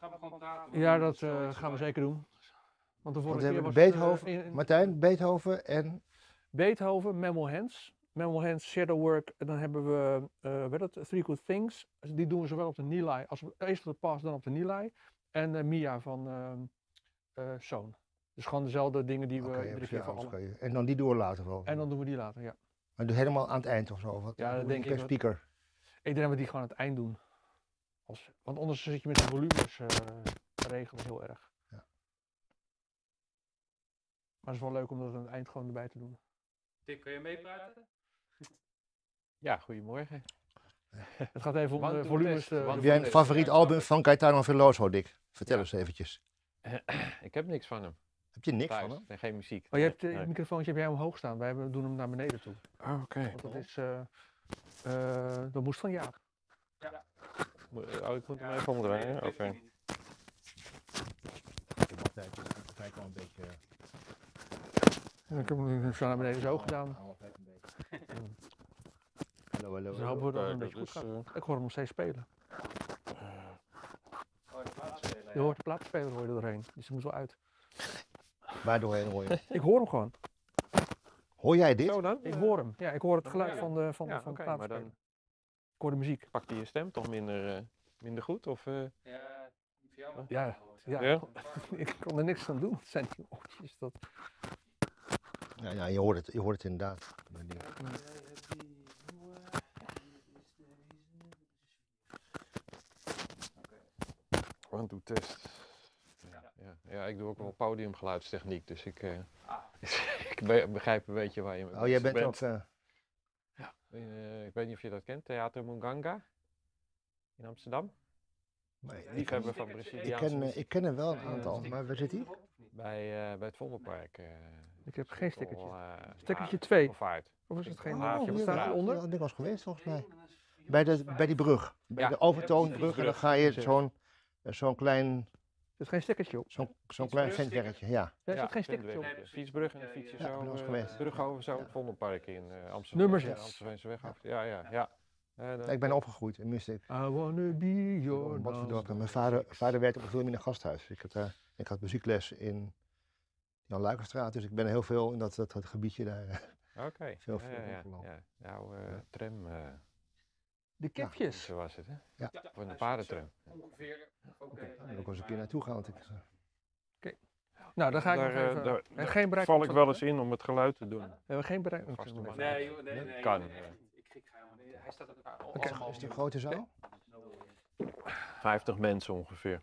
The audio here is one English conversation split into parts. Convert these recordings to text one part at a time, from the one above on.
gaan we gewoon praten? Ja, dat gaan we zeker doen. Want de vorige keer was Beethoven, Martijn, Beethoven en... Beethoven, Mammal Hands. Mammal Hands, Shadow Work. En dan hebben we Three Good Things. Die doen we zowel op de Nilai, als eerst op de Pass, dan op de Nilai. En Mia van Zoon. Dus gewoon dezelfde dingen die we iedere keer veranderen. En dan die doen we later wel. En dan doen we die later, ja. Maar dus helemaal aan het eind of zo? Wat, ja, dat denk ik. Per speaker? Ik denk dat we die gewoon aan het eind doen. Als, want anders zit je met de volumes regelen heel erg. Ja. Maar het is wel leuk om dat aan het eind gewoon erbij te doen. Dick, kun je meepraten? Ja, goedemorgen. Het gaat even om de volumes. Heb jij een favoriet album van Caetano Veloso, Dick? Vertel eens eventjes. Ik heb niks van hem. Heb je niks van hem? Geen muziek. Oh, je hebt het microfoontje heb jij omhoog staan. Wij doen hem naar beneden toe. Ah, oké. Dat moest van jaar. Ja. Oh, ik moet hem even omdraaien. Oké. Ik wel een beetje... Ik heb hem zo naar beneden zo gedaan. Hallo, hallo. Dus hopen we dat het een beetje goed gaat. Ik hoor hem nog steeds spelen. Je hoort de plaatspeler hoor je doorheen, dus die moet wel uit. Waar doorheen hoor je? Ik hoor hem gewoon. Hoor jij dit? Zo dan? Ik hoor hem. Ja, ik hoor het geluid van de plaatspeler. Ik hoor de muziek. Pakt hij je stem toch minder goed? Of, Ja, niet voor jou. Ja. Ik kon er niks aan doen. Het zijn die oortjes dat... Ja, ja, je hoort het inderdaad. Test. Ja, ik doe ook wel podiumgeluidstechniek, dus ik, ik begrijp een beetje waar je mee bent. Oh, jij bent ook... Ja. Ik weet niet of je dat kent, Theater Munganga in Amsterdam. Nee, liefhebber van Braziliaanse muziek. Ik ken er wel een aantal, maar waar zit hij? Bij het Vondelpark. Ik heb geen stickertje. Stickertje 2? Of is het geen naafje? Wat staat eronder? Dat was geweest volgens mij. Bij die brug. Bij de Overtoombrug en dan ga je zo'n... Zo'n klein... Er is geen stickertje op. Zo'n klein ventwerkje, ja. Er zit geen stickertje op. De fietsbrug en dan fiets je zo terug over zo'n Vondelpark in Amsterdam. Nummer 6. Amsterdamse weg af. Ja. Ik ben opgegroeid in Mystic. I wanna be your man. Mijn vader werkte op een film in een gasthuis. Ik had muziekles in Jan Luijkenstraat, dus ik ben heel veel in dat gebiedje daar. Oké. Nou, tram... De kipjes. Ja, zo was het, hè? Ja. Van de paardentram. Ongeveer. Oké. Dan kan ik eens een keer naartoe gaan. Oké. Nou, dan ga ik daar val ik wel eens in om het geluid te doen. We hebben geen bereik. Nee. Kan. Hij staat ook allemaal. Is het een grote zaal? 50 mensen ongeveer.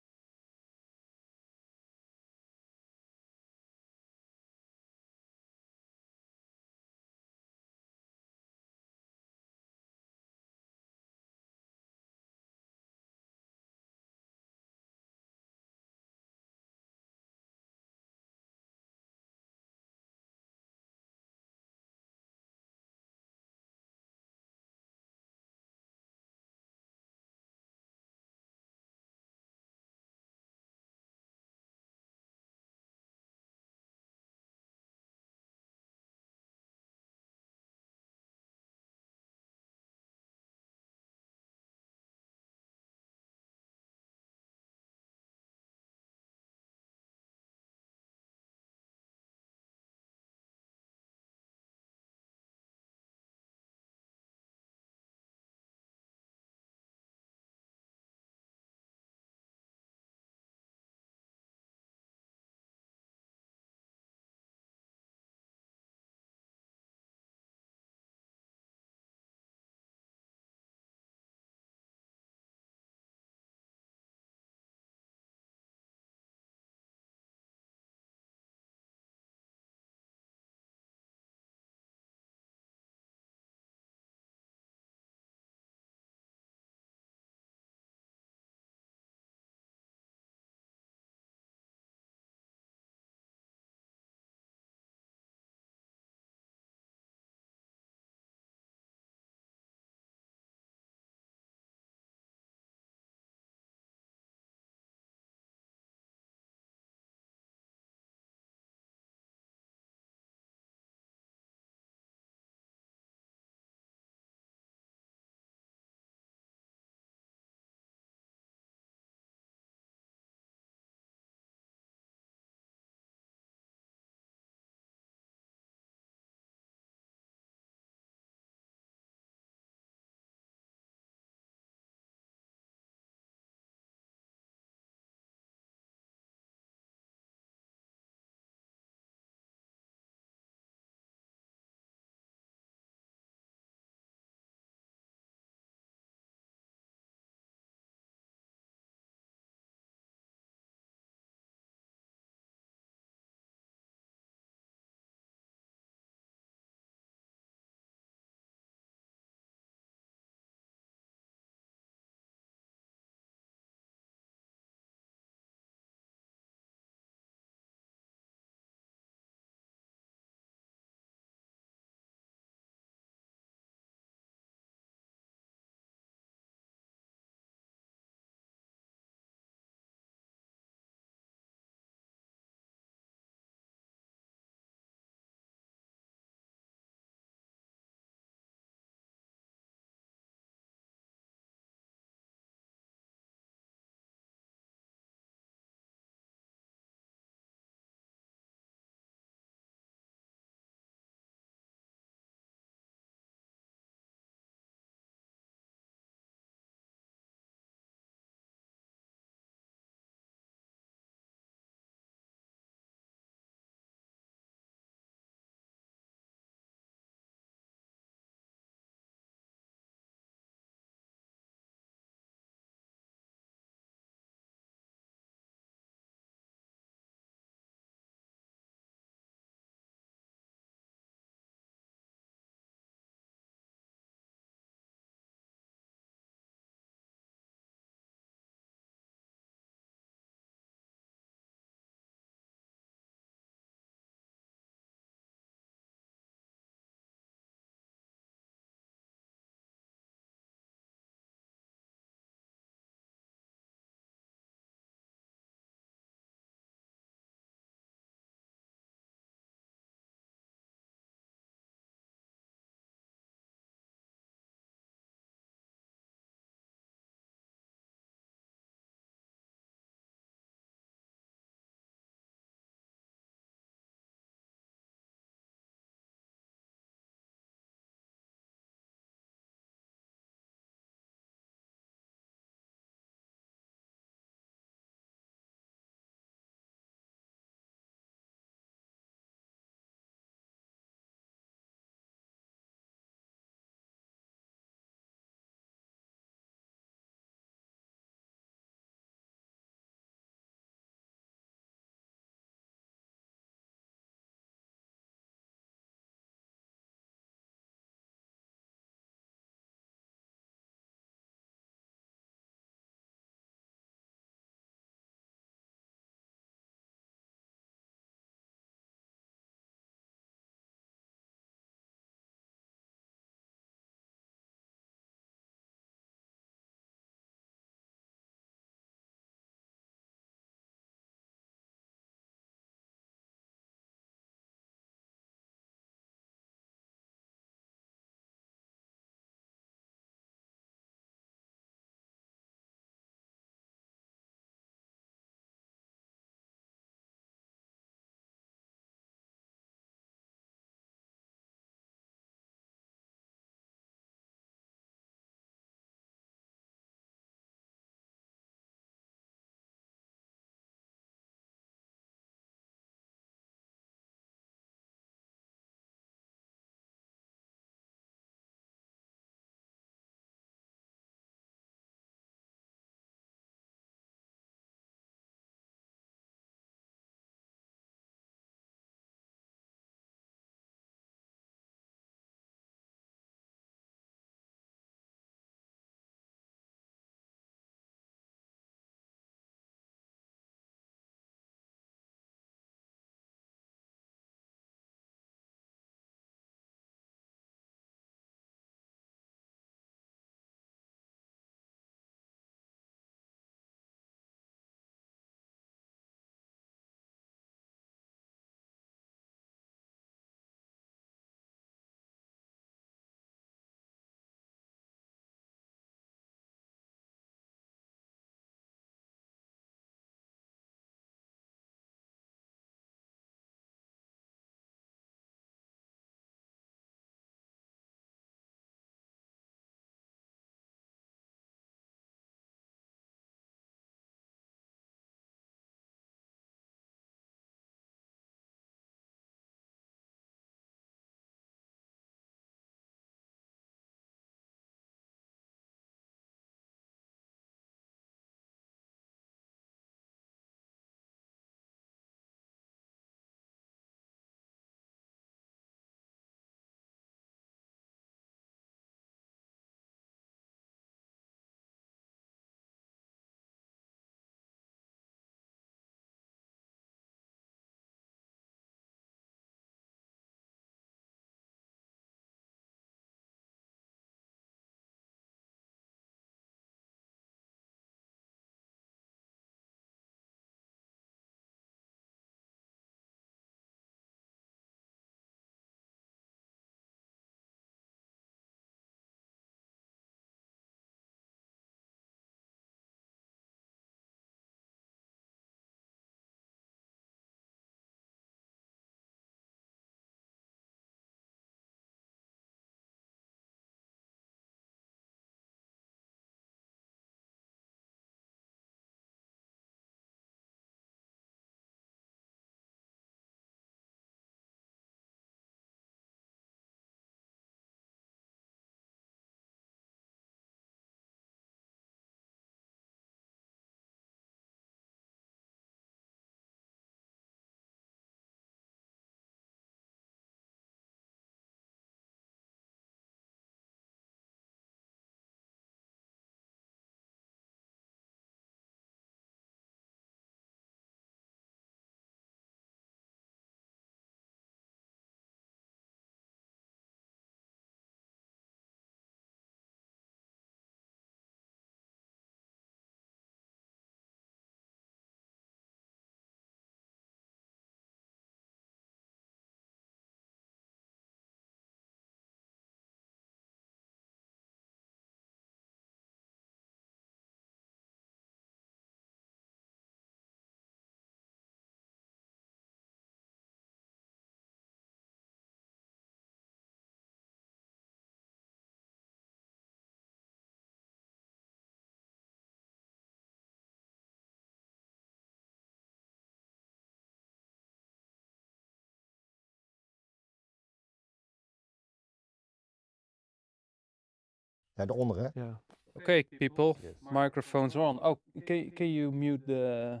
daaronder, hè? Yeah. Okay, people, yes. Microphones on. Oh, can you mute the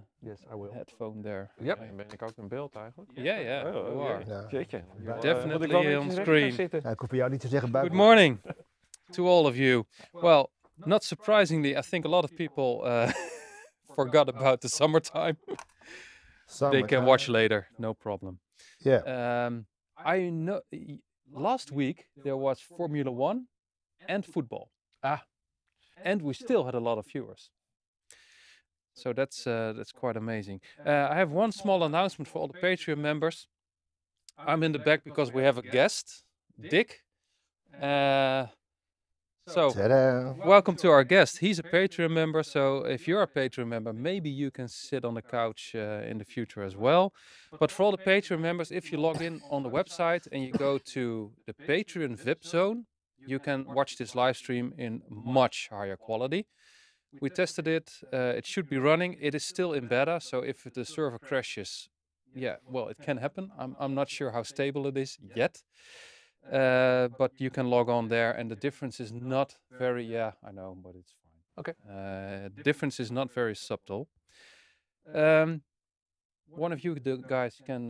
headphone there? Yep. Ja, ben ik ook in beeld eigenlijk? Ja, ja. Jeetje. Definitely on screen. Ja, ik hoef jou niet te zeggen buiten. Good morning to all of you. Well, not surprisingly, I think a lot of people forgot about the summertime. They can watch later, no problem. Yeah. I know. Last week there was Formula One and football. Ah. And we still had a lot of viewers. So that's quite amazing. I have one small announcement for all the Patreon members. I'm in the back because we have a guest, Dick. So welcome to our guest. He's a Patreon member. So if you're a Patreon member, maybe you can sit on the couch in the future as well. But for all the Patreon members, if you log in on the website and you go to the Patreon VIP zone, you can watch this live stream in much higher quality. We tested it. It should be running. It is still in beta. So if the server crashes, yeah, well, it can happen. I'm not sure how stable it is yet. But you can log on there, and the difference is not very, yeah, I know, but it's fine. Okay. The difference is not very subtle. One of you guys can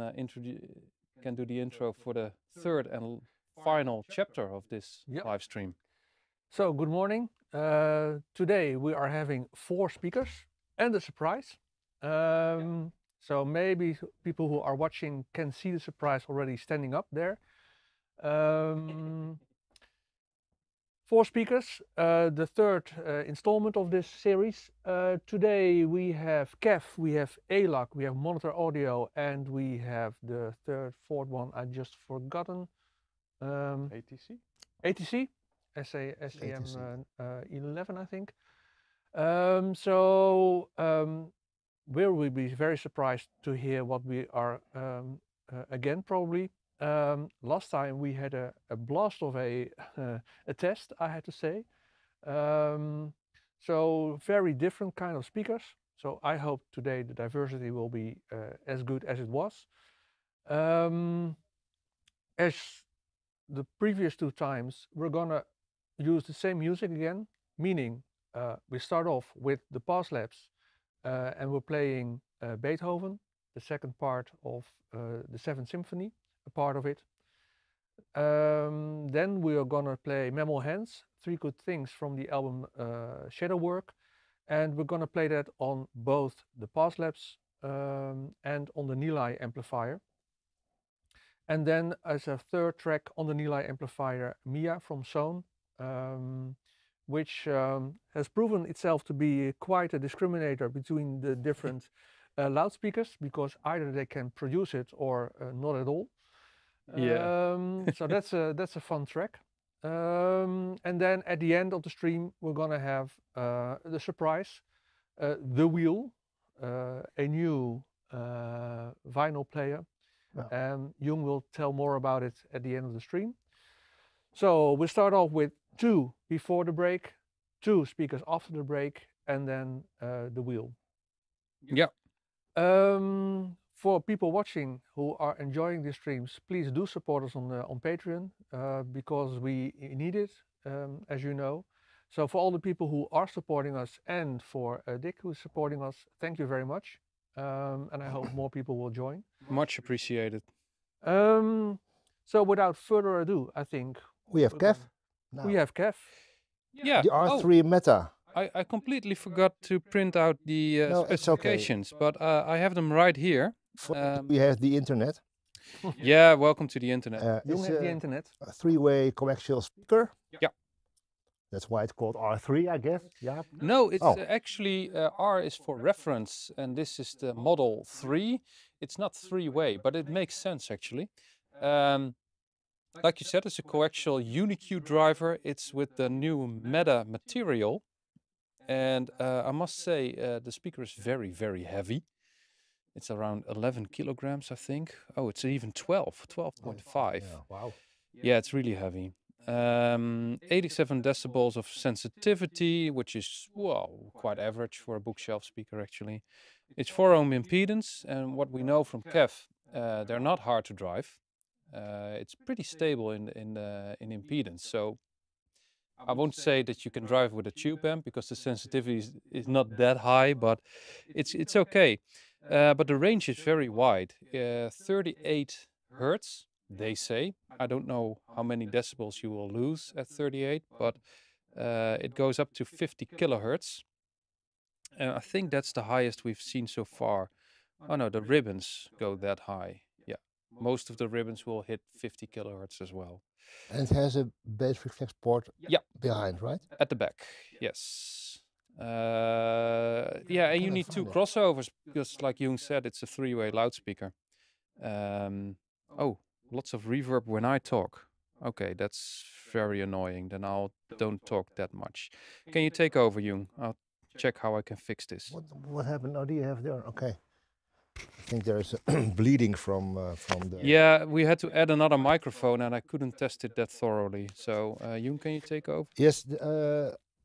do the intro for the third and final chapter of this live stream. So, good morning. Today we are having 4 speakers and a surprise. So maybe people who are watching can see the surprise already standing up there. 4 speakers, the third installment of this series. Today we have KEF, we have Elac, we have Monitor Audio, and we have the fourth one I just forgotten. ATC SCM11, I think. We will be very surprised to hear what we are again probably. Last time we had a blast of a test, I had to say. So very different kind of speakers. So I hope today the diversity will be as good as it was. As the previous 2 times, we're gonna use the same music again, meaning we start off with the Pass Labs and we're playing Beethoven, the second part of the Seventh Symphony, a part of it. Then we are gonna play Mammal Hands, Three Good Things from the album Shadow Work, and we're gonna play that on both the Pass Labs and on the Nilai amplifier. And then as a third track on the Nilai amplifier, Mia from Sohn, which has proven itself to be quite a discriminator between the different loudspeakers, because either they can produce it or not at all. Yeah. So that's a fun track. And then at the end of the stream, we're gonna have the surprise, The Wheel, a new vinyl player. Wow. And Jung will tell more about it at the end of the stream. So we'll start off with 2 before the break, 2 speakers after the break, and then The Wheel. Yeah. For people watching who are enjoying these streams, please do support us on Patreon, because we need it, as you know. So for all the people who are supporting us, and for Dick who is supporting us, thank you very much. And I hope more people will join. Much appreciated. So without further ado, I think we have KEF. We have KEF. Yeah. The R3 Meta. I completely forgot to print out the specifications, okay. But I have them right here. We have the internet. Yeah, welcome to the internet. You have the internet. A 3-way coaxial speaker. Yeah. That's why it's called R3, I guess. Yeah. No, it's actually R is for reference, and this is the model 3. It's not 3-way, but it makes sense actually. Like you said, it's a coaxial Unique driver. It's with the new Meta material, and I must say the speaker is very, very heavy. It's around 11 kilograms, I think. Oh, it's even 12, 12.5. Yeah, wow. Yeah, it's really heavy. 87 decibels of sensitivity, which is, well, quite average for a bookshelf speaker actually. It's 4-ohm impedance, and what we know from KEF, they're not hard to drive. It's pretty stable in impedance, so I won't say that you can drive with a tube amp because the sensitivity is not that high, but it's okay. But the range is very wide, 38 hertz, they say. I don't know how many decibels you will lose at 38, but it goes up to 50 kilohertz. And I think that's the highest we've seen so far. Oh no, the ribbons go that high. Yeah, most of the ribbons will hit 50 kilohertz as well. And it has a bass reflex port behind, right? At the back, yes. Yeah, and you need two crossovers, because like Jung said, it's a three-way loudspeaker. Oh, lots of reverb when I talk. Okay, that's very annoying. Then I don't talk that much. Can you take over, Jung? I'll check how I can fix this. What happened? Oh, do you have there? Okay. I think there's bleeding from the... Yeah, we had to add another microphone and I couldn't test it that thoroughly. So, Jung, can you take over? Yes,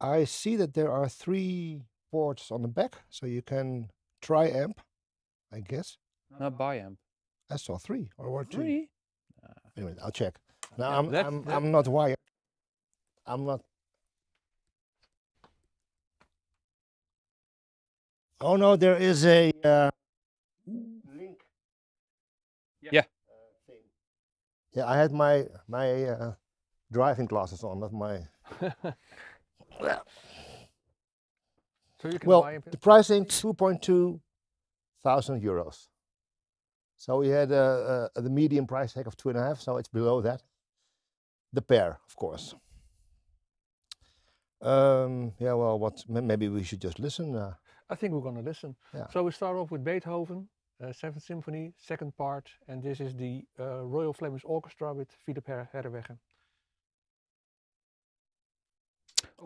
I see that there are three ports on the back. So you can tri-amp, I guess. Bi-amp. I saw three, or what? Three? Two. Anyway, I'll check. Now, yeah, I'm not wired. I'm not... Oh no, there is a... link. Yeah. Thing. Yeah, I had my driving glasses on, not my. So you can buy the pricing €2,200. So we had the medium price tag of 2.5, so it's below that. The pair, of course. Yeah. Well, maybe we should just listen. I think we're going to listen. Yeah. So we start off with Beethoven. Seventh Symphony, second part, and this is the Royal Flemish Orchestra with Philip Herreweghe.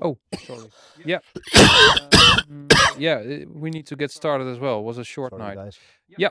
Oh, sorry. Yeah. Yeah, we need to get started as well. It was a short night. Guys. Yeah.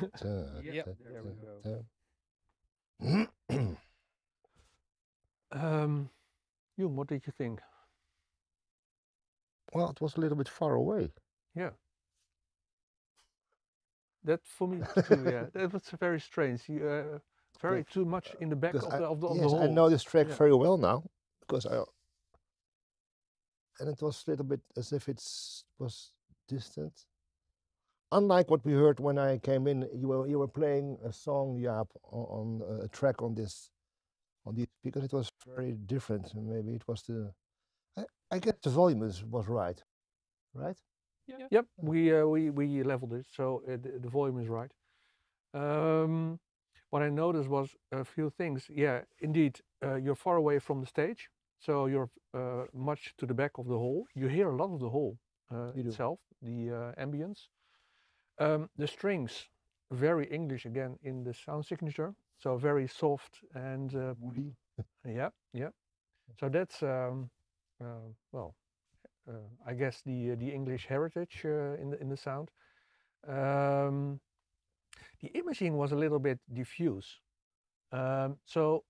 Yep, there we go. Jung, what did you think? Well, it was a little bit far away. Yeah. That for me too, yeah. That was very strange. Very too much in the back of the hall. I know this track very well now, because I... And it was a little bit as if it was distant. Unlike what we heard when I came in, you were playing a song, Jaap, on a track on this, on these speakers. It was very different. Maybe it was the... I guess the volume was right, right? Yeah. Yep, we leveled it, so the volume is right. What I noticed was a few things. Yeah, indeed, you're far away from the stage, so you're much to the back of the hall. You hear a lot of the hall itself, the ambience. The strings, very English again in the sound signature, so very soft and woody. Yeah, yeah. So that's I guess the English heritage in the sound. The imaging was a little bit diffuse. So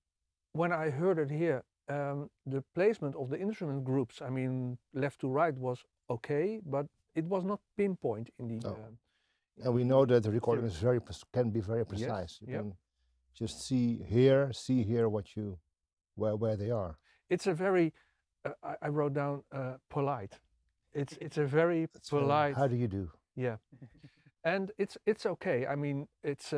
when I heard it here, the placement of the instrument groups, I mean left to right, was okay, but it was not pinpoint in the. And we know that the recording is can be very precise. Yes, you can just see here where they are. It's a very I wrote down polite. It's a very polite. How do you do? Yeah, and it's okay. I mean, it's.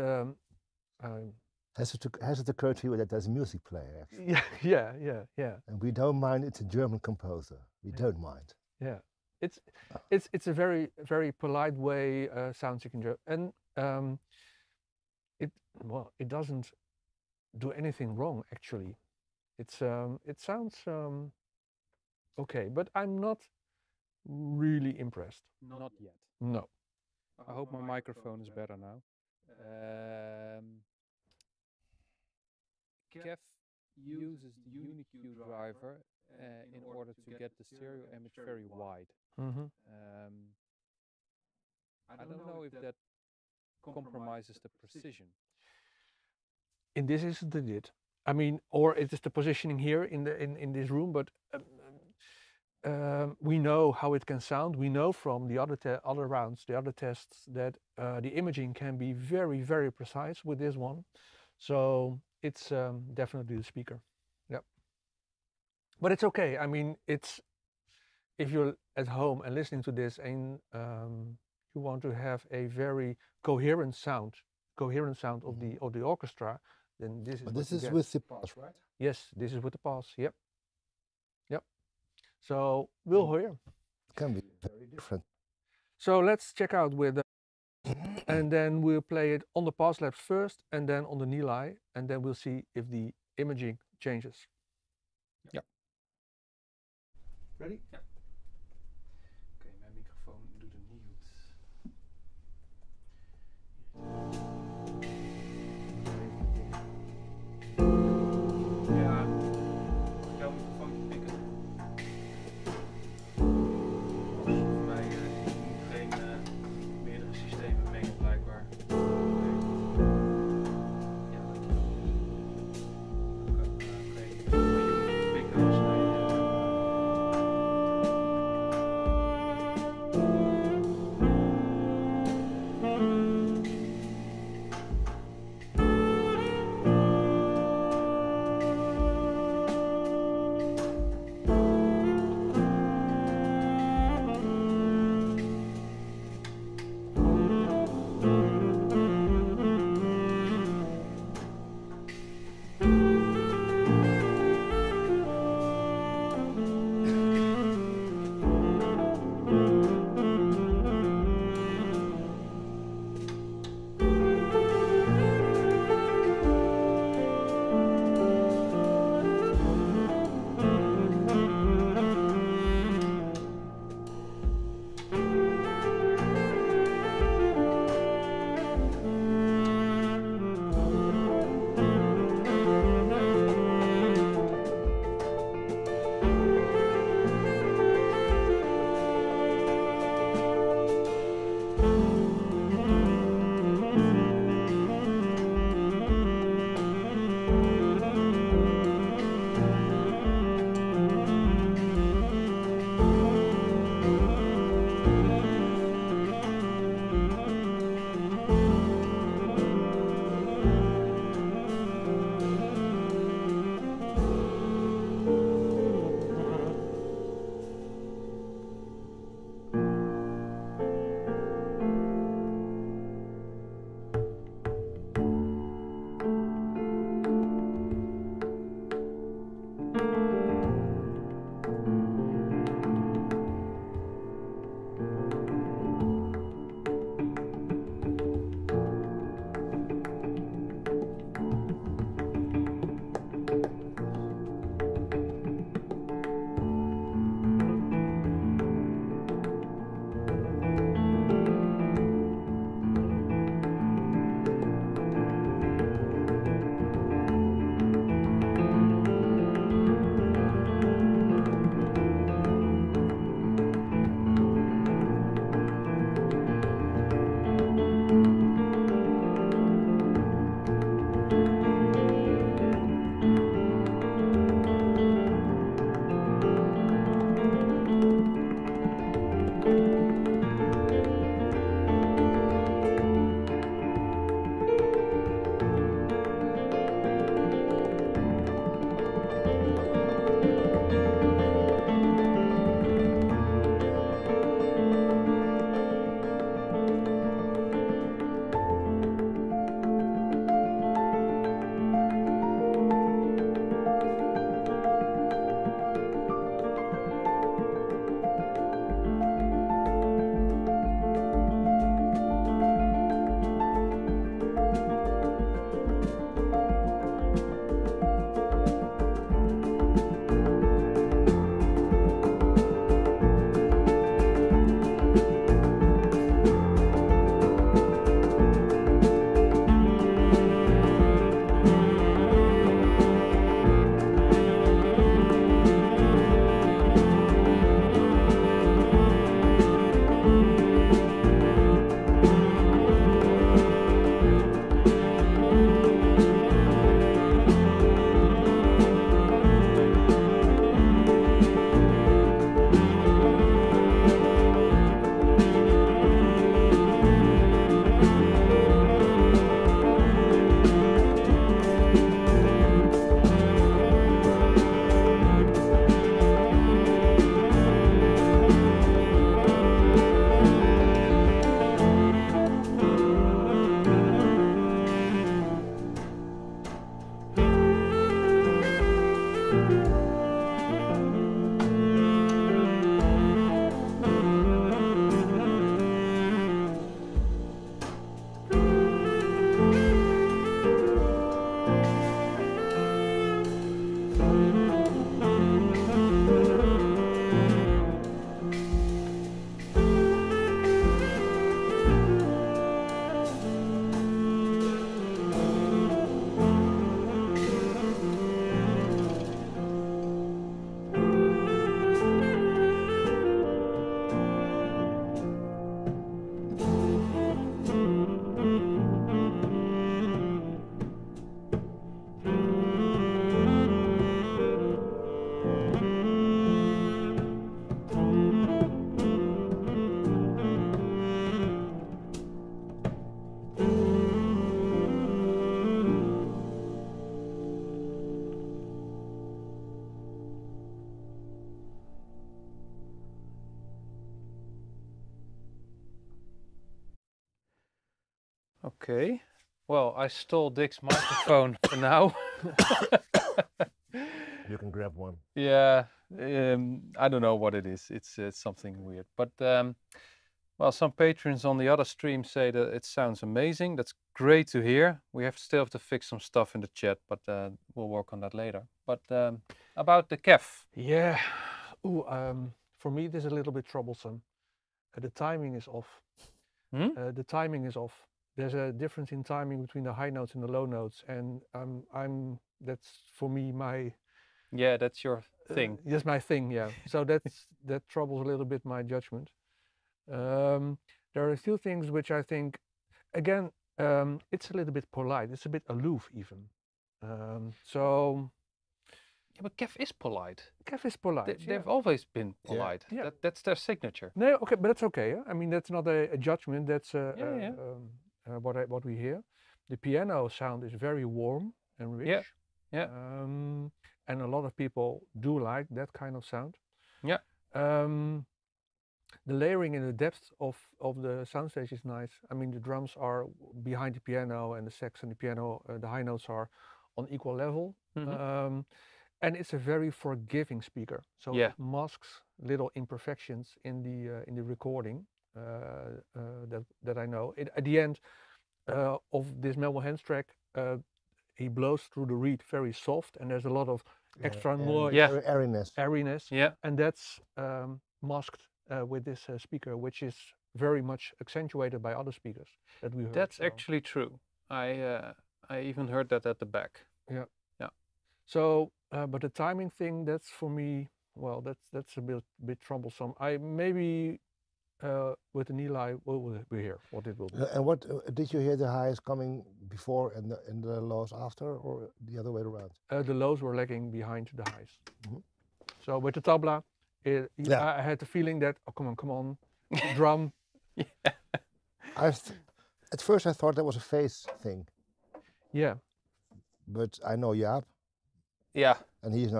Has it occurred to you that there's a music player? Actually? Yeah. And we don't mind. It's a German composer. We don't mind. Yeah, it's a very very polite way sound signature, and it doesn't do anything wrong actually. It's it sounds. Okay, but I'm not really impressed. Not yet. No. I hope my microphone is better now. KEF uses the Unicue driver in order to get the stereo image very wide. Mm-hmm. I don't know if that compromises the precision. In this instance, it did. I mean, or it is the positioning here in this room, but. We know how it can sound. We know from the other rounds, the other tests, that the imaging can be very, very precise with this one. So it's definitely the speaker. Yep. But it's okay. I mean, it's if you're at home and listening to this and you want to have a very coherent sound of the orchestra, then this is. But this is with the Pass, right? Yes, this is with the Pass. Yep. So we'll hear. It can be very different. So let's check out with, and then we'll play it on the Pass Labs first, and then on the Nilai, and then we'll see if the imaging changes. Yeah. Ready? Yeah. Okay, my microphone doet het niet goed. Okay, well, I stole Dick's microphone for now. You can grab one. Yeah, I don't know what it is. It's something weird. But well, some patrons on the other stream say that it sounds amazing. That's great to hear. We still have to fix some stuff in the chat, but we'll work on that later. But about the KEF. Yeah, ooh, for me this is a little bit troublesome. The timing is off. Hmm? The timing is off. There's a difference in timing between the high notes and the low notes, and that's for me my. Yeah, that's your thing. That's my thing. Yeah. So that troubles a little bit my judgment. There are a few things which I think, again, it's a little bit polite. It's a bit aloof even. So. Yeah, but KEF is polite. KEF is polite. They've always been polite. Yeah. That's their signature. No, okay, but that's okay. Yeah? I mean, that's not a judgment. That's what we hear. The piano sound is very warm and rich. Yeah. Yeah. And a lot of people do like that kind of sound. Yeah. The layering and the depth of the soundstage is nice. I mean, the drums are behind the piano and the sax and the piano, the high notes are on equal level. Mm-hmm. And it's a very forgiving speaker. So it masks little imperfections in the recording that I know. At the end of this Mammal Hands track, he blows through the reed very soft, and there's a lot of extra noise. Yeah. Airiness. Yeah. And that's masked with this speaker, which is very much accentuated by other speakers that we heard. That's actually true. I even heard that at the back. Yeah. Yeah. So, but the timing thing, that's for me, well, that's a bit troublesome. With the Nilai, we hear what it will be. And what did you hear? The highs coming before and the lows after, or the other way around? The lows were lagging behind the highs. Mm-hmm. So with the tabla, I had the feeling that, oh, come on, drum. Yeah. At first I thought that was a phase thing. Yeah. But I know Jaap. Yeah. And he's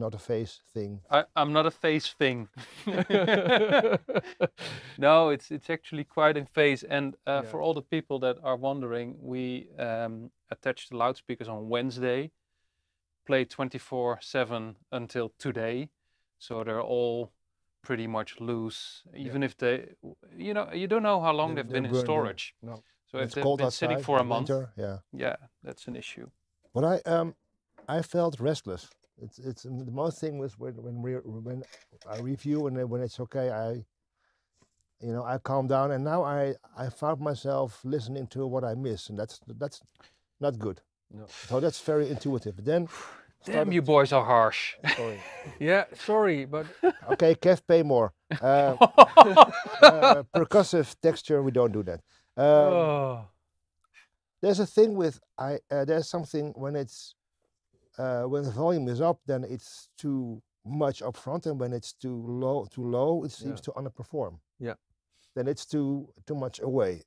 not a face thing. I'm not a face thing. No, it's actually quite in phase. And for all the people that are wondering, we attached the loudspeakers on Wednesday, played 24/7 until today. So they're all pretty much loose, even if they, you know, you don't know how long they've been in storage. No. So if they've been sitting for a month, yeah, that's an issue. But I felt restless. It's the most thing was when I review and when it's okay, I calm down, and now I found myself listening to what I miss, and that's not good. No. So that's very intuitive. But then, damn, you boys are harsh. Sorry. Yeah, sorry, but okay, KEF, pay more. Percussive texture, we don't do that. There's a thing with there's something when it's. When the volume is up, then it's too much up front, and when it's too low, it seems to underperform. Yeah. Then it's too much away,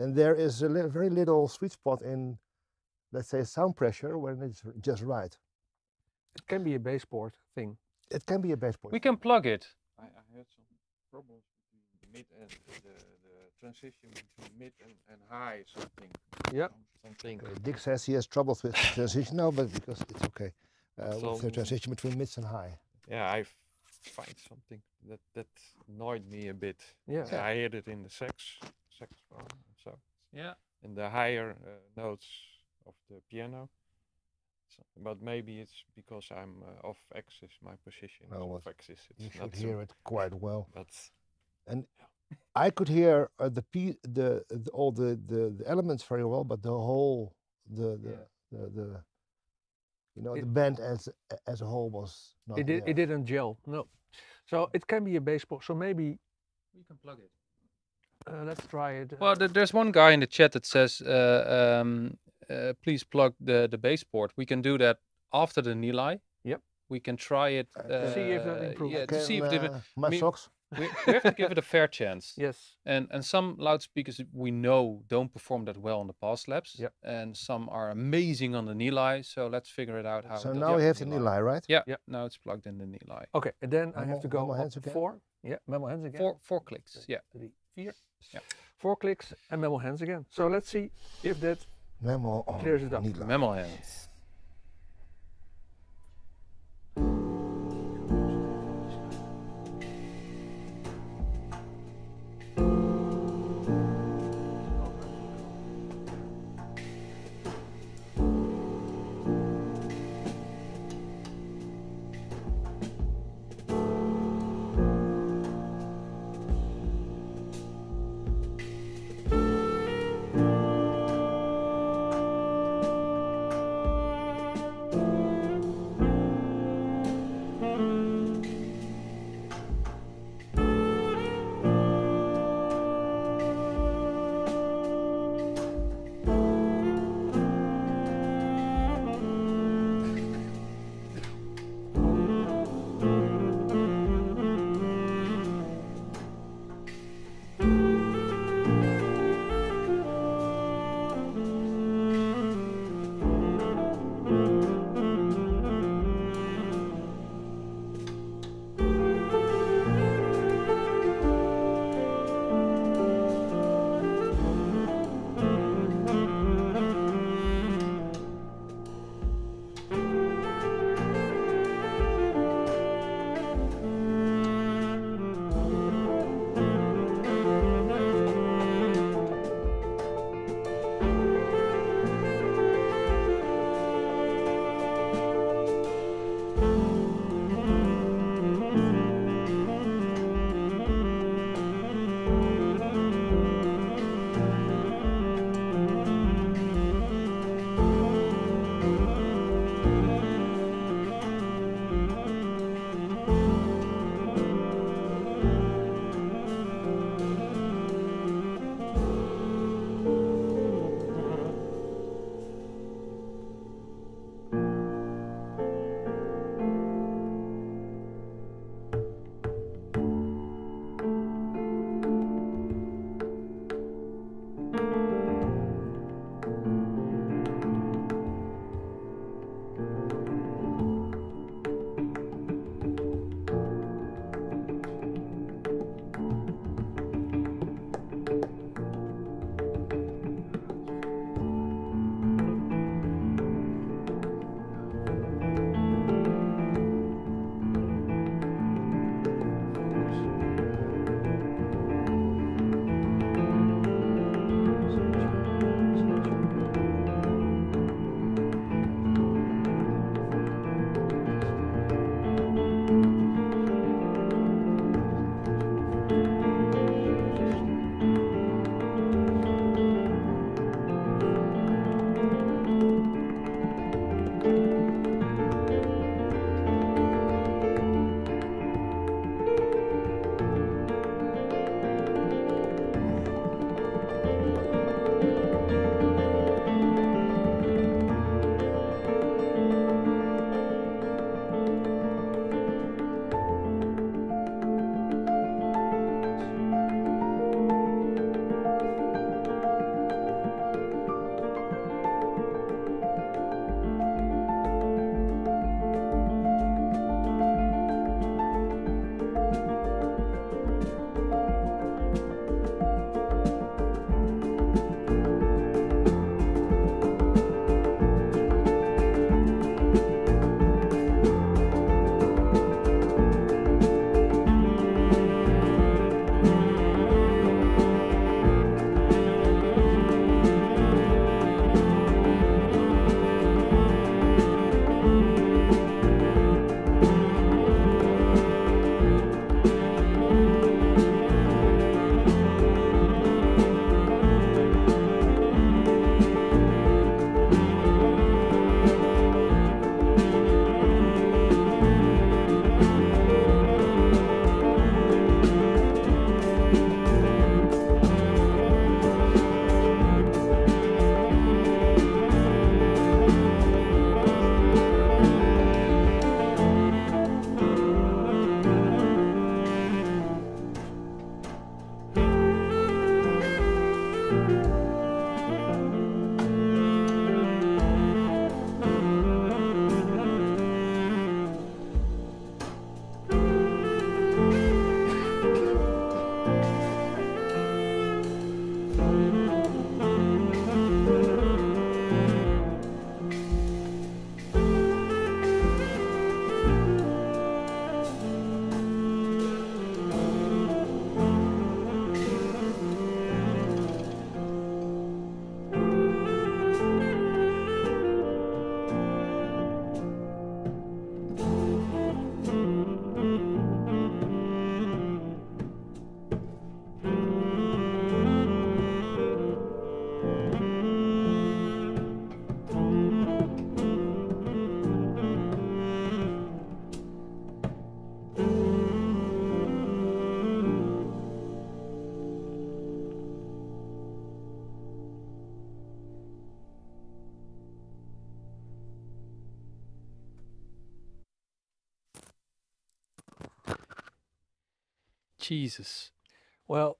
and there is a very little sweet spot in, let's say, sound pressure when it's just right. It can be a baseboard thing. It can be a baseboard. We can plug it. I had some problems with mid and the transition between mid and high something. Yeah. Dick says he has troubles with transition now, but because it's okay with the transition between mids and high. Yeah, I find something that annoyed me a bit. Yeah, so I heard it in the saxophone, so yeah, in the higher notes of the piano. So, but maybe it's because I'm off axis. My position is off axis. You should hear it quite well. But and. I could hear all the elements very well, but the whole the band as a whole was not. It didn't gel. No, so it can be a baseball. So maybe we can plug it. Let's try it. Well, there's one guy in the chat that says, "Please plug the baseboard." We can do that after the Nilai. Yep. We can try it. See if that improves. Yeah, to see if my socks. We have to give it a fair chance. Yes. And some loudspeakers we know don't perform that well on the Pass Labs. Yep. And some are amazing on the Nilai. So let's figure it out how. So now we have the Nilai, right? Yeah. Yep. Now it's plugged in the Nilai. Okay. And then I have to go up 4. Yeah. Mammal Hands again. 4 clicks. Yeah. 3, 4. Yeah. 4 clicks and Mammal Hands again. So let's see if that clears it up. Mammal Hands. Jesus. Well,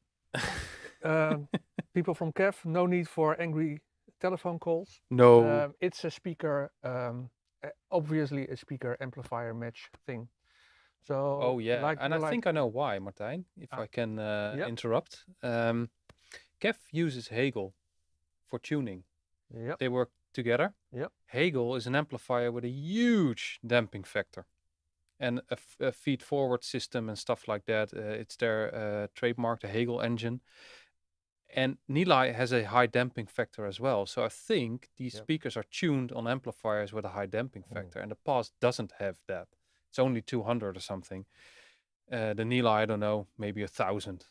people from KEF, no need for angry telephone calls. No. It's a speaker, obviously a speaker amplifier match thing. So, oh yeah, like, and I think I know why, Martijn, if I can interrupt. KEF uses Hegel for tuning. Yep. They work together. Yep. Hegel is an amplifier with a huge damping factor and a feed-forward system and stuff like that. It's their trademark, the Hegel engine. And Nilai has a high damping factor as well. So I think these speakers are tuned on amplifiers with a high damping factor, and the Pass doesn't have that. It's only 200 or something. The Nilai, I don't know, maybe 1,000.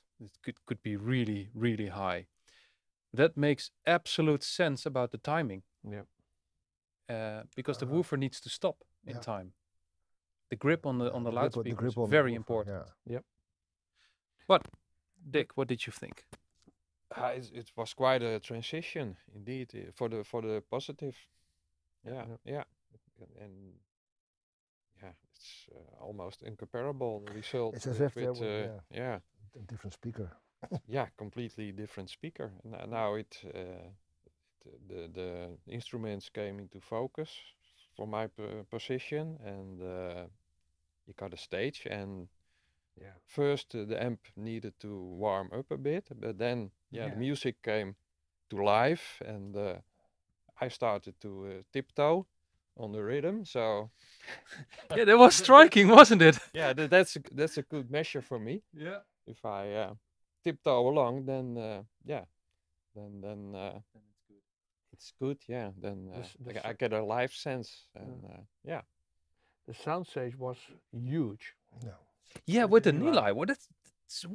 It could be really, really high. That makes absolute sense about the timing. Yeah. Because the woofer needs to stop in time. The grip on the loudspeaker is very important. Yeah. Yep. But, Dick, what did you think? It was quite a transition, indeed, for the positive. Yeah, yeah, and yeah, it's almost incomparable result. It's as if there were a different speaker. Yeah, completely different speaker. Now the instruments came into focus for my position, and you got a stage, and first the amp needed to warm up a bit, but then the music came to life, and I started to tiptoe on the rhythm. So yeah, that was striking, wasn't it? Yeah, that's a good measure for me. Yeah, if I tiptoe along, then then it's good. It's good, yeah. Then I get a live sense, and the sound stage was huge. No. Yeah, with the Nilai, well, it's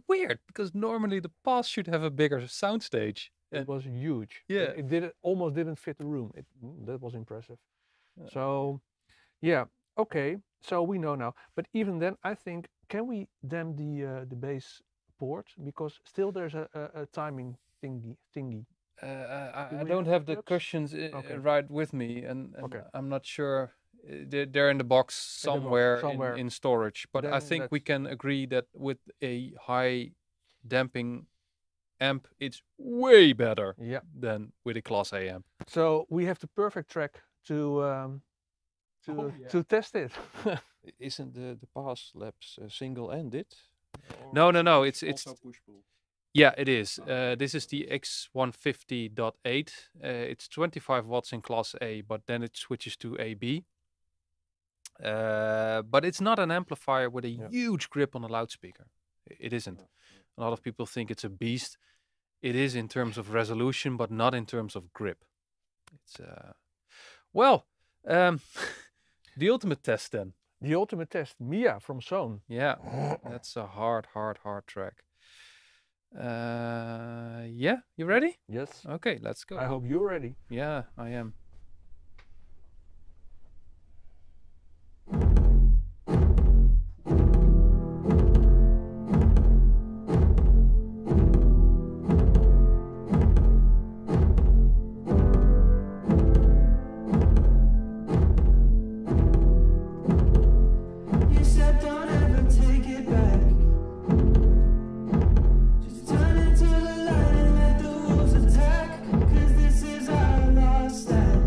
weird, because normally the Pass should have a bigger soundstage. It was huge. Yeah, it almost didn't fit the room. That was impressive. Yeah. So, yeah, okay. So we know now. But even then, I think, can we damp the bass port, because still there's a timing thingy. I don't have the cushions right with me, and I'm not sure. They're in the box somewhere. In storage, but then I think we can agree that with a high damping amp, it's way better than with a Class A amp. So we have the perfect track to test it. Isn't the Pass Labs single-ended? No. It's push-pull. Yeah, it is. This is the X150.8. It's 25 watts in Class A, but then it switches to AB. But it's not an amplifier with a huge grip on a loudspeaker. It isn't. A lot of people think it's a beast. It is in terms of resolution, but not in terms of grip. It's the ultimate test then. The ultimate test, Mia from Sohn. Yeah, that's a hard track. Yeah, you ready? Yes. Okay, let's go. I hope you're ready. Yeah, I am. Stand.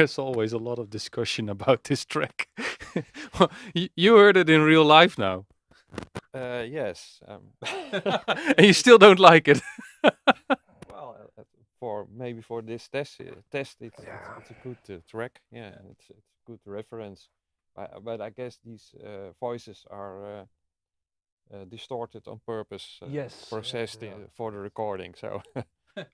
there's always a lot of discussion about this track. You heard it in real life now. Yes. And you still don't like it. Well, maybe for this test, it's a good track. Yeah, it's a good reference. But I guess these voices are distorted on purpose. Yes. Processed for the recording. So.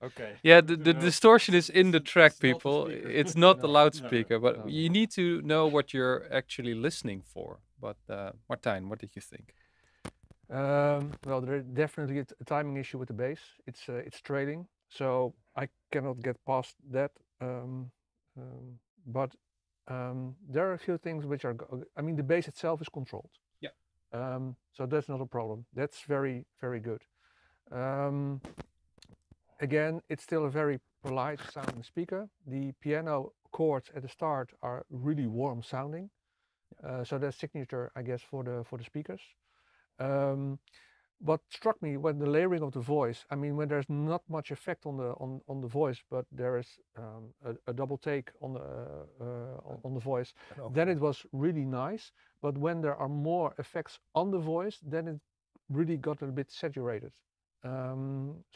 Okay. Yeah, the distortion is in the track, it's people. It's not the loudspeaker, but you need to know what you're actually listening for. But Martijn, what did you think? Well, there's definitely a timing issue with the bass. It's trailing, so I cannot get past that. But there are a few things which are. I mean, the bass itself is controlled. Yeah. So that's not a problem. That's very, very good. Again, it's still a very polite sounding speaker. The piano chords at the start are really warm sounding, so that's signature, I guess, for the speakers. What struck me when the layering of the voice, I mean, when there's not much effect on the voice, but there is a double take on the voice, then it was really nice. But when there are more effects on the voice, then it really got a bit saturated.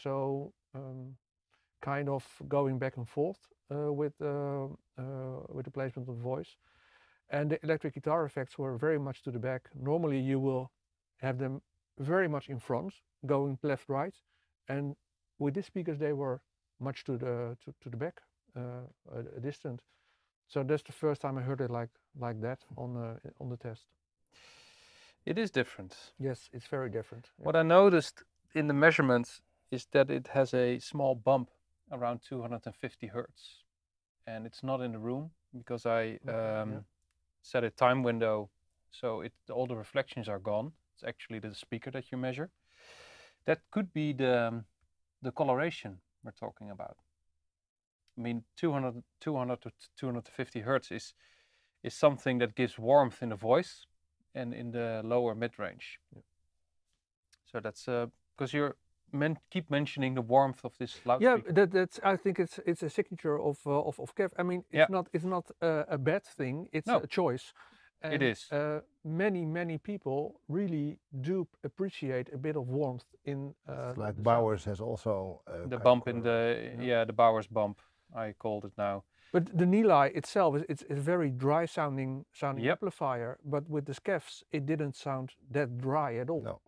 So kind of going back and forth with the placement of the voice, and the electric guitar effects were very much to the back. Normally you will have them very much in front, going left, right, and with these speakers they were much to the back, distant. So that's the first time I heard it like that on the test. It is different. Yes, it's very different. What I noticed in the measurements is that it has a small bump around 250 hertz, and it's not in the room because I set a time window, so all the reflections are gone. It's actually the speaker that you measure. That could be the coloration we're talking about. I mean, 200 to 250 hertz is something that gives warmth in the voice and in the lower mid range. Yeah. So that's because you're keep mentioning the warmth of this loudspeaker. Yeah, that's. I think it's a signature of KEF. I mean, it's not a bad thing. It's a choice. And it is. Many people really do appreciate a bit of warmth in. Like Bowers has also the bump in the the Bowers bump. I called it now. But the Nilai itself is a very dry sounding amplifier. But with the KEFs, it didn't sound that dry at all. No.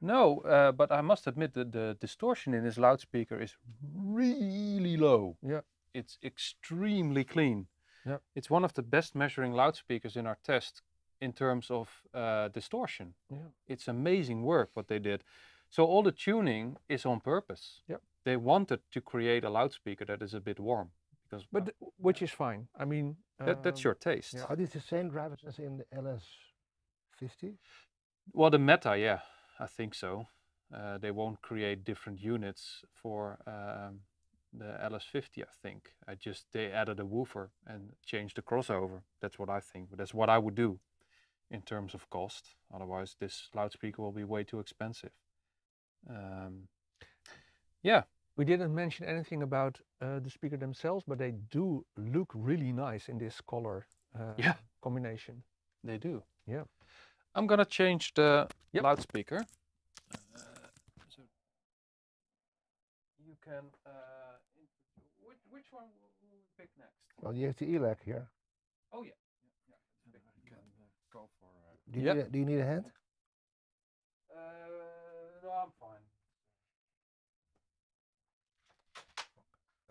No, but I must admit that the distortion in this loudspeaker is really low. Yeah, it's extremely clean. Yeah, it's one of the best measuring loudspeakers in our test in terms of distortion. Yeah, it's amazing work what they did. So all the tuning is on purpose. Yeah, they wanted to create a loudspeaker that is a bit warm, because which is fine. I mean, that's your taste. Yeah. Are these the same drivers as in the LS50? Well, the Meta, yeah. I think so. They won't create different units for the LS50, I think. They added a woofer and changed the crossover. That's what I think. But that's what I would do in terms of cost. Otherwise, this loudspeaker will be way too expensive. Yeah. We didn't mention anything about the speaker themselves, but they do look really nice in this color combination. They do. Yeah. I'm gonna change the loudspeaker. So you can. Which one will we pick next? Well, you have the Elac here. Oh yeah. You can go for. Do you need a hand? No, I'm fine.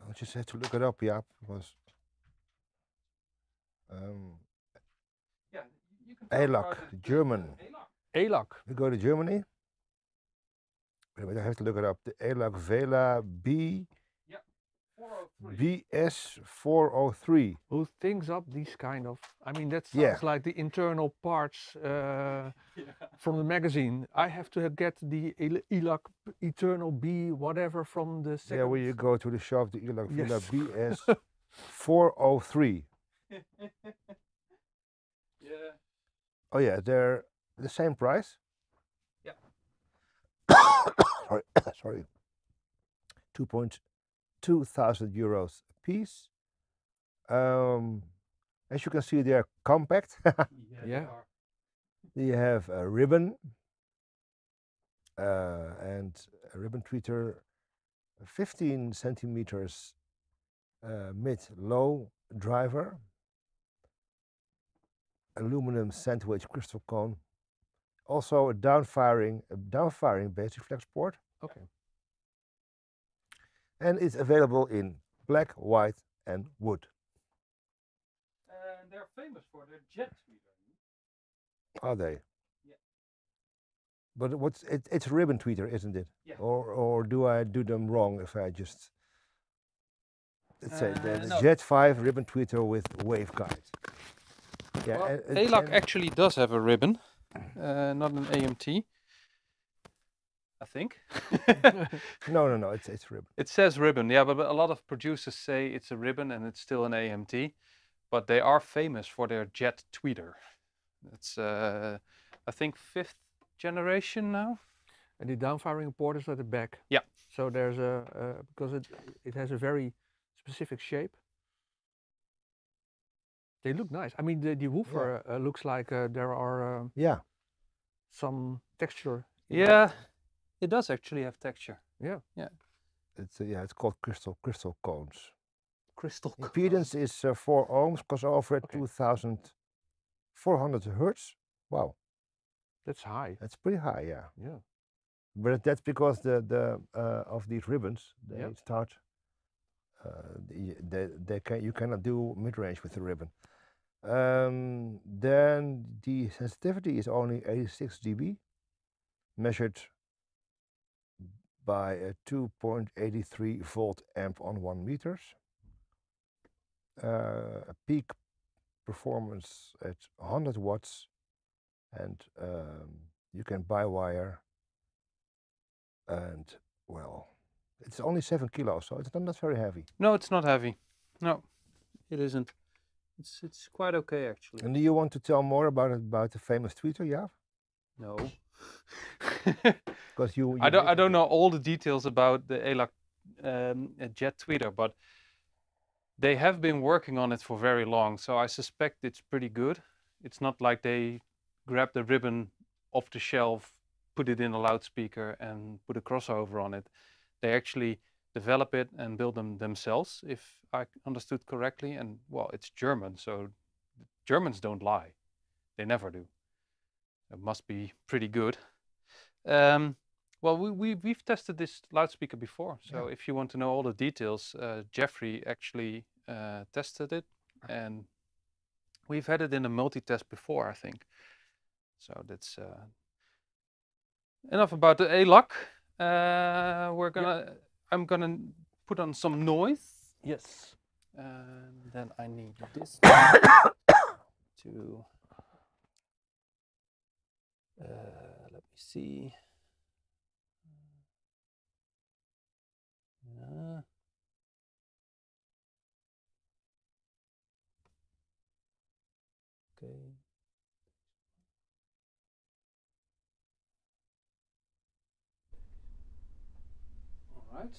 I just had to look it up, yeah, because. Elac, German. Elac. We go to Germany. Wait, I have to look it up. The Elac Vela BS403. Who thinks up these kind of? I mean, that sounds like the internal parts from the magazine. I have to get the Elac Eternal B whatever from the. Second. Yeah, when you go to the shop, the Elac Vela BS403. Yeah. Oh yeah, they're the same price. Yeah. Sorry. 2,200 euros a piece. As you can see, they are compact. Yeah. They have a ribbon and a ribbon tweeter, 15 centimeters mid-low driver, aluminum sandwich crystal cone, also a downfiring bass reflex port. Okay. And it's available in black, white, and wood. And they're famous for their jet tweeter. Are they? Yeah. But what's it? It's ribbon tweeter, isn't it? Yeah. Or do I do them wrong if I just say the no. Jet 5 ribbon tweeter with waveguide? Yeah. Well, Elac actually does have a ribbon, not an AMT. I think. No, it's ribbon. It says ribbon, yeah, but a lot of producers say it's a ribbon and it's still an AMT, but they are famous for their jet tweeter. It's, I think, 5th generation now. And the downfiring port is at the back. Yeah. So there's a, because it has a very specific shape. They look nice. I mean, the woofer looks like there are some texture. Yeah. It does actually have texture. Yeah, yeah. It's it's called crystal cones. Crystal cones. Impedance is 4 ohms, crossover at 2,400 hertz. Wow, that's high. That's pretty high, yeah. Yeah, but that's because of these ribbons they start. You cannot do mid range with the ribbon. Then the sensitivity is only 86 dB, measured by a 2.83 volt amp on 1 meter. A peak performance at 100 watts. And you can buy wire. And well, it's only 7 kilos, so it's not very heavy. No, it's not heavy. No, it isn't. It's quite okay, actually. And do you want to tell more about the famous tweeter, yeah? No. Because I don't know all the details about the Elac jet tweeter, but they have been working on it for very long, so I suspect it's pretty good. It's not like they grabbed the ribbon off the shelf, put it in a loudspeaker and put a crossover on it. They actually develop it and build them themselves, if I understood correctly. And well, it's German, so Germans don't lie. They never do. It must be pretty good. Well, we've tested this loudspeaker before, so if you want to know all the details, Jeffrey actually tested it, and we've had it in a multi-test before, I think. So that's enough about the Elac. I'm gonna put on some noise. Yes. And then I need this to. Let me see. Okay. All right.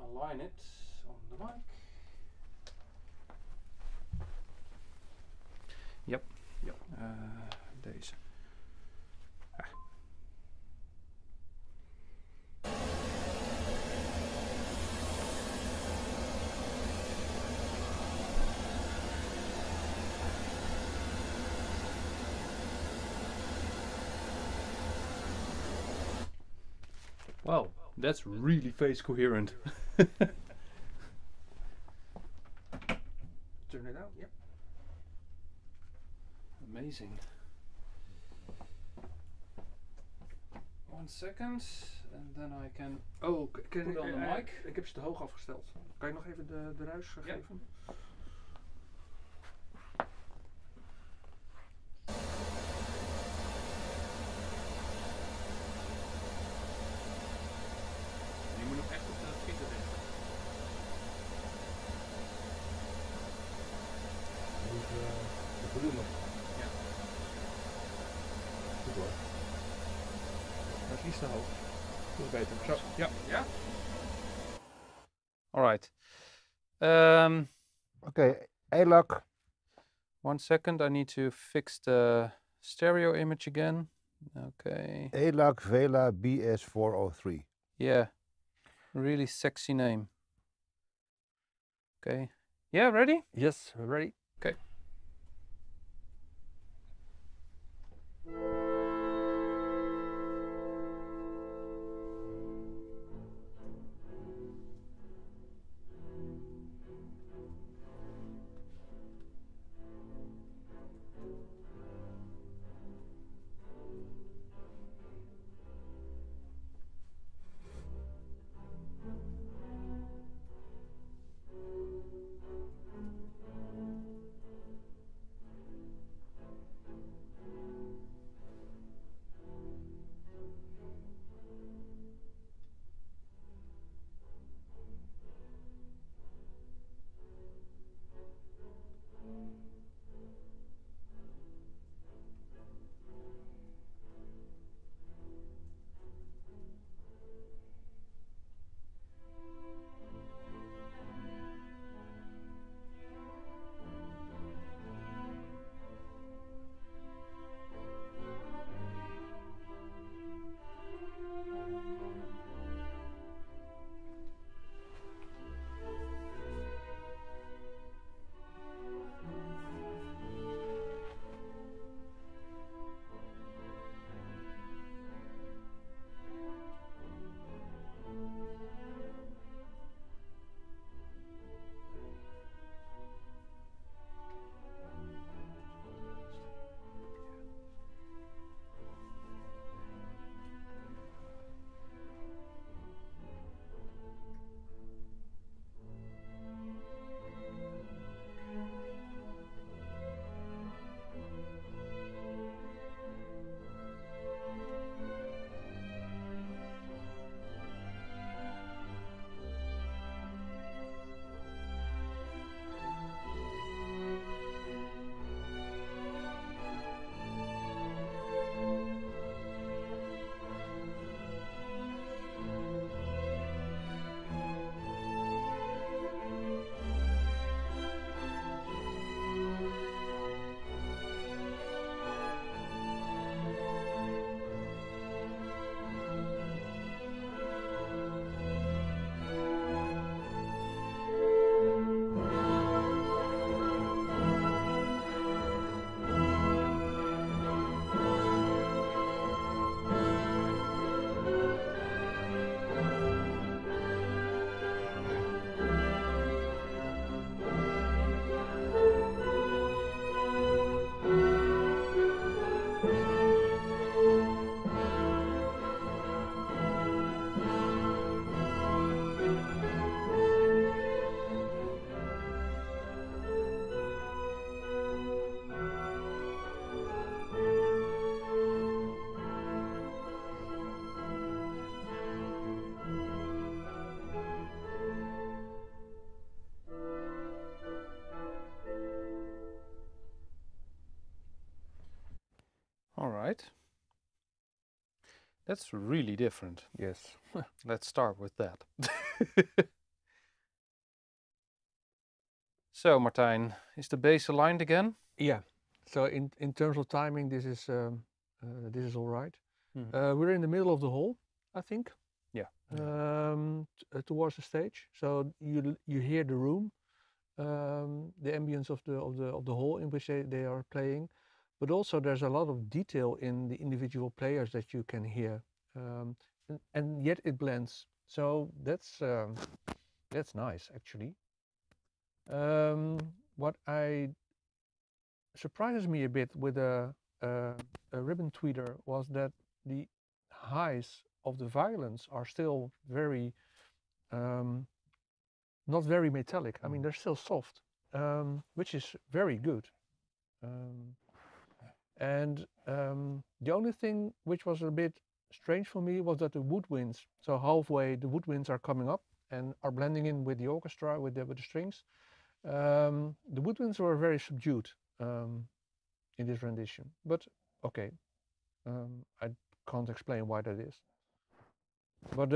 Align it on the mic. Yep, yep. Deze. Ah. Wow, that's really phase coherent. Turn it out, yep. Amazing. 1 second, and then I can. Oh, can ik dan de mic? Ik heb ze te hoog afgesteld. Kan je nog even de ruis geven? Ja. All right. Okay, Elac. 1 second, I need to fix the stereo image again. Okay. Elac Vela BS403. Yeah, really sexy name. Okay. Yeah, ready? Yes, we're ready. Okay. That's really different. Yes. Let's start with that. So, Martijn, is the bass aligned again? Yeah. So, in terms of timing, this is all right. Mm-hmm. We're in the middle of the hall, I think. Yeah. Towards the stage. So you hear the room, the ambience of the hall in which they are playing. But also there's a lot of detail in the individual players that you can hear, and yet it blends. So that's nice, actually. What surprises me a bit with a ribbon tweeter was that the highs of the violins are still very, not very metallic. I mean, they're still soft, which is very good. The only thing which was a bit strange for me was that the woodwinds, so halfway the woodwinds are coming up and are blending in with the orchestra, with the strings. The woodwinds were very subdued in this rendition, but okay, I can't explain why that is. But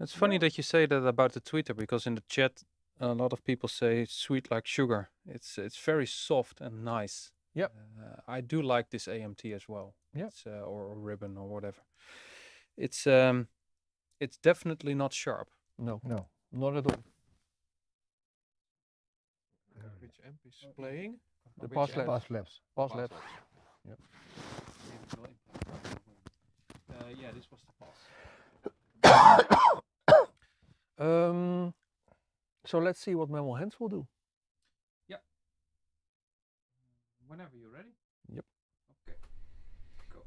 It's funny that you say that about the tweeter, because in the chat a lot of people say it's sweet like sugar. It's very soft and nice. Yeah, I do like this AMT as well. Yeah, or ribbon or whatever. It's definitely not sharp. No, no, not at all. Which amp is playing? The Pass Labs. Pass Labs. Yep. Yeah, this was the Pass. So let's see what Mammal Hands will do. Yeah. Whenever you're ready. Yep. Okay. Go.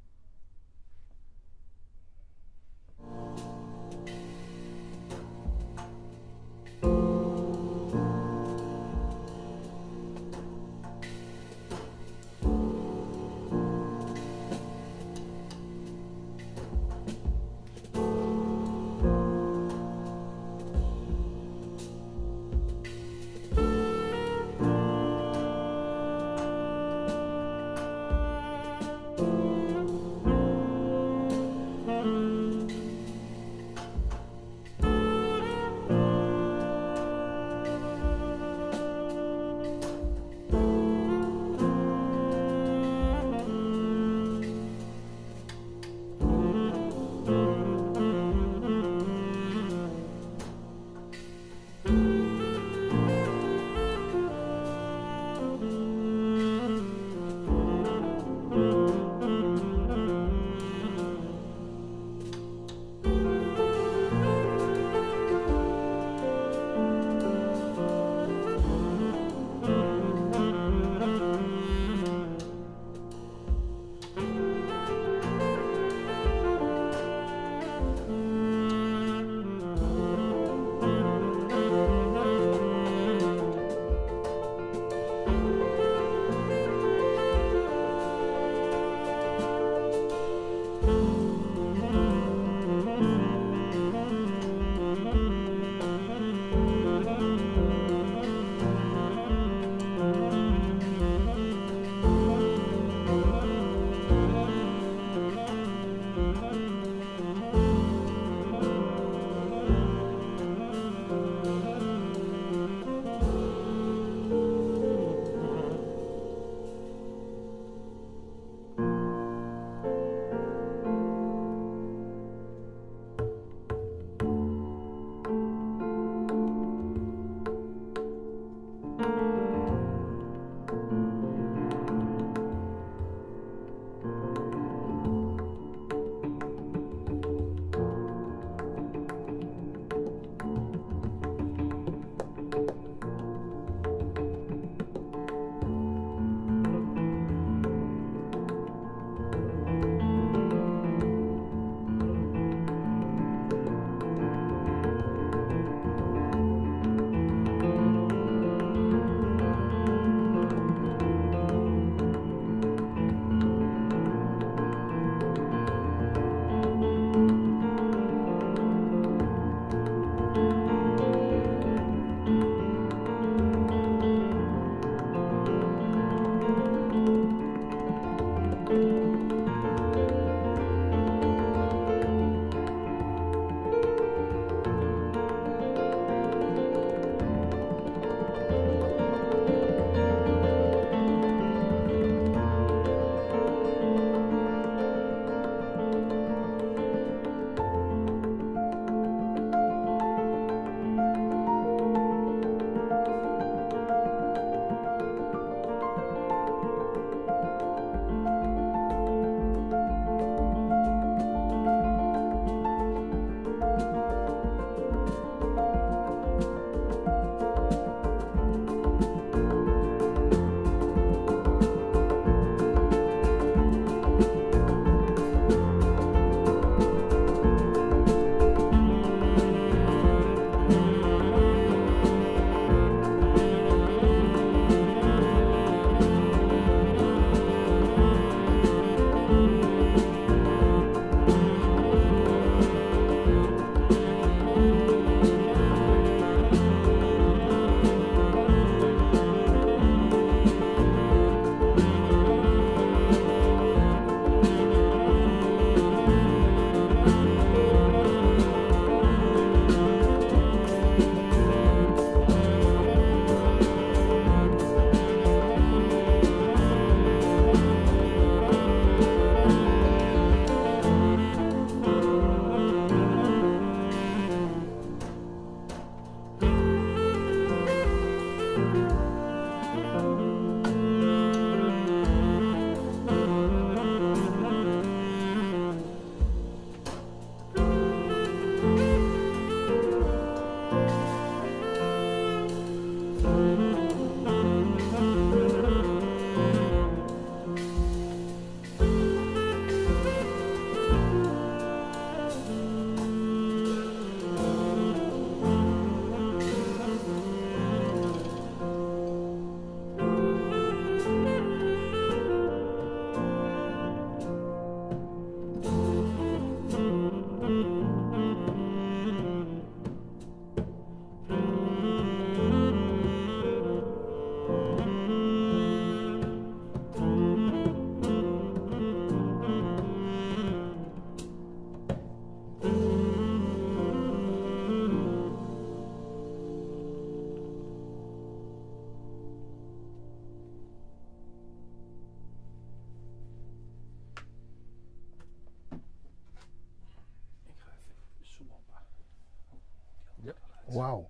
Yep. Wow.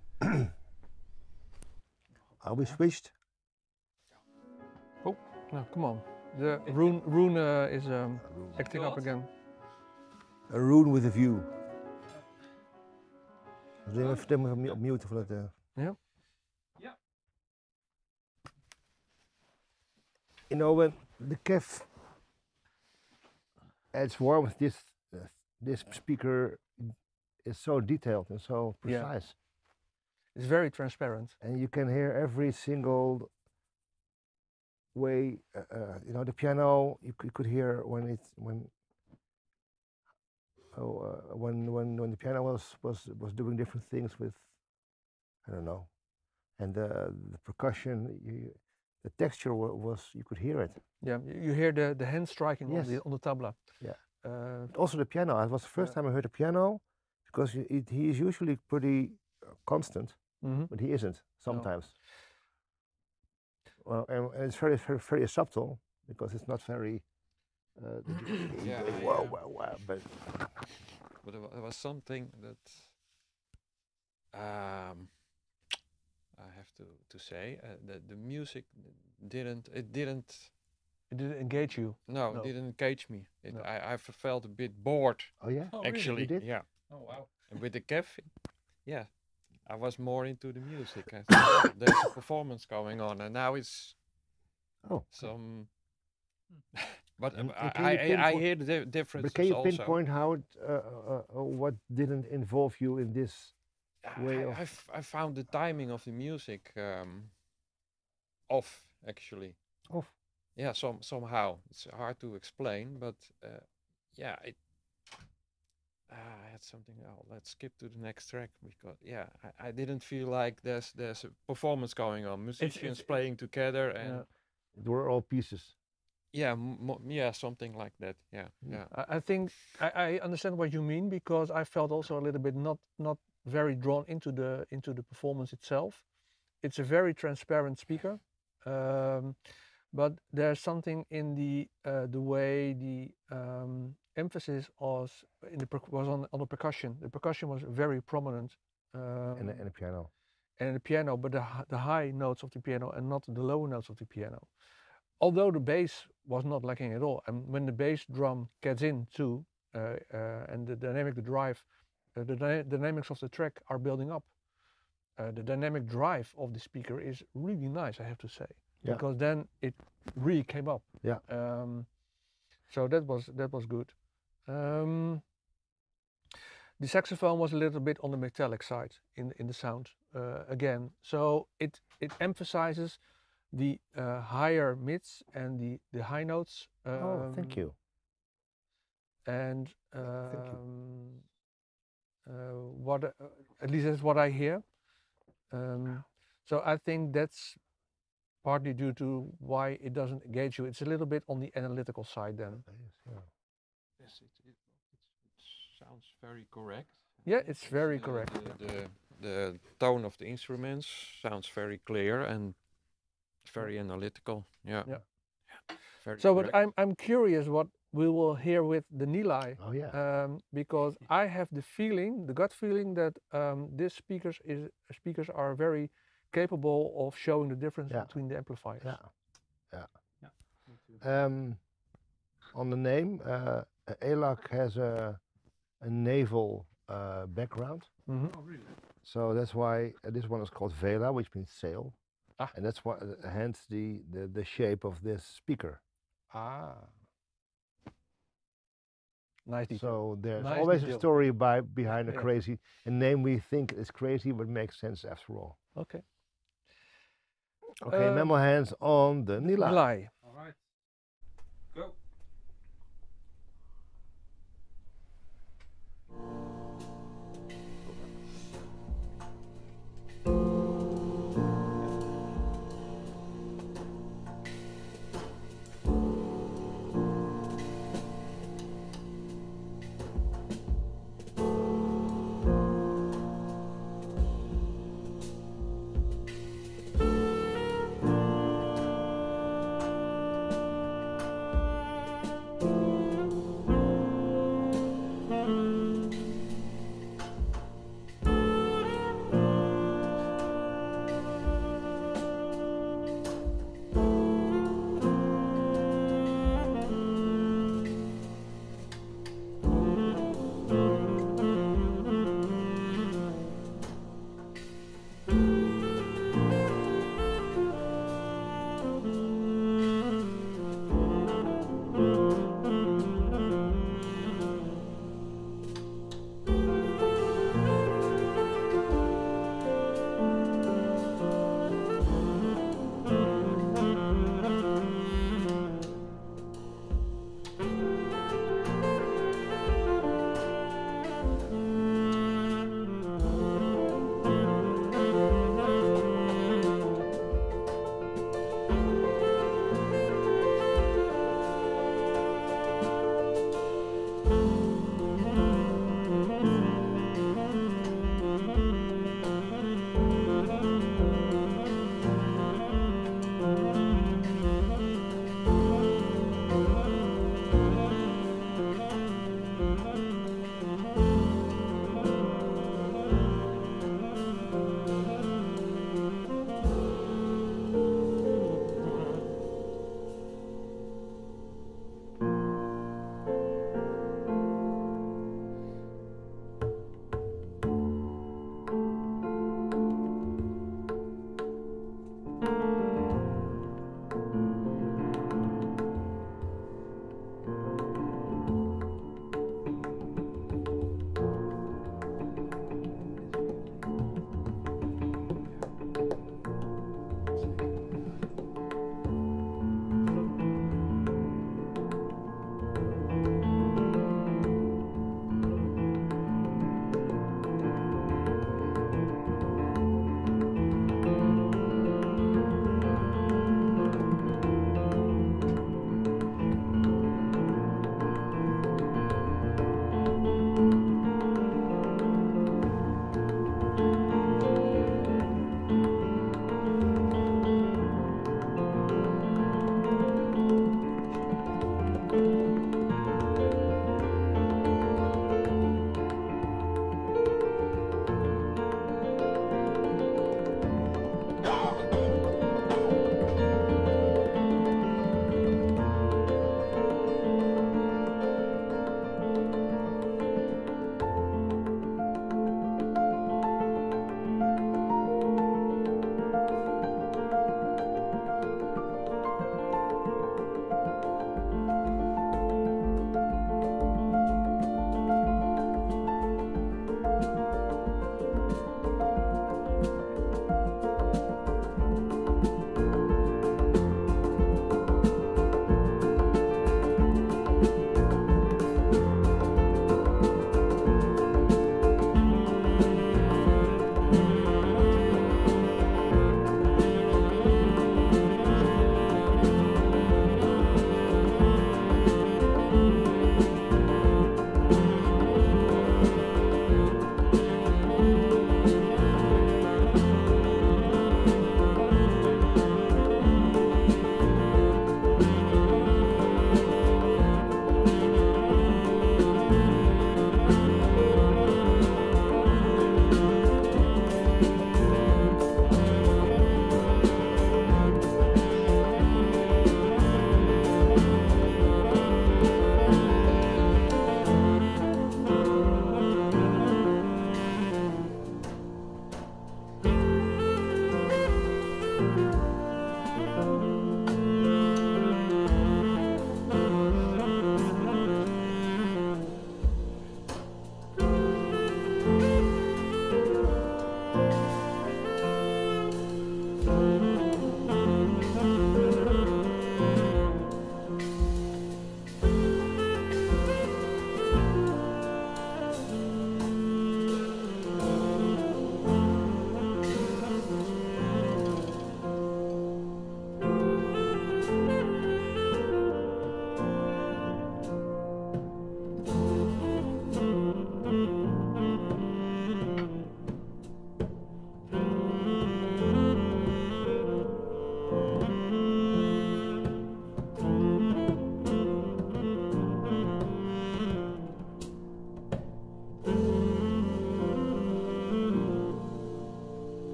Are we switched? Oh, no, come on. The Rune is acting up again. A Rune with a view. Zullen we even stemmen op mute of dat? Ja. Ja. You know, when the KEF adds warmth, this speaker is so detailed and so precise. Yeah. It's very transparent. And you can hear every single way, you know, the piano, you could hear when the piano was doing different things with, I don't know, and the percussion, the texture was, you could hear it. Yeah, you hear the hand striking, yes, on the tabla. Yeah. Also the piano. It was the first time I heard the piano, because he is usually pretty constant, but he isn't sometimes. No. Well, and it's very, very, very subtle, because it's not very. Yeah, wow, but there was something that I have to say that the music didn't engage you. No, it didn't engage me. I felt a bit bored. Oh yeah, actually, really? You did? Yeah. Oh wow. And with the KEF, yeah, I was more into the music. I thought, oh, there's a performance going on, and now it's some. But I hear the difference. But can you pinpoint how it, what didn't involve you in this way? I found the timing of the music off, actually. Off. Yeah, somehow it's hard to explain, but yeah, I had something else. Let's skip to the next track, because yeah, I didn't feel like there's a performance going on. Musicians playing together, and they were all pieces. Yeah, yeah, something like that. Yeah, yeah. I think I understand what you mean, because I felt also a little bit not very drawn into the performance itself. It's a very transparent speaker, but there's something in the way the emphasis was on the percussion. The percussion was very prominent. And the piano. And the piano, but the high notes of the piano and not the low notes of the piano. Although the bass was not lacking at all, and when the bass drum gets in too, and the dynamics of the track are building up. The dynamic drive of the speaker is really nice, I have to say, because then it really came up. Yeah. So that was good. The saxophone was a little bit on the metallic side in the sound again, so it emphasizes the higher mids and the high notes. Oh, thank you. And thank you. At least that's what I hear. So I think that's partly due to why it doesn't engage you. It's a little bit on the analytical side then. Yes, it sounds very correct. Yeah, it's very correct. The tone of the instruments sounds very clear and very analytical, yeah. Very so, correct. But I'm curious what we will hear with the Nilai, because I have the gut feeling that these speakers are very capable of showing the difference between the amplifiers. Yeah. On the name, Elac has a naval background. Oh, really? So that's why this one is called Vela, which means sail. Ah. And that's why, hence the shape of this speaker. Ah. Nice detail. So there's always a story behind a crazy name we think is crazy, but makes sense after all. Okay. Okay, Mammal Hands on the Nilai. Nilai. All right. Go.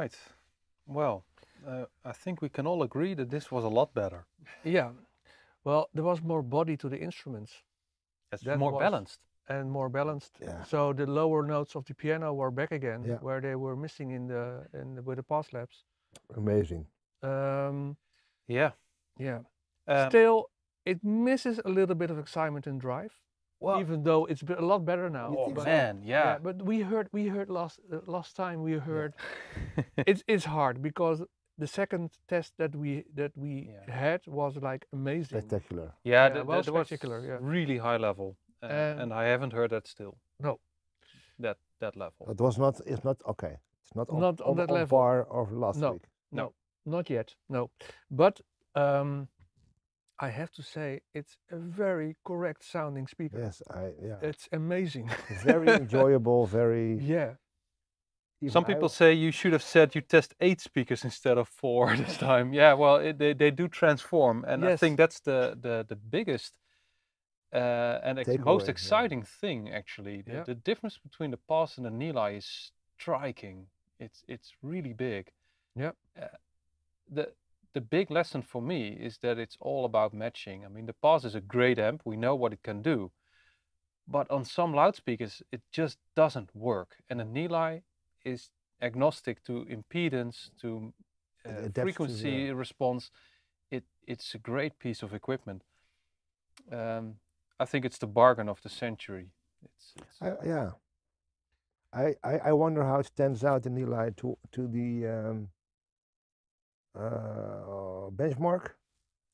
right. Well, I think we can all agree that this was a lot better. Yeah. Well, there was more body to the instruments. That's more balanced. And more balanced. Yeah. So the lower notes of the piano were back again, yeah, where they were missing with the Pass Labs. Amazing. Yeah. Yeah. Still, it misses a little bit of excitement and drive. Well, even though it's a lot better now. Oh, but, man, yeah. Yeah. But we heard last time we heard. Yeah. it's hard because the second test that we yeah, had was like amazing. Spectacular. Yeah, yeah, well, spectacular. Yeah. Really high level. And I haven't heard that still. No. That level. It was not. It's not okay. It's not on that level. Bar of last week. No. Not yet. No. But I have to say, it's a very correct sounding speaker. Yes, yeah. It's amazing. Very enjoyable. Very. Yeah. Even some people say you should have said you test 8 speakers instead of 4 this time. Yeah. Well, they do transform, and yes, I think that's the biggest. And the most exciting, yeah, thing, actually, yeah, the difference between the Pass and the Nilai is striking. It's really big. Yeah. The big lesson for me is that it's all about matching. I mean, the Pass is a great amp. We know what it can do, but on some loudspeakers, it just doesn't work. And the Nilai is agnostic to impedance, to frequency response. It's a great piece of equipment. I think it's the bargain of the century. Yeah. I wonder how it stands out in Nilai to the benchmark.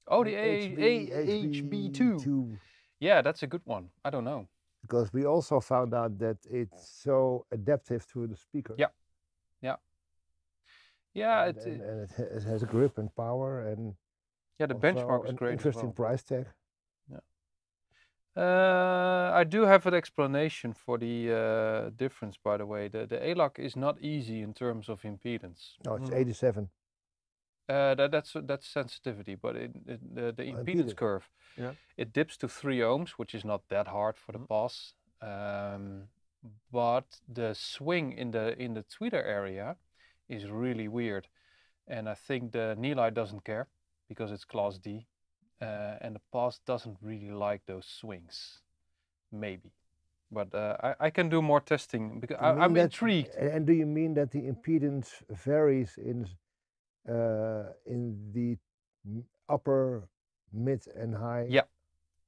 Oh, the AHB2. Yeah, that's a good one. I don't know. Because we also found out that it's so adaptive to the speaker. Yeah. Yeah. Yeah. And it has grip and power and. Yeah, the benchmark is great. Interesting price tag. I do have an explanation for the difference, by the way. The Elac is not easy in terms of impedance. No, it's 87. That's sensitivity, but the impedance curve, yeah, it dips to 3 ohms, which is not that hard for the Pass. But the swing in the tweeter area is really weird, and I think the Nilai doesn't care because it's class D. And the Pass doesn't really like those swings, maybe. But I can do more testing because I'm intrigued. And do you mean that the impedance varies in the upper, mid, and high? Yeah,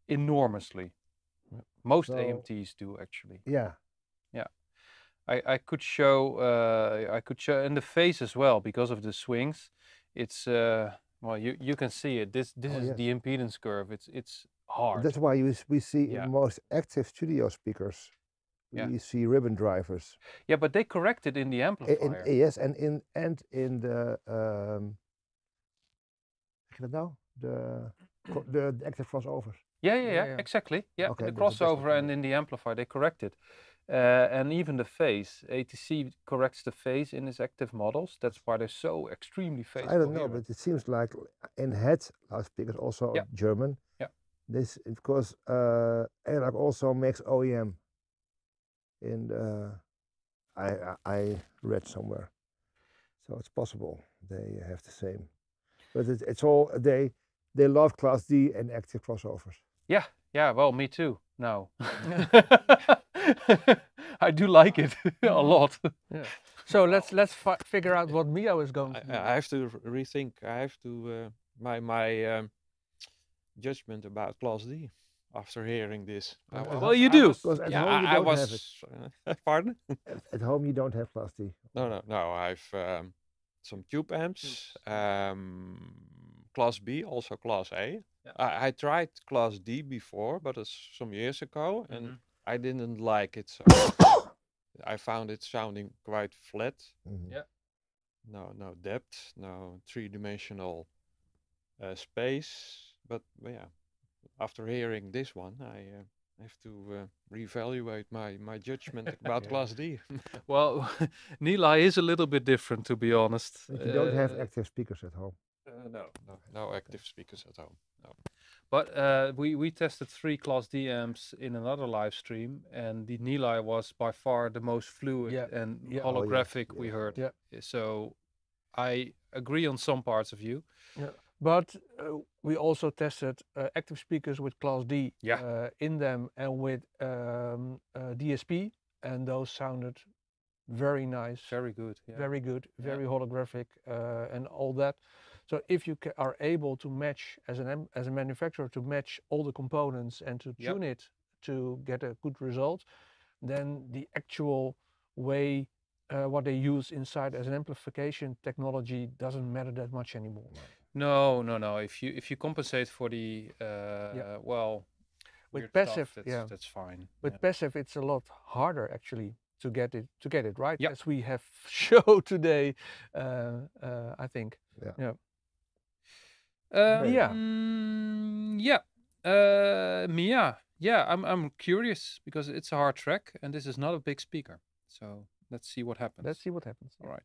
enormously. Most AMTs do actually. Yeah, yeah. I could show in the face as well because of the swings. It's. Well, you can see it. This is the impedance curve. It's hard. That's why we see, yeah, in most active studio speakers, yeah, we see ribbon drivers. Yeah, but they correct it in the amplifier. And in the the active crossovers. Yeah, exactly. Yeah, okay, the crossover and in the amplifier they correct it. And even the phase, ATC corrects the phase in its active models. That's why they're so extremely phase coherent. I don't know, but it seems like in head loudspeakers, also, yeah, German. Yeah. This, of course, Elac also makes OEM. In I read somewhere, so it's possible they have the same. But it's all they love class D and active crossovers. Yeah, yeah. Well, me too. No. I do like it a lot. Yeah. So let's figure out what Mia is going to do. I have to rethink. I have to my judgment about Class D after hearing this. Well, you do. I was. Pardon? At home you don't have Class D. No. I've some tube amps. Class B, also Class A. Yeah. I tried Class D before, but it's some years ago, and. Mm-hmm. I didn't like it, so I found it sounding quite flat. Mm-hmm. Yeah. No depth, no three-dimensional space. But yeah, after hearing this one, I have to reevaluate my judgment about Class D. Well, Nilai is a little bit different, to be honest. But you don't have active speakers at home. No active speakers at home. No. But we tested 3 Class D amps in another live stream, and the Nilai was by far the most fluid and holographic we heard. Yeah. So I agree on some parts of you. Yeah. But we also tested active speakers with Class D in them and with DSP, and those sounded very nice. Very good. Yeah. Very good, very holographic and all that. So if you are able to match, as a manufacturer, to match all the components and to tune it to get a good result, then the actual way what they use inside as an amplification technology doesn't matter that much anymore. No, no, no. If you compensate for the well, with passive, stuff, that's fine. With passive, it's a lot harder actually to get it right, as we have shown today. I think. Yeah. Mia. Yeah, I'm curious because it's a hard track and this is not a big speaker. So let's see what happens. Let's see what happens. All right.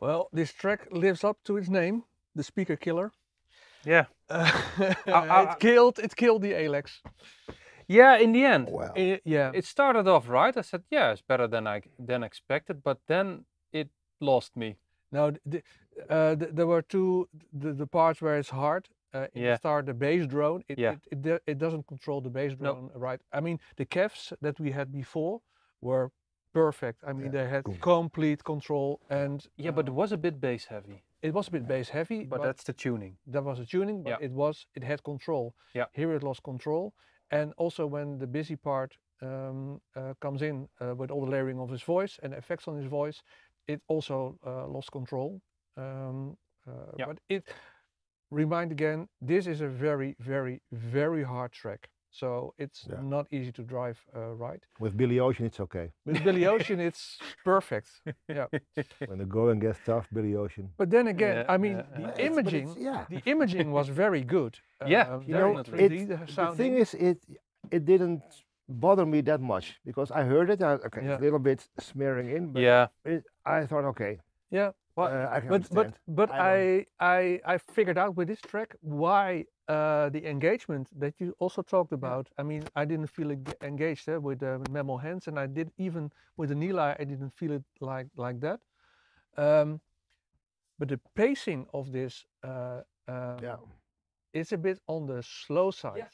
Well, this track lives up to its name, the speaker killer. Yeah. It killed the Elac. Yeah, in the end. Wow. It started off right. I said, yeah, it's better than expected, but then it lost me. Now, there were two the parts where it's hard. In the start, the bass drone. It doesn't control the bass drone right. I mean, the KEFs that we had before were perfect. I mean, they had complete control, and but it was a bit bass heavy. It was a bit bass heavy, but that's the tuning. That was the tuning, but it had control. Yeah. Here it lost control, and also when the busy part comes in with all the layering of his voice and effects on his voice, it also lost control. But remind again, this is a very, very, very hard track. So it's not easy to drive right. With Billy Ocean, it's okay. With Billy Ocean, it's perfect. Yeah. When the going gets tough, Billy Ocean. But then again, I mean, the imaging, the imaging was very good. The thing is, it didn't bother me that much because I heard it. A little bit smearing in. But I thought, okay. Yeah. Well, I figured out with this track why. The engagement that you also talked about. I mean, I didn't feel engaged with Mammal Hands, and I did even with the Nilai, I didn't feel it like that. But the pacing of this is a bit on the slow side. Yeah.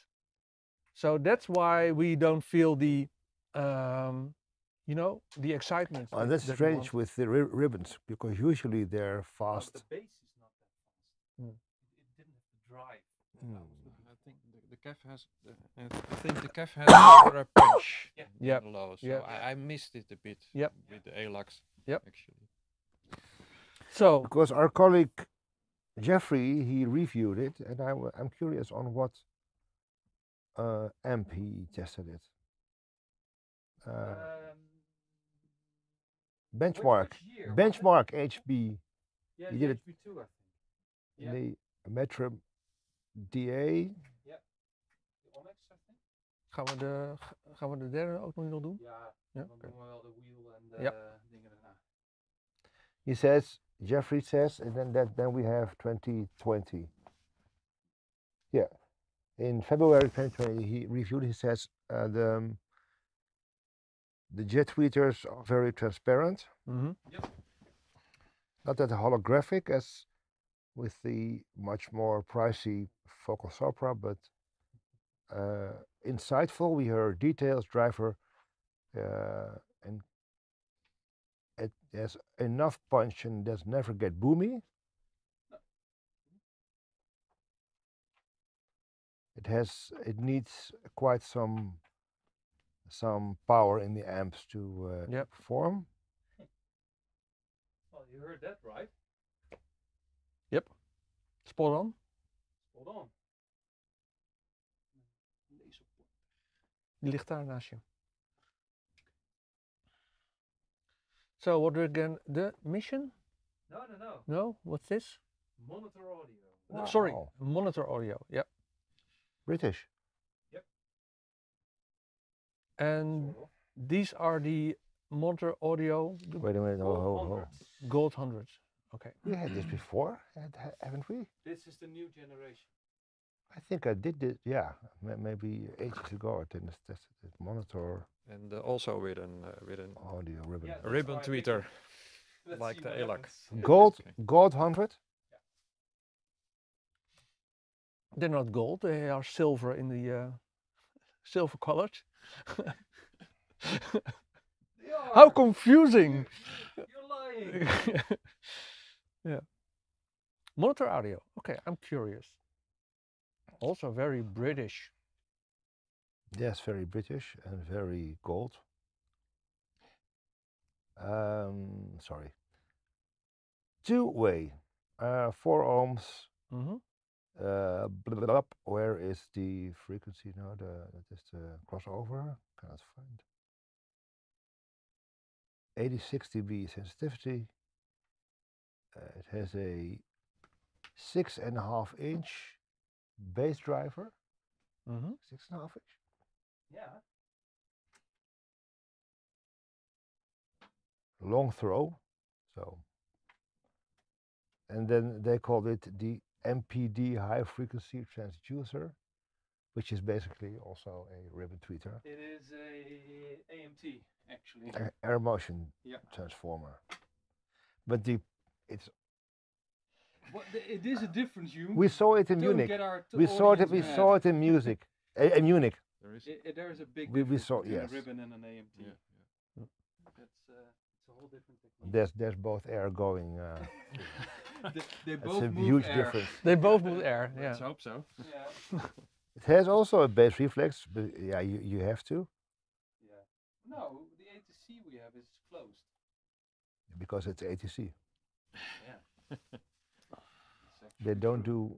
So that's why we don't feel the, you know, the excitement. And that's strange with the ribbons, because usually they're fast. But the bass is not that fast. Mm. It didn't drive. No. I think the KEF has. A punch. Yeah. Yep. Low, so I missed it a bit. Yep. With the Elacs. Yep. Actually. So. Because our colleague Jeffrey, he reviewed it, and I'm curious on what amp he tested it. Benchmark. Benchmark HB. Yeah. He did HB2, I think. Yeah. The Metrum. DA. Ja, de Onyx, I think. Gaan we de derde ook nog doen? Ja, dan doen we wel de wheel en de dingen daarna. He says, Jeffrey says, and then we have 2020. Yeah. In February 2020, he reviewed, he says, the jet tweeters are very transparent. Mm-hmm. Yep. Not that holographic as with the much more pricey vocal sopra, but insightful. We heard details, driver, and it has enough punch and does never get boomy. It needs quite some power in the amps to perform. Well, you heard that, right? Yep. Spot on. Spot on. Die ligt daar naast je. So what we're going to do, mission? No. No, what's this? Monitor audio. Wow. No, sorry, monitor audio, yep. British. Yep. And these are the monitor audio. Wait a minute, Gold 100. Okay. We had this before, haven't we? This is the new generation. I think I did this, maybe ages ago. I didn't test it. Monitor. And also with an audio ribbon. Yeah, ribbon tweeter, like the Elac. Gold 100? Yeah. They're not gold, they are silver in the silver colored. How confusing! You're lying! Yeah. Monitor audio. Okay, I'm curious. Also very British. Yes, very British and very gold. Sorry. Two-way, 4 ohms. Mm-hmm. Where is the frequency now? That is the crossover. Cannot find. 86 dB sensitivity. It has a 6.5-inch bass driver. Mm-hmm. 6.5 inch. Yeah. Long throw. So. And then they called it the MPD high frequency transducer, which is basically also a ribbon tweeter. It is a AMT actually. Air motion transformer. But it is a different tune. We saw it in Munich. We saw it in music. In Munich. There is a big difference between a ribbon and an AMT. Yeah. Yeah. It's a whole different technique. There's both air going. They both move huge air. Difference. They both move air. Yeah. Let's hope so. Yeah. It has also a bass reflex, but yeah, you have to. Yeah. No, the ATC we have is closed. Because it's ATC. Yeah. They don't do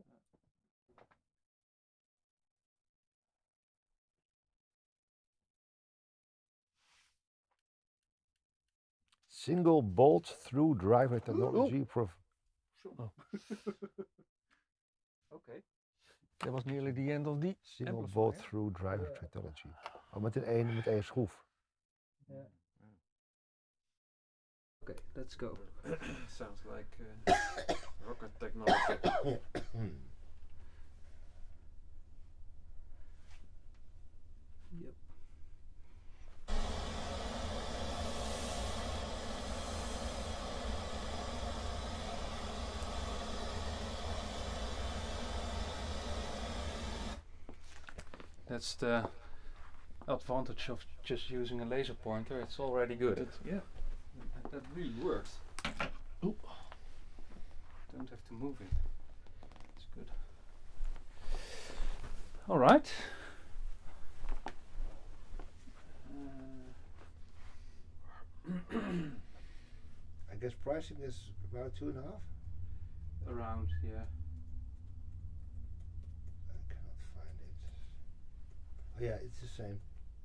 single bolt through driver technology. Oh. Okay. Dat was nearly the end of die. Single bolt through driver technology. Oh, met één schroef. Yeah. Okay, let's go. Sounds like rocket technology. Yep. That's the advantage of just using a laser pointer. It's already good. Yeah. That really works. Ooh. Don't have to move it. It's good. All right. I guess pricing is about 2.5. Around, yeah. I cannot find it. Oh yeah, it's the same.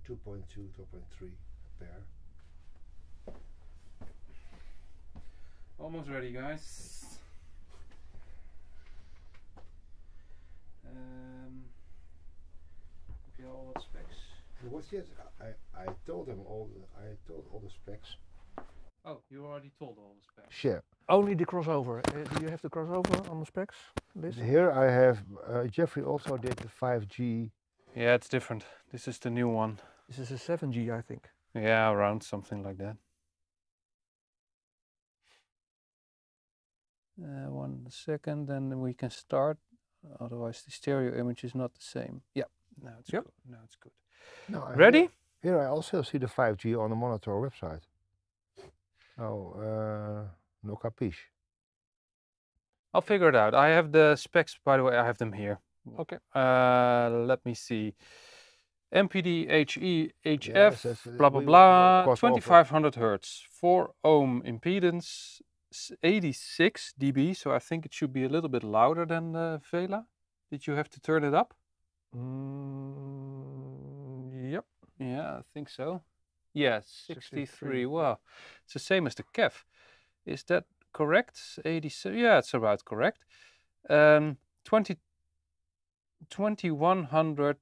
2.2, 2.3 a pair. Almost ready, guys. Heb je al wat specs? I told them all. I told all the specs. Oh, you already told all the specs. Sure. Only the crossover. Do you have the crossover on the specs list? Here I have. Jeffrey also did the 5G. Yeah, it's different. This is the new one. This is a 7G, I think. Yeah, around something like that. 1 second, and we can start. Otherwise, the stereo image is not the same. Yeah, now it's good. Now it's good. No, ready? Here I also see the 5G on the Monitor website. Oh, no capiche. I'll figure it out. I have the specs, by the way. I have them here. Okay. Let me see. MPD HE HF, yes, blah blah blah. 2500 hertz, 4 ohm impedance. 86 dB, so I think it should be a little bit louder than Vela. Did you have to turn it up? Yep. Yeah, I think so. Yeah, 63. Wow. It's the same as the KEF. Is that correct? 87. Yeah, it's about correct. 2100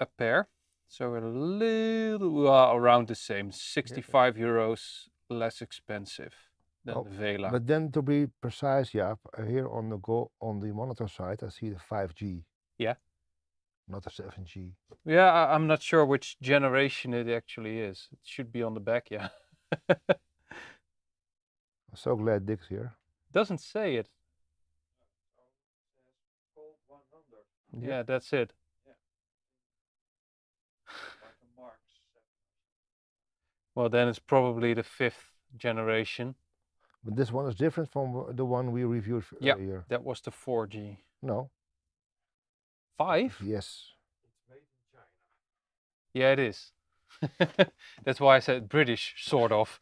a pair. So a little around the same. 65 euros less expensive. Oh, Vela. But then, to be precise, Jaap, here on the Monitor side, I see the 5G. Yeah. Not the 7G. Yeah, I'm not sure which generation it actually is. It should be on the back, yeah. I'm so glad Dick's here. Doesn't say it. Yeah, yeah, that's it. Yeah. Well, then it's probably the 5th generation. But this one is different from the one we reviewed earlier. Yeah, that was the 4G. No. 5? Yes. It's made in China. Yeah, it is. That's why I said British, sort of.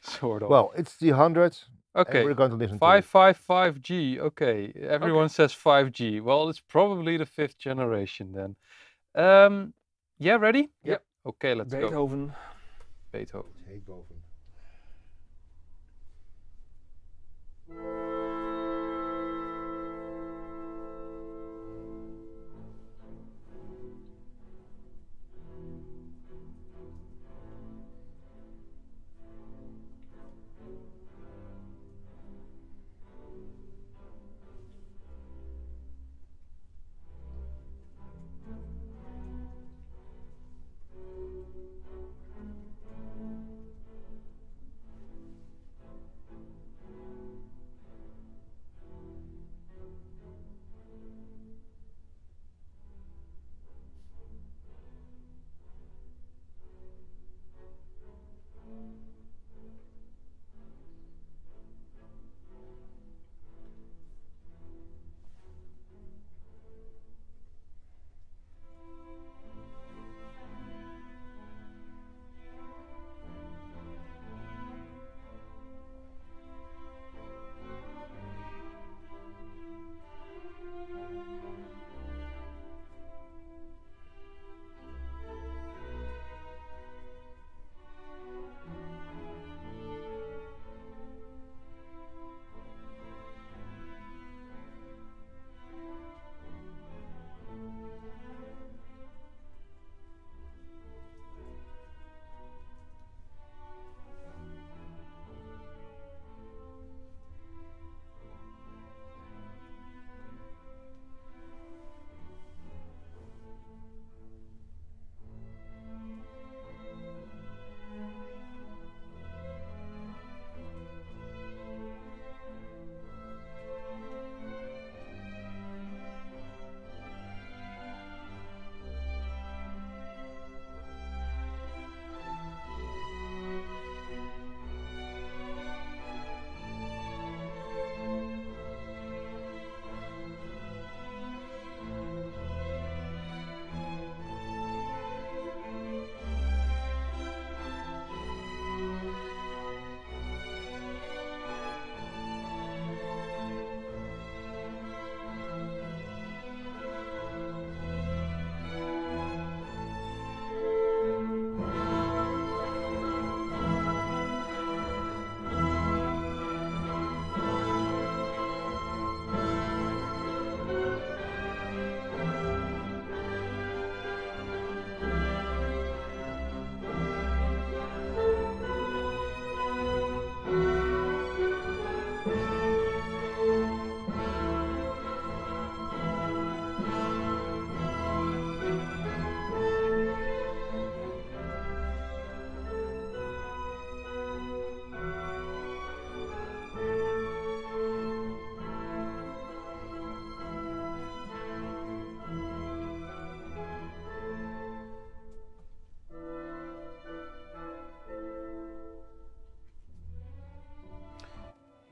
Sort of. Well, it's the 100. Okay. We're going to listen 5G. Okay. Everyone says 5G. Well, it's probably the 5th generation then. Yeah, ready? Yeah. Okay, let's go. Beethoven. Beethoven.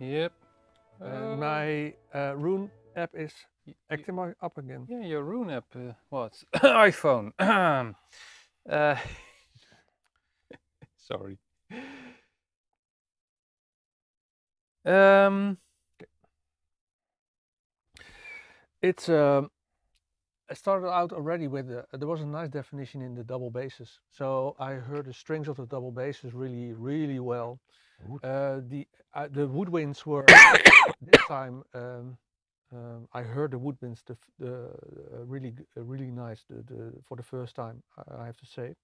Yep. My Roon app is acting up again. Yeah, your Roon app was iPhone. Sorry. It's I started out already with there was a nice definition in the double basses, so I heard the strings of the double basses really well. The woodwinds were this time. I heard the woodwinds really nice for the first time. I have to say,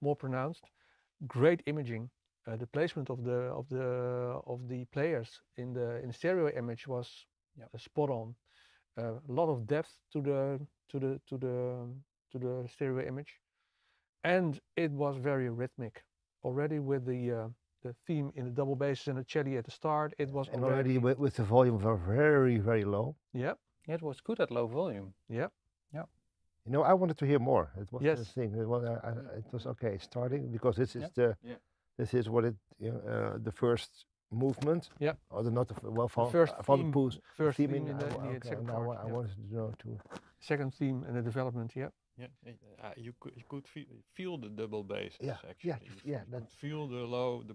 more pronounced. Great imaging. The placement of the players in the stereo image was spot on. A lot of depth to the stereo image, and it was very rhythmic already with the theme in the double basses and the cello at the start. It was already with the volume very low. Yeah, it was good at low volume. Yeah, yeah. You know, I wanted to hear more. It was the thing. It was okay starting, because this is this is what it the first movement, or the not the, well, first theme in the second part. I wanted to know too. Second theme and the development, you could feel the double bass, actually. Feel the low, the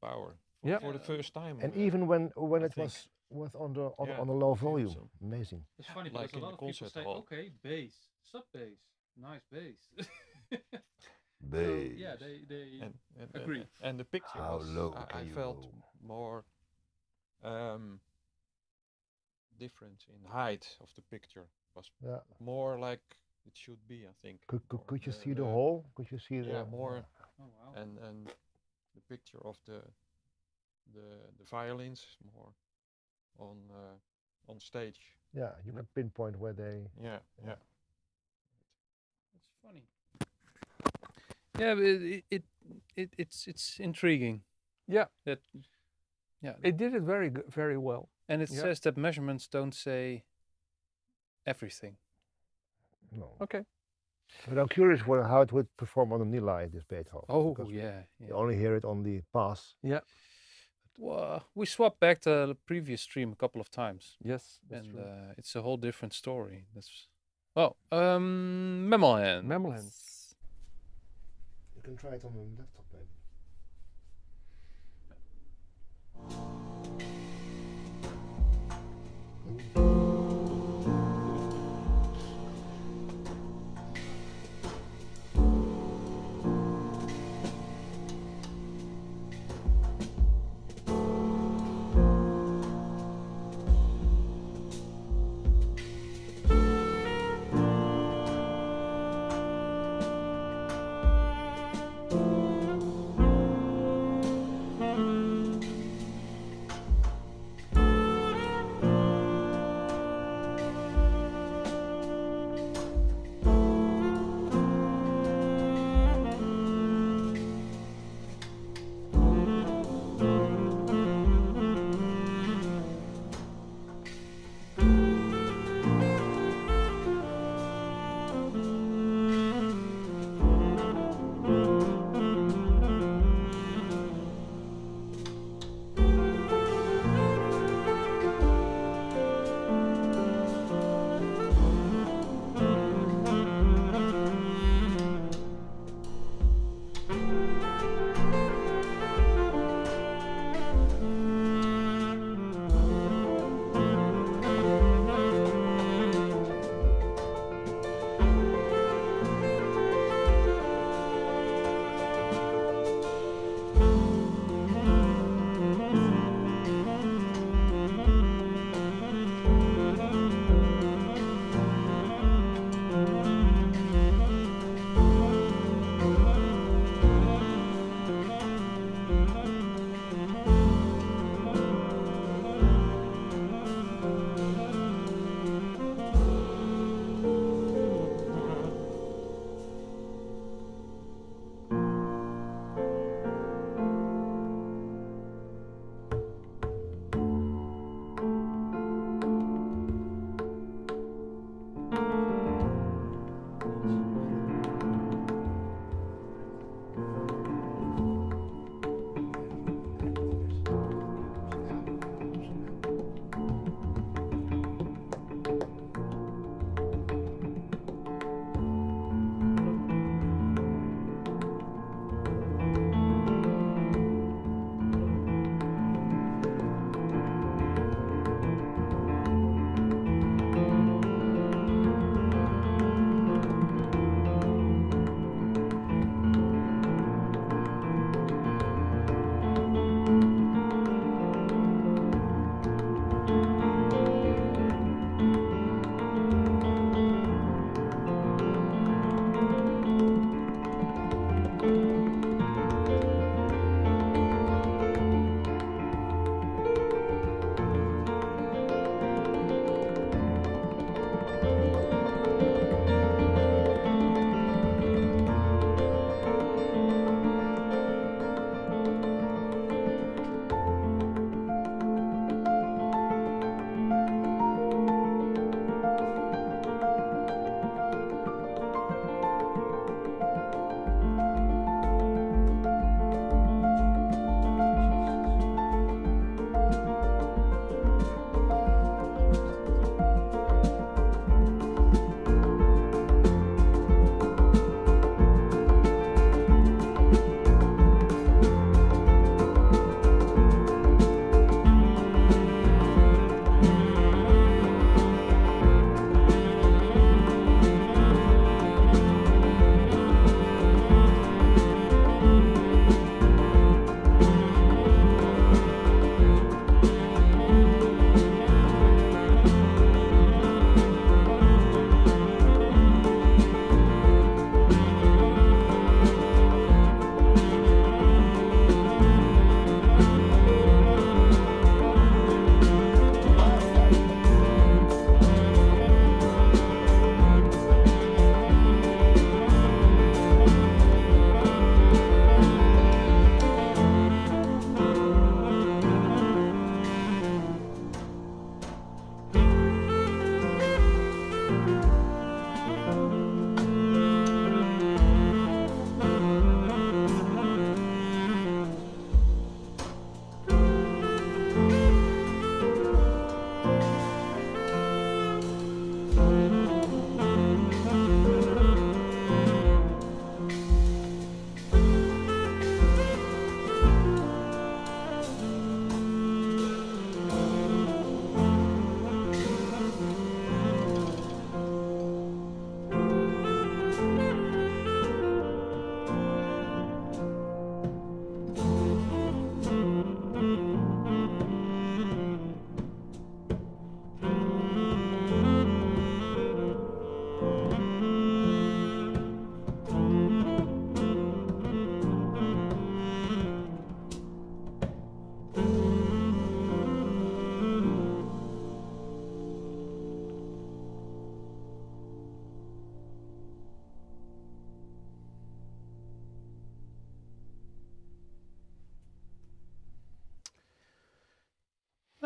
power for the first time. And even when it was on the low volume, so amazing. It's funny because a lot of people say, okay, bass, sub bass, nice bass. Bass. So, yeah, they agree. And the picture I felt more difference in height of the picture was more like it should be, I think. Could you see the whole? Could you see the more? Oh, wow. And the picture of the violins more on stage. Yeah, you can pinpoint where they. Yeah. It's funny. Yeah, it's intriguing. Yeah, it did it very well. And it says that measurements don't say everything. No. Okay. But I'm curious how it would perform on the Nilai, this Beethoven. Oh yeah. You only hear it on the Pass. Yeah. Well, we swapped back to the previous stream a couple of times. Yes, that's true. It's a whole different story. That's Mammal Hands. Mammal Hands. You can try it on the laptop, baby.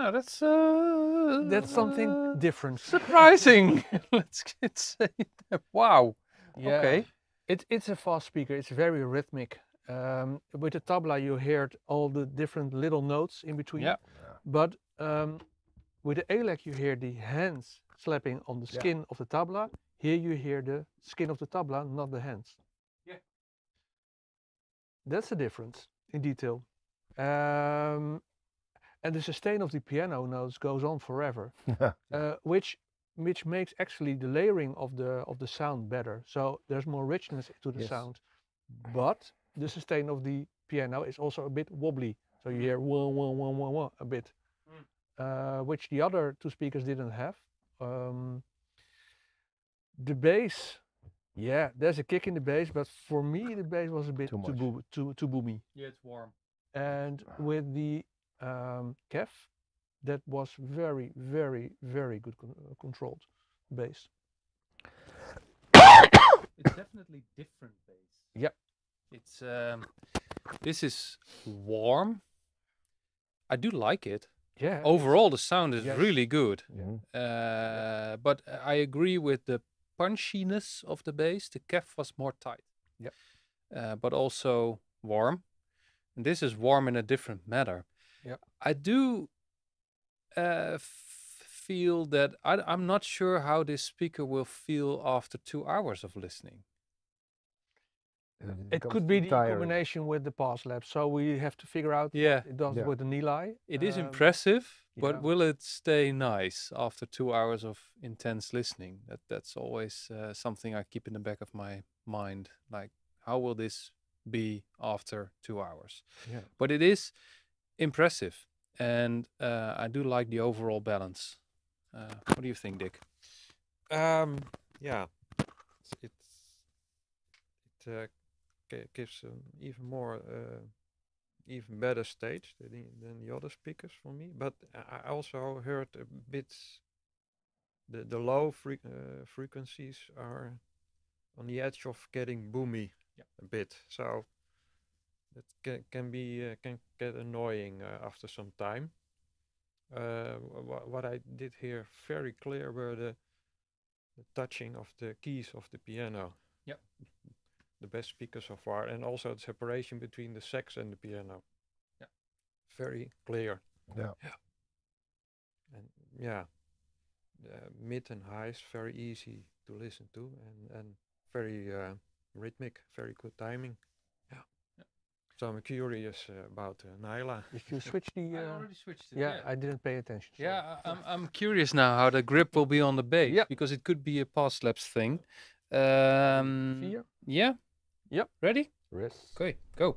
Now that's something different. Surprising. Let's say that. Wow. Yeah. Okay. It's a fast speaker. It's very rhythmic. With the tabla, you heard all the different little notes in between. Yeah. But with the Elac, you hear the hands slapping on the skin of the tabla. Here you hear the skin of the tabla, not the hands. Yeah. That's the difference in detail. And the sustain of the piano notes goes on forever, which makes actually the layering of the sound better. So there's more richness to the sound, but the sustain of the piano is also a bit wobbly. So you hear wah, wah, wah, wah, wah a bit, which the other two speakers didn't have. The bass, there's a kick in the bass, but for me the bass was a bit too boomy. Yeah, it's warm. And with the KEF, that was very, very, very good controlled bass. It's definitely different bass. Yeah. It's this is warm. I do like it. Yeah. Overall, the sound is really good. Yeah. But I agree with the punchiness of the bass. The KEF was more tight. Yeah. But also warm. And this is warm in a different manner. Yeah, I do feel that I'm not sure how this speaker will feel after 2 hours of listening. It could be the combination with the Pass Labs, so we have to figure out what it does with the Nilai. It is impressive, but will it stay nice after 2 hours of intense listening? That's always something I keep in the back of my mind. Like, how will this be after 2 hours? Yeah. But it is impressive, and I do like the overall balance. What do you think, Dick? Yeah, it gives an even more, even better stage than the other speakers for me. But I also heard a bit the low frequencies are on the edge of getting boomy a bit. So it can get annoying after some time. What I did hear very clear were the touching of the keys of the piano. Yeah, the best speaker so far, and also the separation between the sax and the piano. Yeah, very clear. Yeah, yeah, and yeah, mid and highs very easy to listen to, and very rhythmic, very good timing. So I'm curious about Nyla. If you switch the... I already switched it. Yeah, I didn't pay attention. So. Yeah, I'm curious now how the grip will be on the bass, because it could be a Pass Labs thing. Yeah. Yep. Ready? Yes. Okay, go.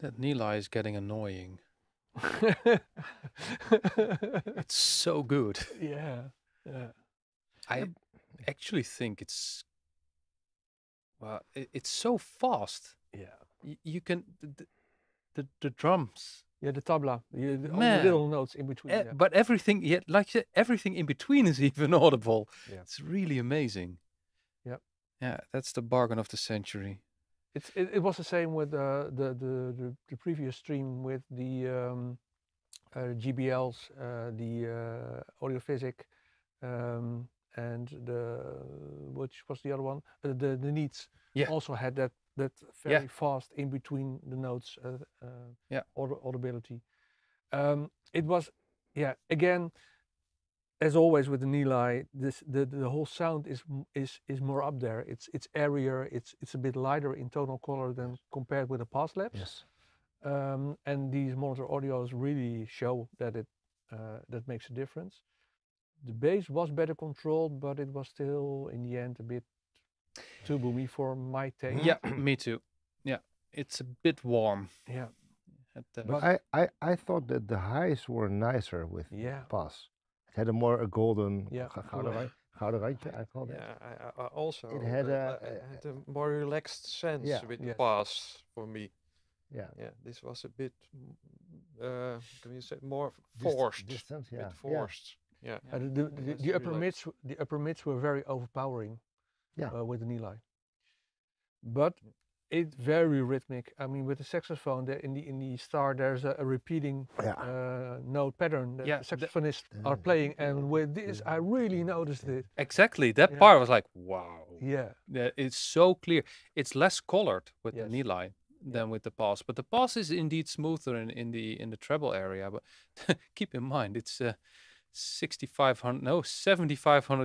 That Nilai is getting annoying. It's so good. Yeah. Yeah. I actually think it's, well, it's so fast. Yeah. You can, the drums. Yeah, the tabla, all the little notes in between. Yeah. But everything, yeah, like everything in between is even audible. Yeah. It's really amazing. Yeah. Yeah, that's the bargain of the century. It was the same with the previous stream with the GBLs, the Audio Physic, and which was the other one, the Neats. Yeah. Also had that very fast in between the notes, audibility. It was, yeah, again, as always with the Nilai, the whole sound is more up there. It's airier. It's a bit lighter in tonal color than compared with the Pass Labs. Yes. And these Monitor Audios really show that that makes a difference. The bass was better controlled, but it was still in the end a bit too boomy for my taste. Yeah, me too. Yeah, it's a bit warm. Yeah. But I thought that the highs were nicer with Pass. It had a more golden, gouden randje, I call it. Yeah, I also. It had a more relaxed sense with Pass for me. Yeah. Yeah, this was a bit, can you say, more forced. Distance, yeah. A bit forced. Yeah. Yeah. The upper mids, were very overpowering. Yeah. With the Nilai, but it's very rhythmic. I mean, with the saxophone, in the start there's a repeating note pattern that saxophonists are playing, and with this I really noticed it. Exactly, that part was like wow. Yeah. Yeah, it's so clear. It's less colored with the Nilai than with the Pass, but the Pass is indeed smoother in the treble area. But keep in mind, it's 7,500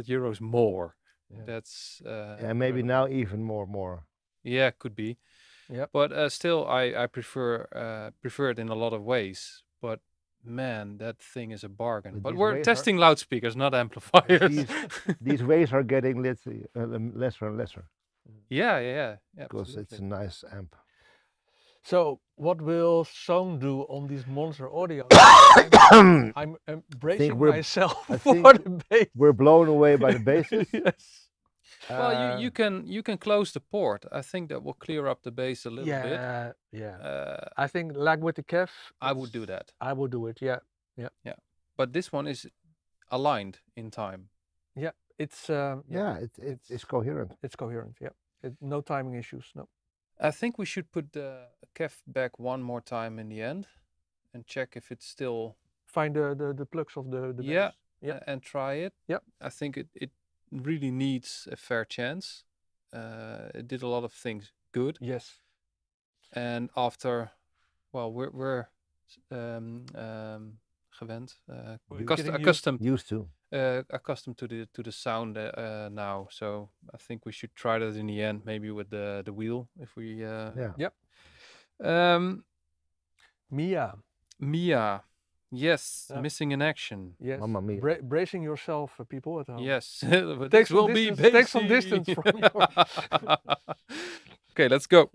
euros more. Yeah. That's and maybe now even more. Yeah, could be. Yeah. But still, I prefer it in a lot of ways. But man, that thing is a bargain. But we're testing loudspeakers, not amplifiers. These ways are getting lesser and lesser. Yeah. Because it's a nice amp. So, what will sound do on these Monitor Audio? I'm bracing myself for the bass. We're blown away by the basses. Yes. Well, you can close the port. I think that will clear up the bass a little bit. Yeah. I think, like with the KEF, I would do that. I will do it. Yeah. But this one is aligned in time. Yeah. It's It's coherent. It's coherent. Yeah. No timing issues. No. I think we should put the KEF back one more time in the end and check if it's still... Find the plugs of the bass. Yeah, and try it. Yeah. I think it really needs a fair chance. It did a lot of things good. Yes. And after, well, we're gewend, accustomed to the sound now, so I think we should try that in the end, maybe with the wheel, if we Mia, yes, missing in action, yes, Mamma Mia. Bracing yourself, people at home, yes. Take some distance from your... Okay, let's go.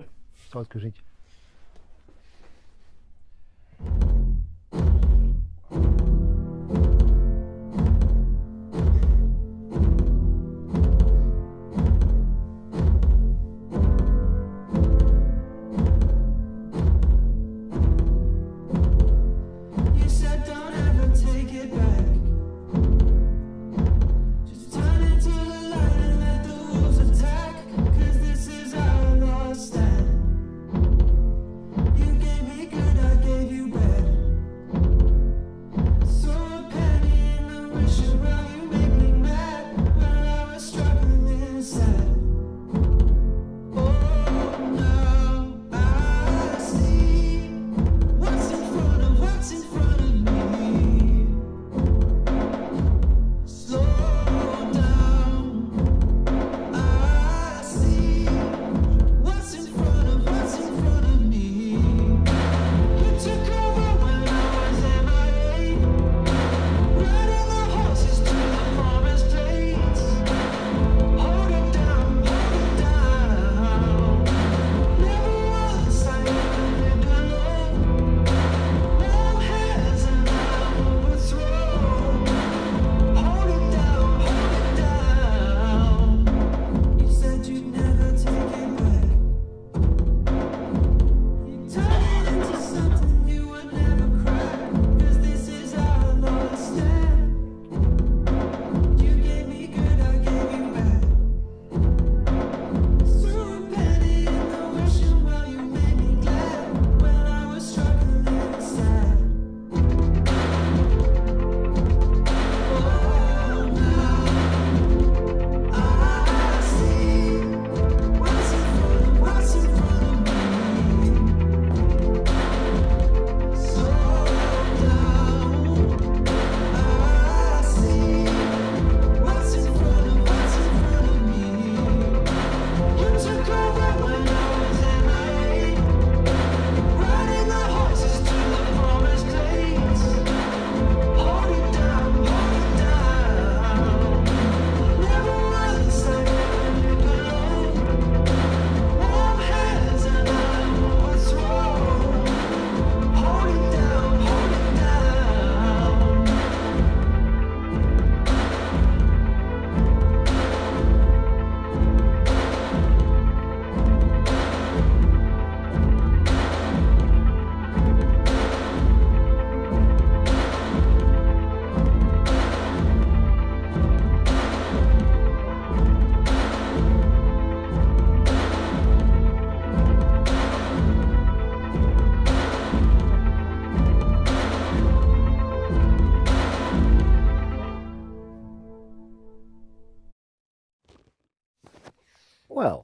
Well.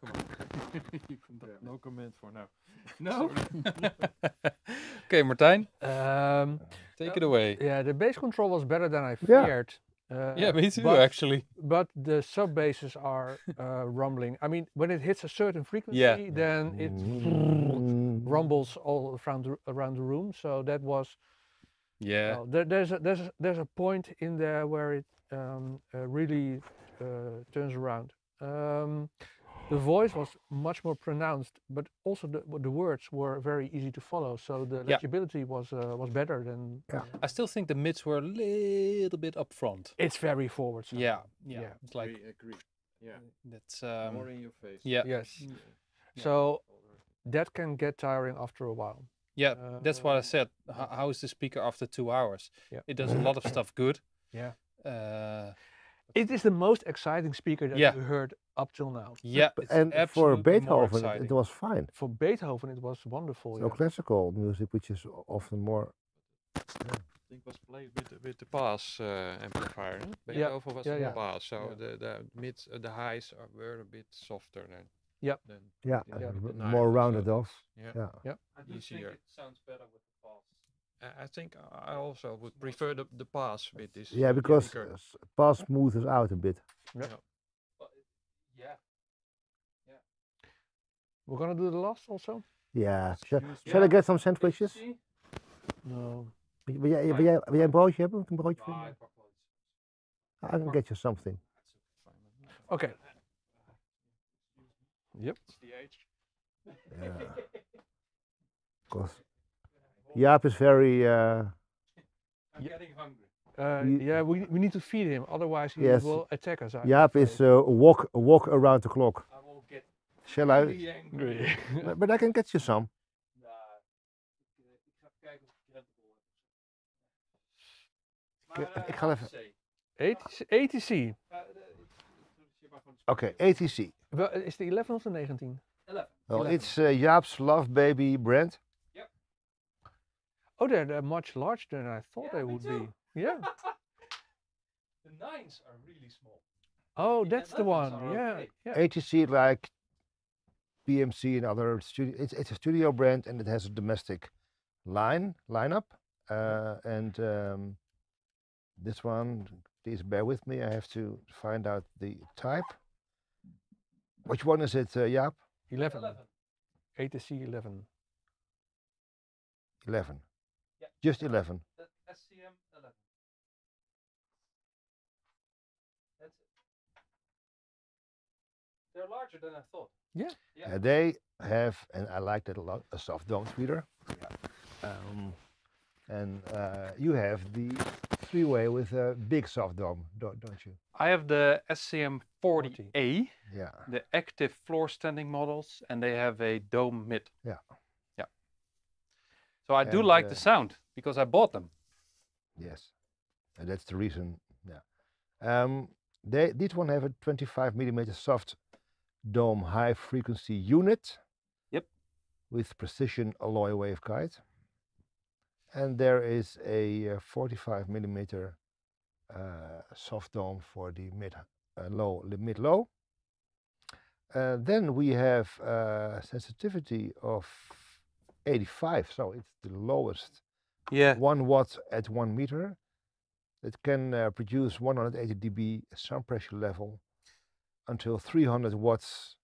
Come on. You can do no comment for now. No? Okay, Martijn. Take it away. Yeah, the bass control was better than I feared. Yeah, me too, actually. But the sub basses are rumbling. I mean, when it hits a certain frequency, then it rumbles all around the room. So that was... Yeah. Well, there's a point in there where it really turns around. The voice was much more pronounced, but also the words were very easy to follow, so the legibility was better than... I still think the mids were a little bit up front. It's very forward. So. Yeah. It's like... We agree. Yeah. That's, more in your face. Yeah. Yes. Yeah. So that can get tiring after a while. Yeah, that's what I said. How is the speaker after 2 hours? Yeah. It does a lot of stuff good. Yeah. It is the most exciting speaker that you heard up till now. Yeah, and for Beethoven it was fine. For Beethoven it was wonderful. No classical music, which is often more. I think was played with the bass amplifier. Beethoven was the bass, so the mids, the highs were a bit softer then. Yep. More rounded off. Yeah. I do think it sounds better with the bass. I think I also would prefer the pass with this. Yeah, because pass smooths out a bit. Yeah. We're gonna do the last also. Yeah. Shall I get some sandwiches? No. Wil jij een broodje hebben? Een broodje voor je? I can get you something. Okay. Yep. It's the age. Yeah. Of course. Jaap is very... I'm getting hungry. We need to feed him, otherwise he will attack us. Jaap is walk around the clock. I will get really angry. But I can get you some. Ik ga even... ATC. Okay, ATC. Well, is the 11 of the 19? 11. Well, 11. It's Jaap's love baby brand. Oh, they're much larger than I thought they would be. Yeah. The 9s are really small. Oh, that's the one. Yeah. ATC, like BMC and other studio. It's a studio brand and it has a domestic lineup. And this one, please bear with me. I have to find out the type. Which one is it, Jaap? 11. ATC 11. 11. Just 11. SCM 11. That's it. They're larger than I thought. Yeah. They have, and I like that a lot, a soft dome tweeter. Yeah. And you have the three-way with a big soft dome, don't you? I have the SCM 40A. Yeah. The active floor standing models, and they have a dome mid. Yeah. So I do like the sound because I bought them. Yes, and that's the reason. Yeah, this one have a 25mm soft dome high frequency unit. Yep. With precision alloy waveguide, and there is a 45mm soft dome for the mid low. Then we have sensitivity of 85, so it's the lowest. 1 watt at 1 meter. It can produce 180 dB sound pressure level until 300 watts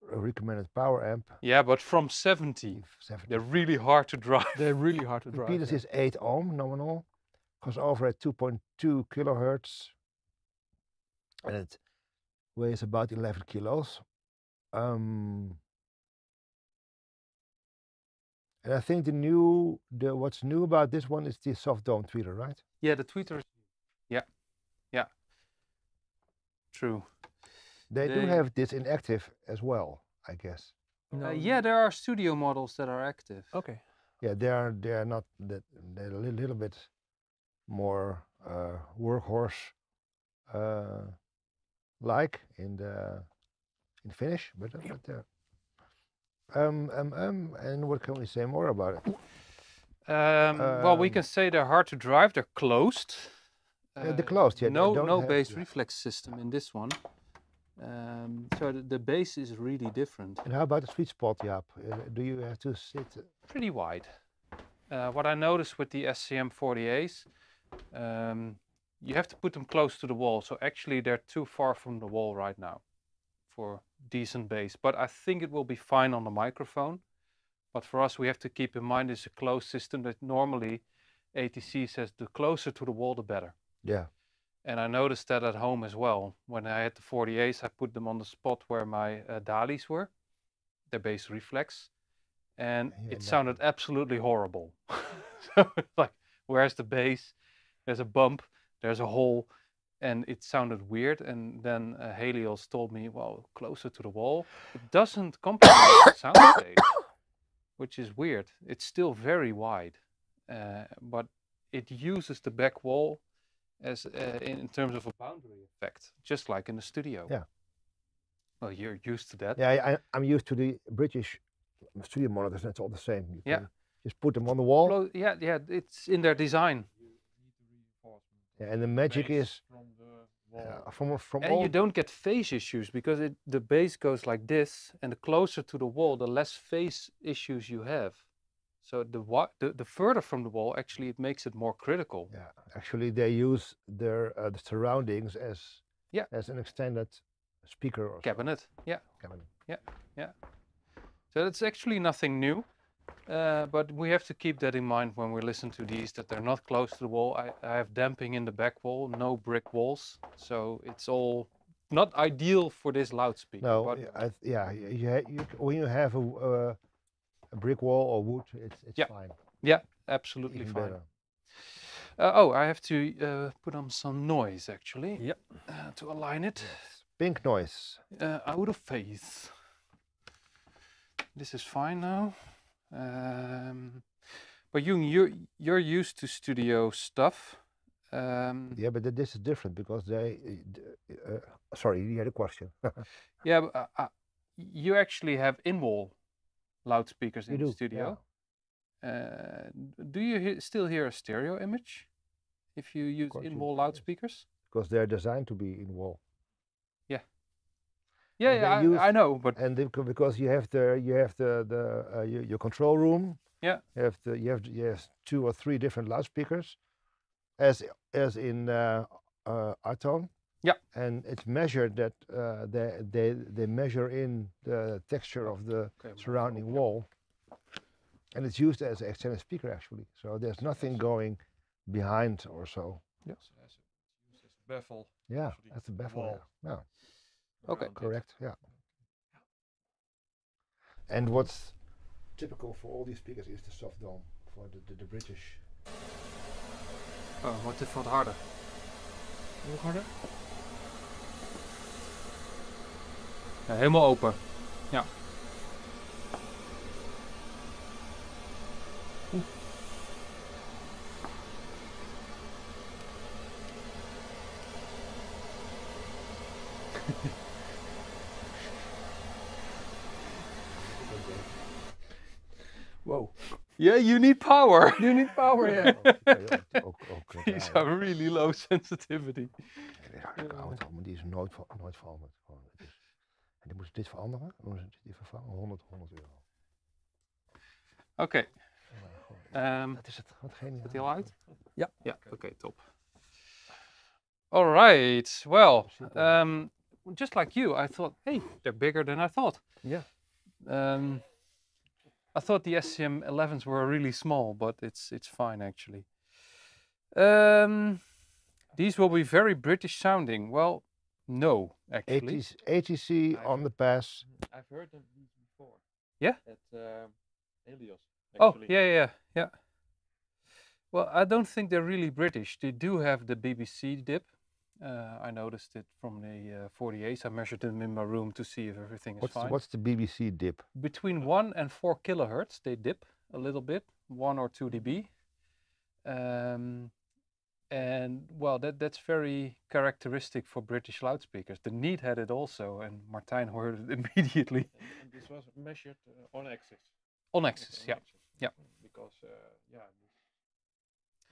recommended power amp. Yeah, but from 70. They're really hard to drive. Impedance is 8 ohm nominal, goes over at 2.2 kilohertz, and it weighs about 11 kilos. And I think what's new about this one is the soft dome tweeter, right? Yeah, the tweeter. Yeah. True. They do have this in active as well, I guess. No. Yeah, there are studio models that are active. Okay. Yeah, they are not that. They're a little bit more workhorse like in finish, but they're. And what can we say more about it? Well, we can say they're hard to drive. They're closed. They're closed. Yeah. No bass reflex system in this one. So the bass is really different. And how about the sweet spot, Jaap? Do you have to sit? Pretty wide. What I noticed with the SCM48's, you have to put them close to the wall. So actually they're too far from the wall right now for decent bass. But I think it will be fine on the microphone. But for us, we have to keep in mind it's a closed system that normally ATC says the closer to the wall, the better. Yeah. And I noticed that at home as well. When I had the 48's, I put them on the spot where my Dali's were, their bass reflex. And it sounded absolutely horrible. So it's like, where's the bass? There's a bump, there's a hole, and it sounded weird. And then Helios told me, well, closer to the wall. It doesn't compensate the soundstage, which is weird. It's still very wide, but it uses the back wall as in terms of a boundary effect, just like in the studio. Yeah. Well, you're used to that. Yeah, I'm used to the British studio monitors. That's all the same. You can just put them on the wall. Yeah, yeah, it's in their design. Yeah, and the magic is from and all... you don't get phase issues because the bass goes like this, and the closer to the wall, the less phase issues you have. So the further from the wall, actually, it makes it more critical. Yeah, actually, they use their the surroundings as an extended speaker or cabinet. So. Yeah. Cabinet. Yeah, yeah. So that's actually nothing new, but we have to keep that in mind when we listen to these, that they're not close to the wall. I have damping in the back wall, no brick walls, so it's all not ideal for this loudspeaker. No, but when you have a brick wall or wood, it's fine. Yeah, absolutely even fine. Better. Oh, I have to put on some noise actually to align it. Yes. Pink noise. Out of phase. This is fine now, but you're used to studio stuff. Yeah, but this is different because they. Sorry, you had a question. Yeah, but, you actually have in-wall loudspeakers in the studio. Yeah. Do you still hear a stereo image if you use in-wall loudspeakers? Because they're designed to be in-wall. Yeah. Yeah, I know, but because you have your control room. Yeah. You have two or three different loudspeakers, as in Arton. Yeah. And it's measured that they measure in the texture of the surrounding wall, and it's used as an external speaker actually. So there's nothing going behind or so. Yeah. It's a baffle. Yeah, that's a baffle. Wall. Yeah. Yeah. Okay. Correct. Yeah. And what's typical for all these speakers is the soft dome for the British. Oh, wat harder. Nog harder? Ja, helemaal open. Ja. Whoa. Yeah, you need power. You need power, yeah. These are really low sensitivity. Ik hou het al, maar die is nooit veranderd. En dan moeten ze dit veranderen, dan moeten ze dit vervangen. 100 euro. Oké. Dat is het. Wat geniaal. Is het heel uit? Ja. Ja, oké, top. All right. Well, just like you, I thought, hey, they're bigger than I thought. Yeah. I thought the SCM11's were really small, but it's fine actually. These will be very British sounding. Well, no, actually. ATC on the Pass. I've heard them before. Yeah. At Helios. Actually. Oh, yeah. Well, I don't think they're really British. They do have the BBC dip. I noticed it from the 48's. I measured them in my room to see if everything is fine. What's the BBC dip? Between 1 and 4 kilohertz, they dip a little bit, 1 or 2 dB. And, well, that's very characteristic for British loudspeakers. The Neat had it also, and Martijn heard it immediately. And this was measured on axis. On axis, yeah. Yeah. Because,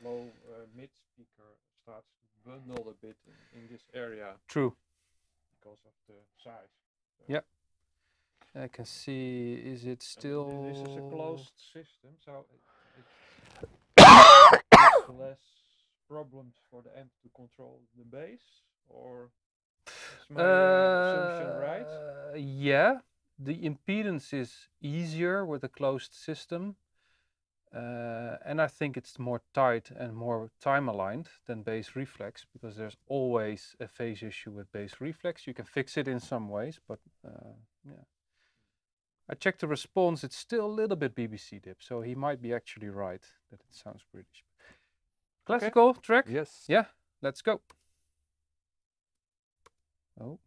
low mid speaker starts to bundle a bit in this area. True. because of the size. So yep. I can see, is it still... And this is a closed system, so it's less problems for the amp to control the bass, or is my assumption right? Yeah, the impedance is easier with a closed system. And I think it's more tight and more time aligned than bass reflex, because there's always a phase issue with bass reflex. You can fix it in some ways, but yeah. I checked the response, it's still a little bit BBC dip, so he might be actually right that it sounds British. Classical track? Yes. Yeah, let's go. Oh.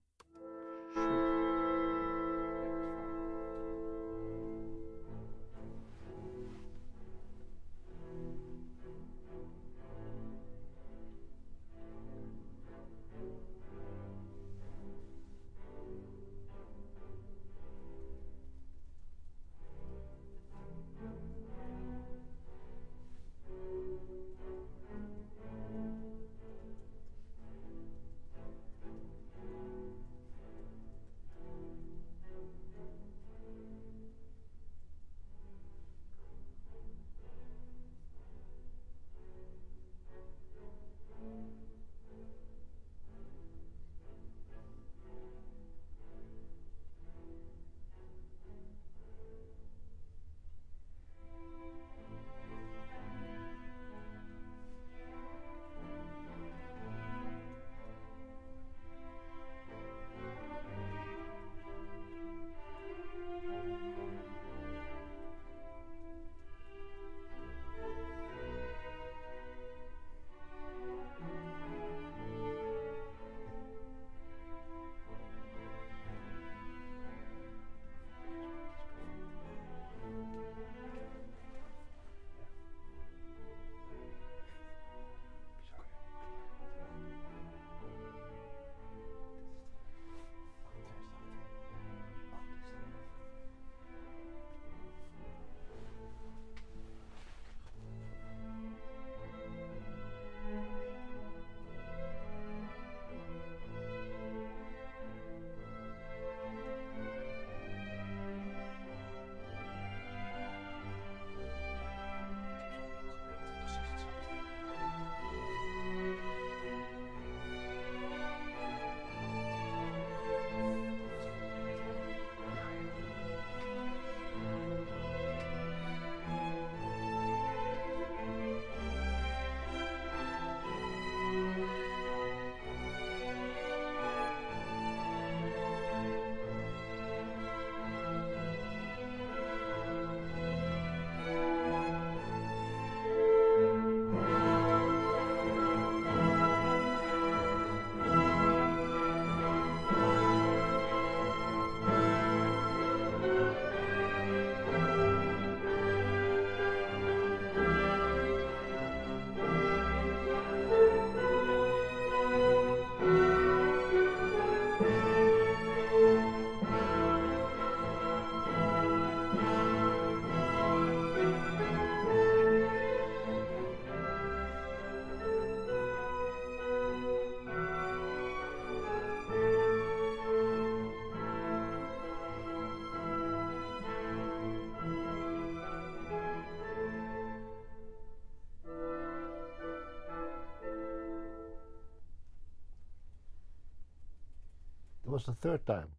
The third time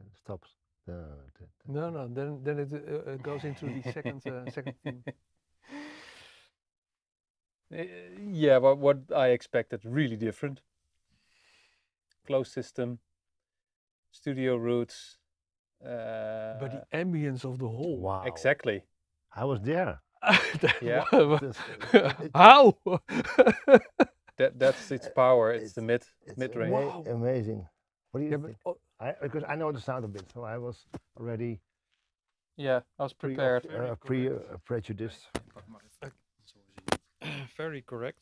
and it stops. No, then it goes into the second theme. Yeah, but what I expected, really different. Closed system, studio roots, but the ambience of the whole. Wow. Exactly. I was there. Yeah. How? That's its power. It's the mid range. Wow. Amazing. What do you think? Oh, because I know the sound a bit, so I was already. Yeah, I was prepared. Prejudiced. Very correct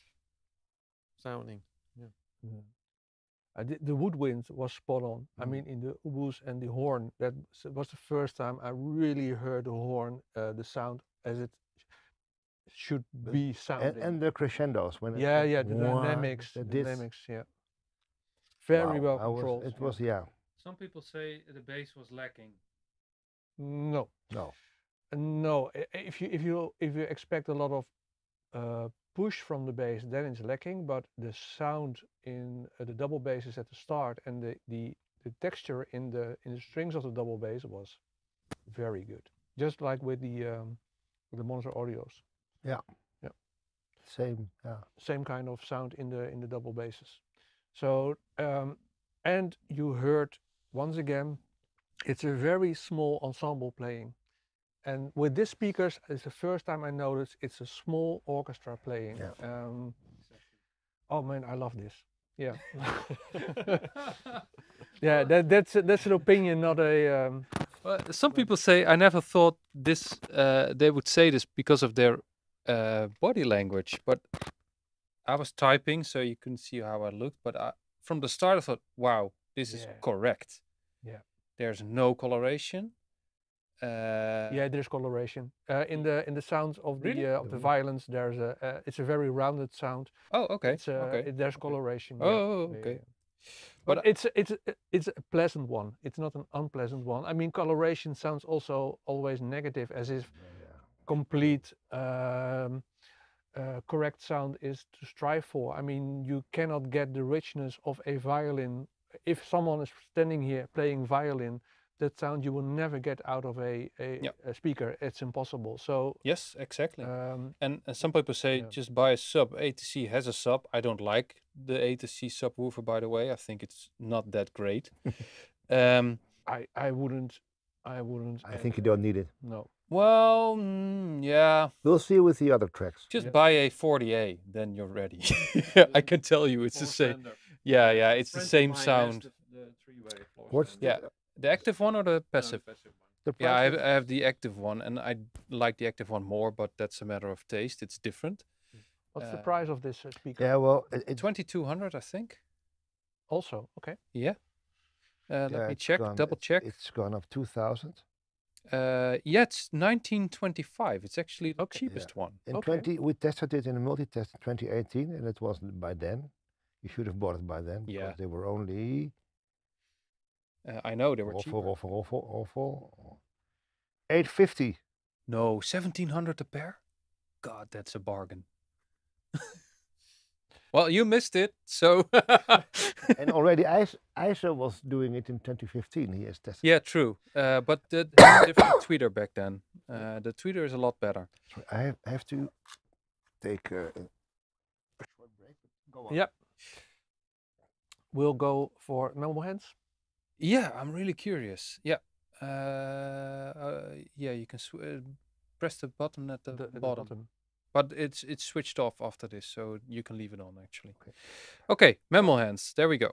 sounding. Yeah. Yeah. The woodwind was spot on. Mm. I mean, in the oboes and the horn, that was the first time I really heard the horn, the sound as it should be sounding. And the crescendos when. Yeah, the dynamics. The dynamics. Yeah. Very well controlled. It was, yeah. Some people say the bass was lacking. No. No. No. If you expect a lot of push from the bass, then it's lacking. But the sound in the double bass is at the start, and the texture in the strings of the double bass was very good. Just like with the Monitor Audios. Yeah. Yeah. Same. Yeah. Same kind of sound in the double basses. So and you heard once again, it's a very small ensemble playing. And with these speakers, it's the first time I noticed it's a small orchestra playing. Yeah. Oh man, I love this. Yeah. Yeah, that's an opinion, not a. Well, some people say I never thought this. They would say this because of their body language, but I was typing, so you couldn't see how I looked. But from the start, I thought, "Wow, this is correct." Yeah. There's no coloration. Yeah, there's coloration in the sounds of really? The of the violins. There's a it's a very rounded sound. Oh, okay. It's okay. There's coloration. Oh, yeah. Okay. But it's a pleasant one. It's not an unpleasant one. I mean, coloration sounds also always negative, as if complete correct sound is to strive for. I mean, you cannot get the richness of a violin. If someone is standing here playing violin, that sound you will never get out of a speaker. It's impossible. So yes, exactly. And some people say just buy a sub. ATC has a sub. I don't like the ATC subwoofer, by the way. I think it's not that great. I wouldn't. I think you don't need it. No. Well, yeah. We'll see with the other tracks. Just buy a 40A, then you're ready. I can tell you, it's the same. Standard. Yeah, yeah, it's the same sound. The three-way floor standard. Yeah. The active one or the passive? No, the passive one. Yeah, I have the active one, and I like the active one more, but that's a matter of taste. It's different. What's the price of this speaker? Yeah, well, it's 2,200, I think. Also, okay. Yeah. Let me check. Double check. It's gone up 2,000. Yeah, it's 1925. It's actually the cheapest one. In we tested it in a multi-test in 2018, and it wasn't by then. You should have bought it by then because they were only. I know they were cheap. Awful. 850. No, 1,700 a pair. God, that's a bargain. Well, you missed it, so. And already ISO was doing it in 2015. He has tested. Yeah, true. But the different tweeter back then. The tweeter is a lot better. So I have to take a short break. Go on. Yep. We'll go for Mammal Hands. Yeah, I'm really curious. Yeah, yeah, you can press the button at the bottom, but it's switched off after this, so you can leave it on actually. Okay, Mammal Hands. There we go.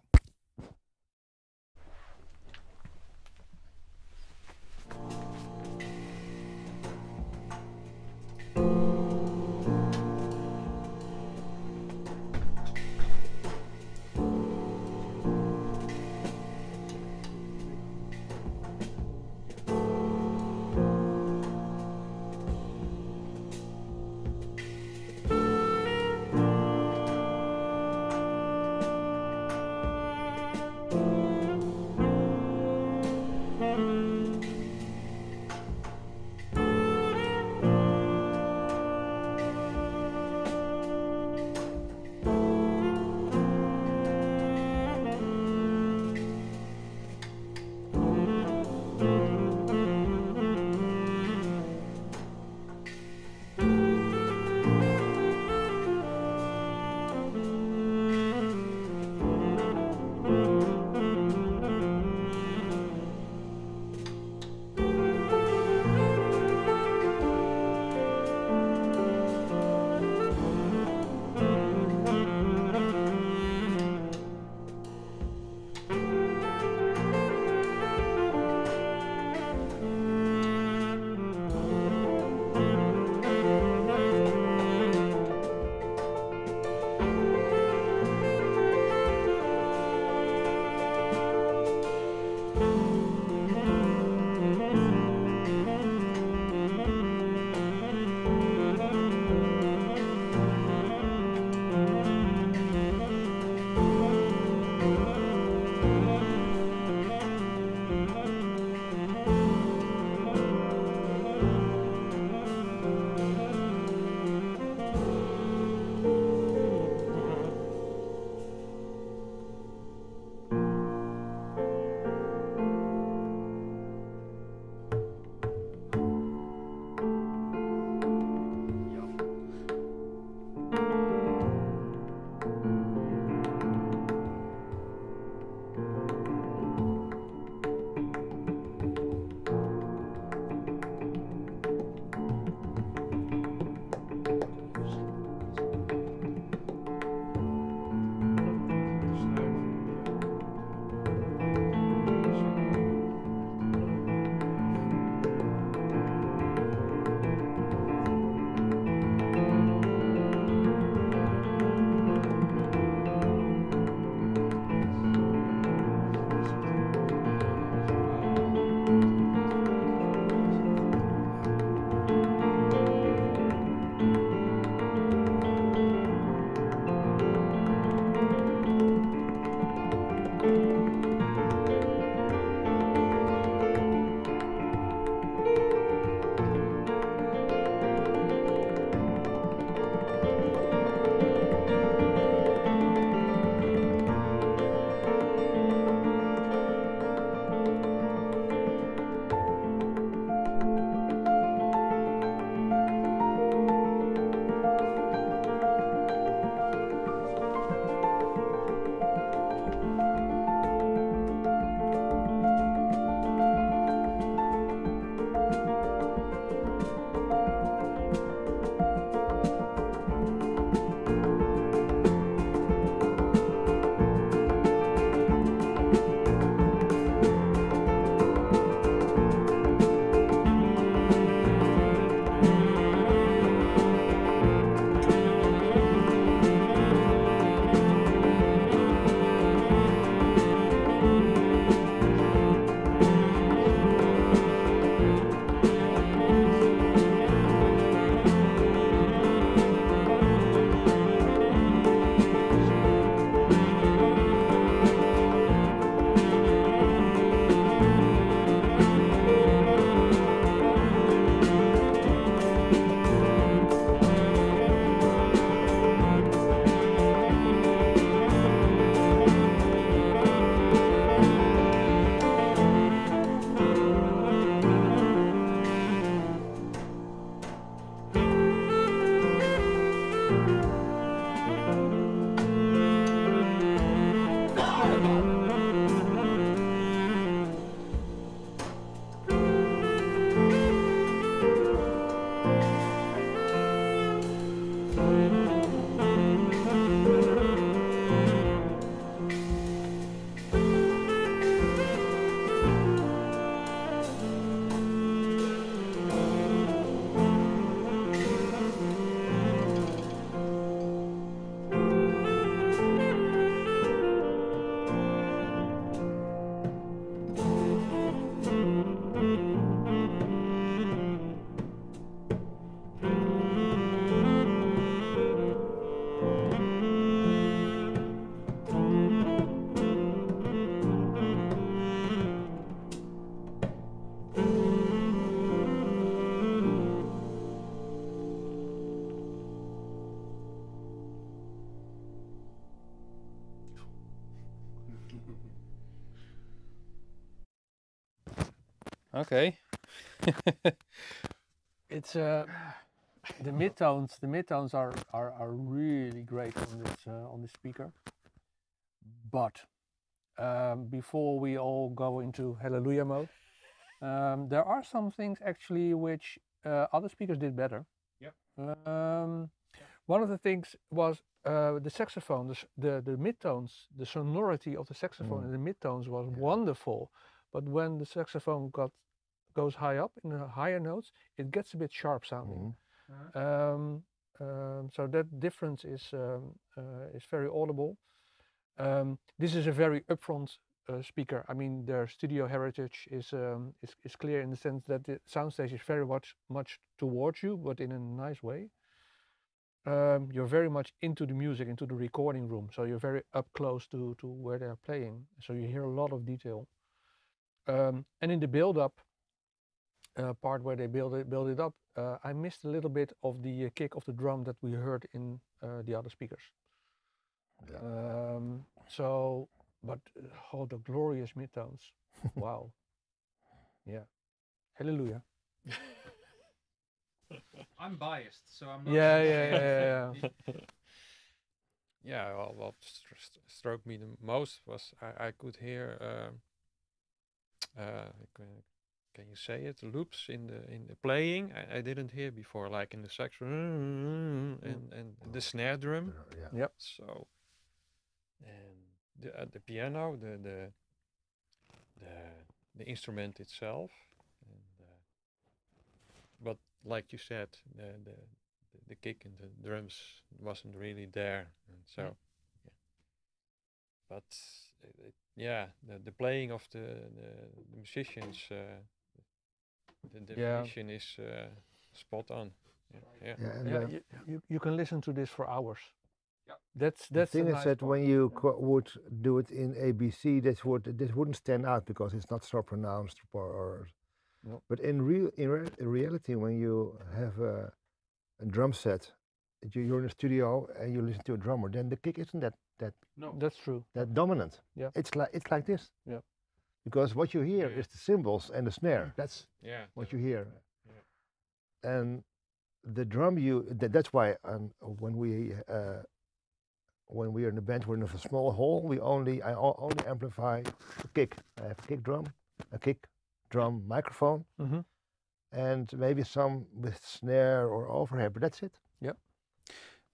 Okay. It's the midtones. The midtones are really great on this speaker. But before we all go into hallelujah mode, there are some things actually which other speakers did better. Yep. One of the things was the saxophone, the midtones, the sonority of the saxophone in the midtones was wonderful. But when the saxophone goes high up in the higher notes, it gets a bit sharp sounding. So that difference is very audible. This is a very upfront speaker. I mean, their studio heritage is clear in the sense that the soundstage is very much towards you, but in a nice way. You're very much into the music, into the recording room, so you're very up close to where they're playing. So you hear a lot of detail. And in the build-up part where they build it up, I missed a little bit of the kick of the drum that we heard in the other speakers. Yeah. But the glorious midtones. Wow. Yeah. Hallelujah. I'm biased, so I'm not. Yeah. Yeah, well, what struck me the most was I could hear. Can you say it? Loops in the playing I didn't hear before, like in the sax and the snare drum. Yeah. Yep. So. And the piano, the instrument itself, and, but like you said, the kick and the drums wasn't really there, and so but the playing of the musicians, the definition is spot on. You can listen to this for hours. That's the thing is that when you would do it in ABC, this wouldn't stand out because it's not so pronounced. But in reality, when you have a drum set, you're in a studio and you listen to a drummer, then the kick isn't that. No, that's true. That dominant. Yeah, it's like this. Yeah, because what you hear is the cymbals and the snare. That's what you hear, and the drum. That's why when we are in the band, we're in a small hall. I only amplify the kick. I have a kick drum, a kick drum microphone, and maybe some with snare or overhead. But that's it. Yep.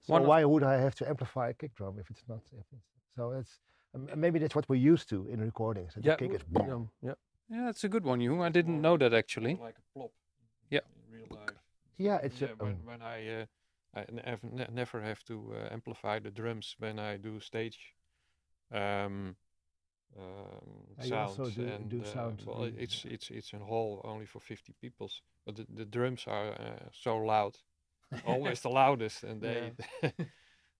So why would I have to amplify a kick drum if it's not? So it's maybe that's what we're used to in recordings. So the kick is boom. Yeah, that's a good one. I didn't know that actually. Like a plop. Yeah. In real life. Yeah, it's when I never have to amplify the drums when I do stage sounds. Also do sound. Well, it's a hall only for 50 people, but the drums are so loud, always the loudest, and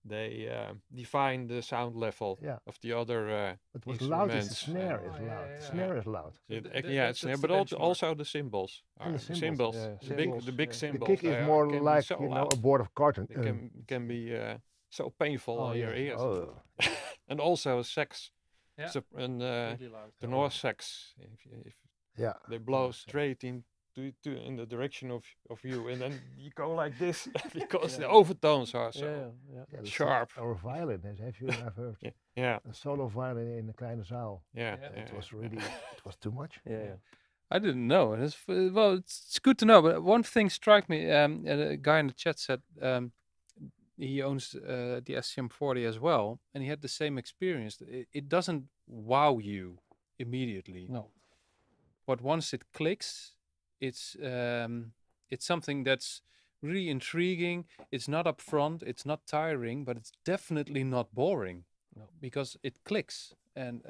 they define the sound level of the other instruments. But what's loud is the snare is loud. Snare is loud. It's snare, but also the cymbals. The big cymbals. The kick is more like a board of carton. It can be so painful on your ears. Oh. And also sax, and the north sax. They blow straight in. In the direction of you, and then you go like this because the overtones are so sharp. Or violin, have you ever heard? A solo violin in the kleine zaal. It was really, it was too much. I didn't know. It's good to know. But one thing struck me. A guy in the chat said he owns the SCM40 as well, and he had the same experience. It doesn't wow you immediately. No. But once it clicks. It's something that's really intriguing. It's not upfront. It's not tiring, but it's definitely not boring because it clicks, and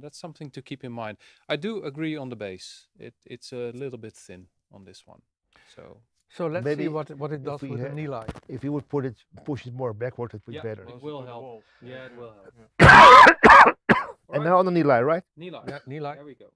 that's something to keep in mind. I do agree on the bass. It's a little bit thin on this one. So let's maybe see what it does with the Nilai. If you would push it more backward, it would be better. It will help. Yeah, it will help. And now on the Nilai, right? Nilai. Yeah, Nilai. There we go.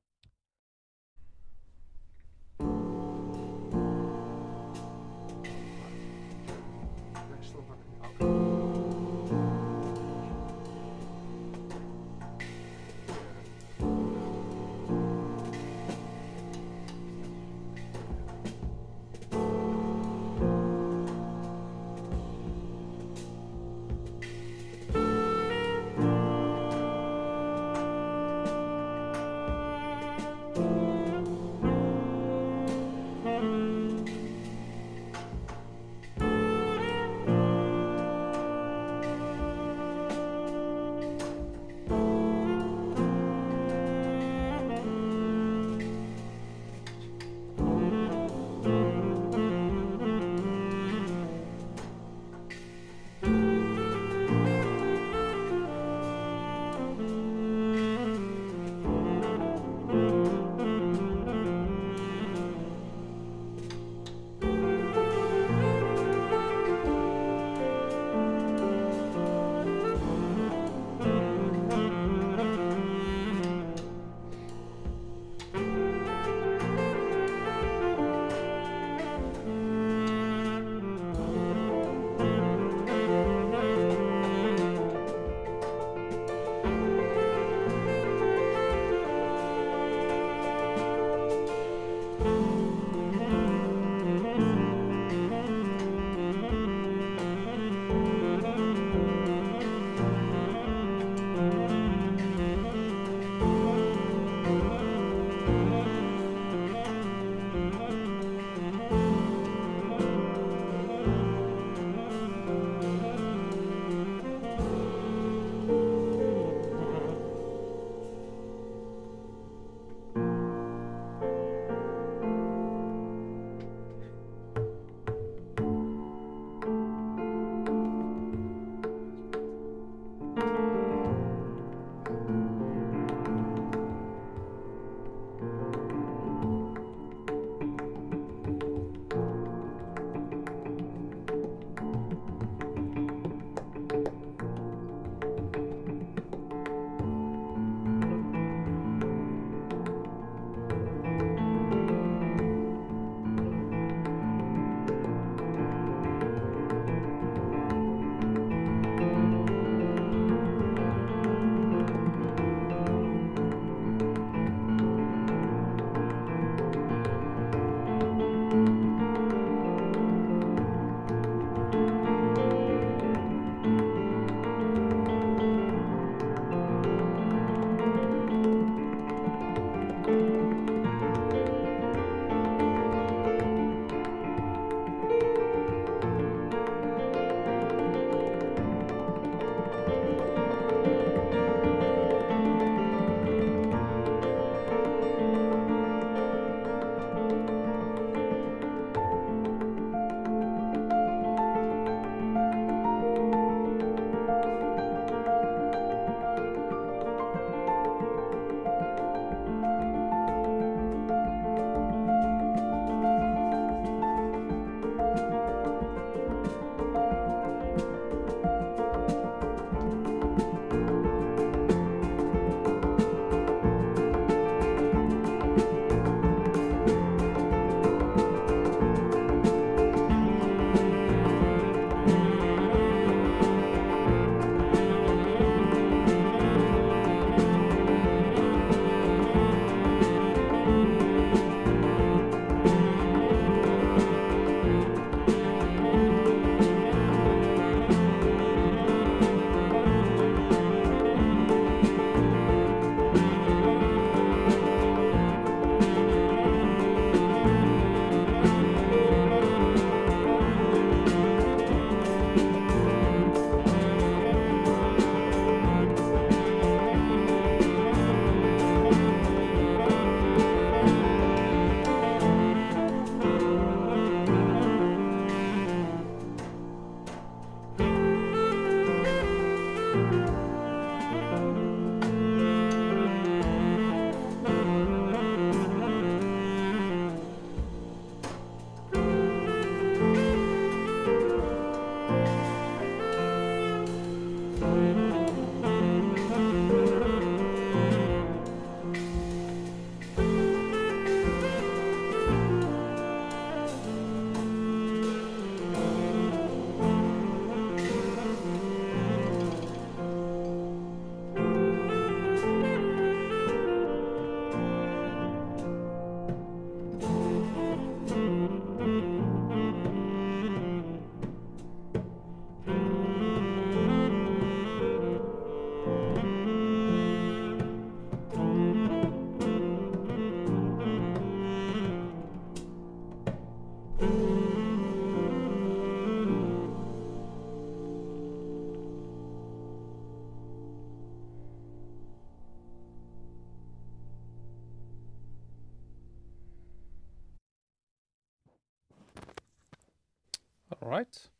Right.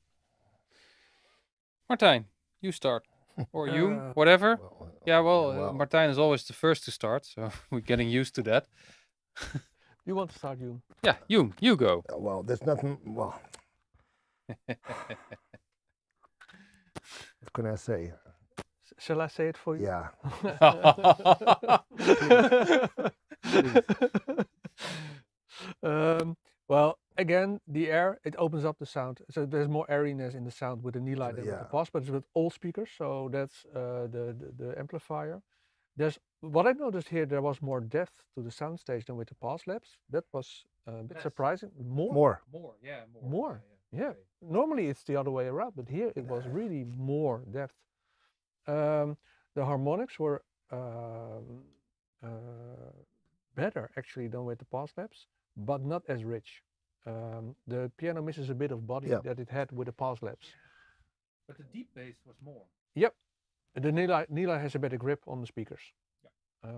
Martijn, you start. Or you, whatever. Well, Martijn is always the first to start, so we're getting used to that. You want to start, Joen? Yeah, you go. Well, there's nothing, well. What can I say? Shall I say it for you? Yeah. Well, again, the air, it opens up the sound. So there's more airiness in the sound with the Nilai than with the Pass, but it's with all speakers, so that's the amplifier. There's, what I noticed here, there was more depth to the soundstage than with the Pass Labs. That was a bit surprising. More. Normally it's the other way around, but here it was really more depth. The harmonics were better actually than with the Pass Labs, but not as rich. The piano misses a bit of body that it had with the Pass Labs. But the deep bass was more. Yep. The Nilai has a better grip on the speakers. Yeah.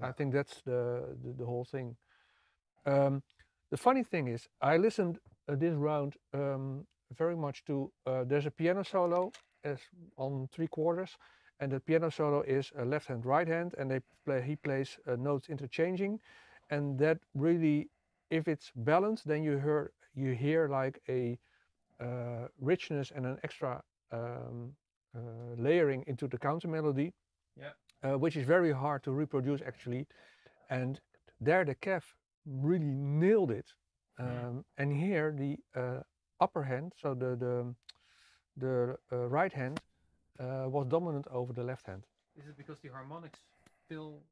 I think that's the whole thing. The funny thing is, I listened this round very much to, there's a piano solo as on 3/4, and the piano solo is a left hand, right hand, and they play, he plays notes interchanging, and that really, if it's balanced, then you hear like a richness and an extra layering into the counter melody, which is very hard to reproduce actually. And there the KEF really nailed it. And here the upper hand, so the right hand, was dominant over the left hand. Is it because the harmonics still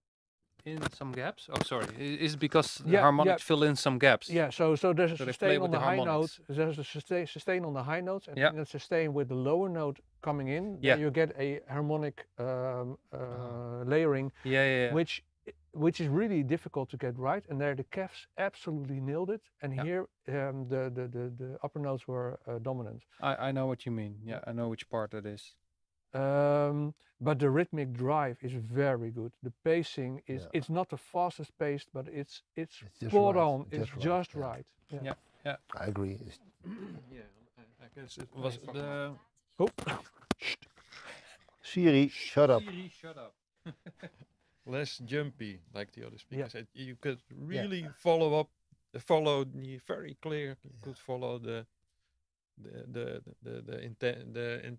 in some gaps? Oh, sorry. Is it because the harmonics fill in some gaps? Yeah, so there's a sustain on the high notes. There's a sustain on the high notes, and then a sustain with the lower note coming in. Yeah. You get a harmonic layering, which is really difficult to get right. And there the KEFs absolutely nailed it. And here the upper notes were dominant. I know what you mean. Yeah, I know which part that is. But the rhythmic drive is very good. The pacing is, it's not the fastest paced, but it's spot on. It's just right. Yeah. I agree. Yeah, I guess it was the... Oh. Siri, shut up. Siri, shut up. Less jumpy, like the other speakers said. You could really follow the very clear, you could follow the intent, the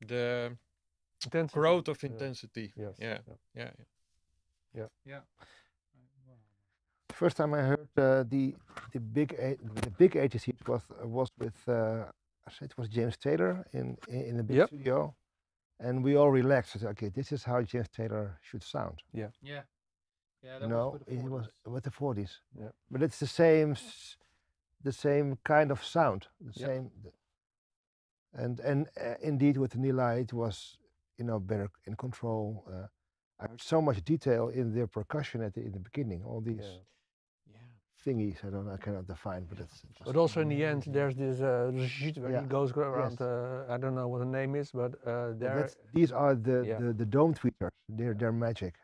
intensity. Growth of intensity. Yes. Yeah. First time I heard the big ATC was with I said it was James Taylor in the big studio, and we all relaxed. I said, okay, this is how James Taylor should sound. Yeah. That no, it was with the 40s. Yeah, but it's the same kind of sound. The same. And indeed with Nilai it was, better in control. I heard so much detail in their percussion in the beginning. All these thingies I cannot define, but it's. But also in the end there's this where it goes around. I don't know what the name is, but these are the dome tweeters. They're magic.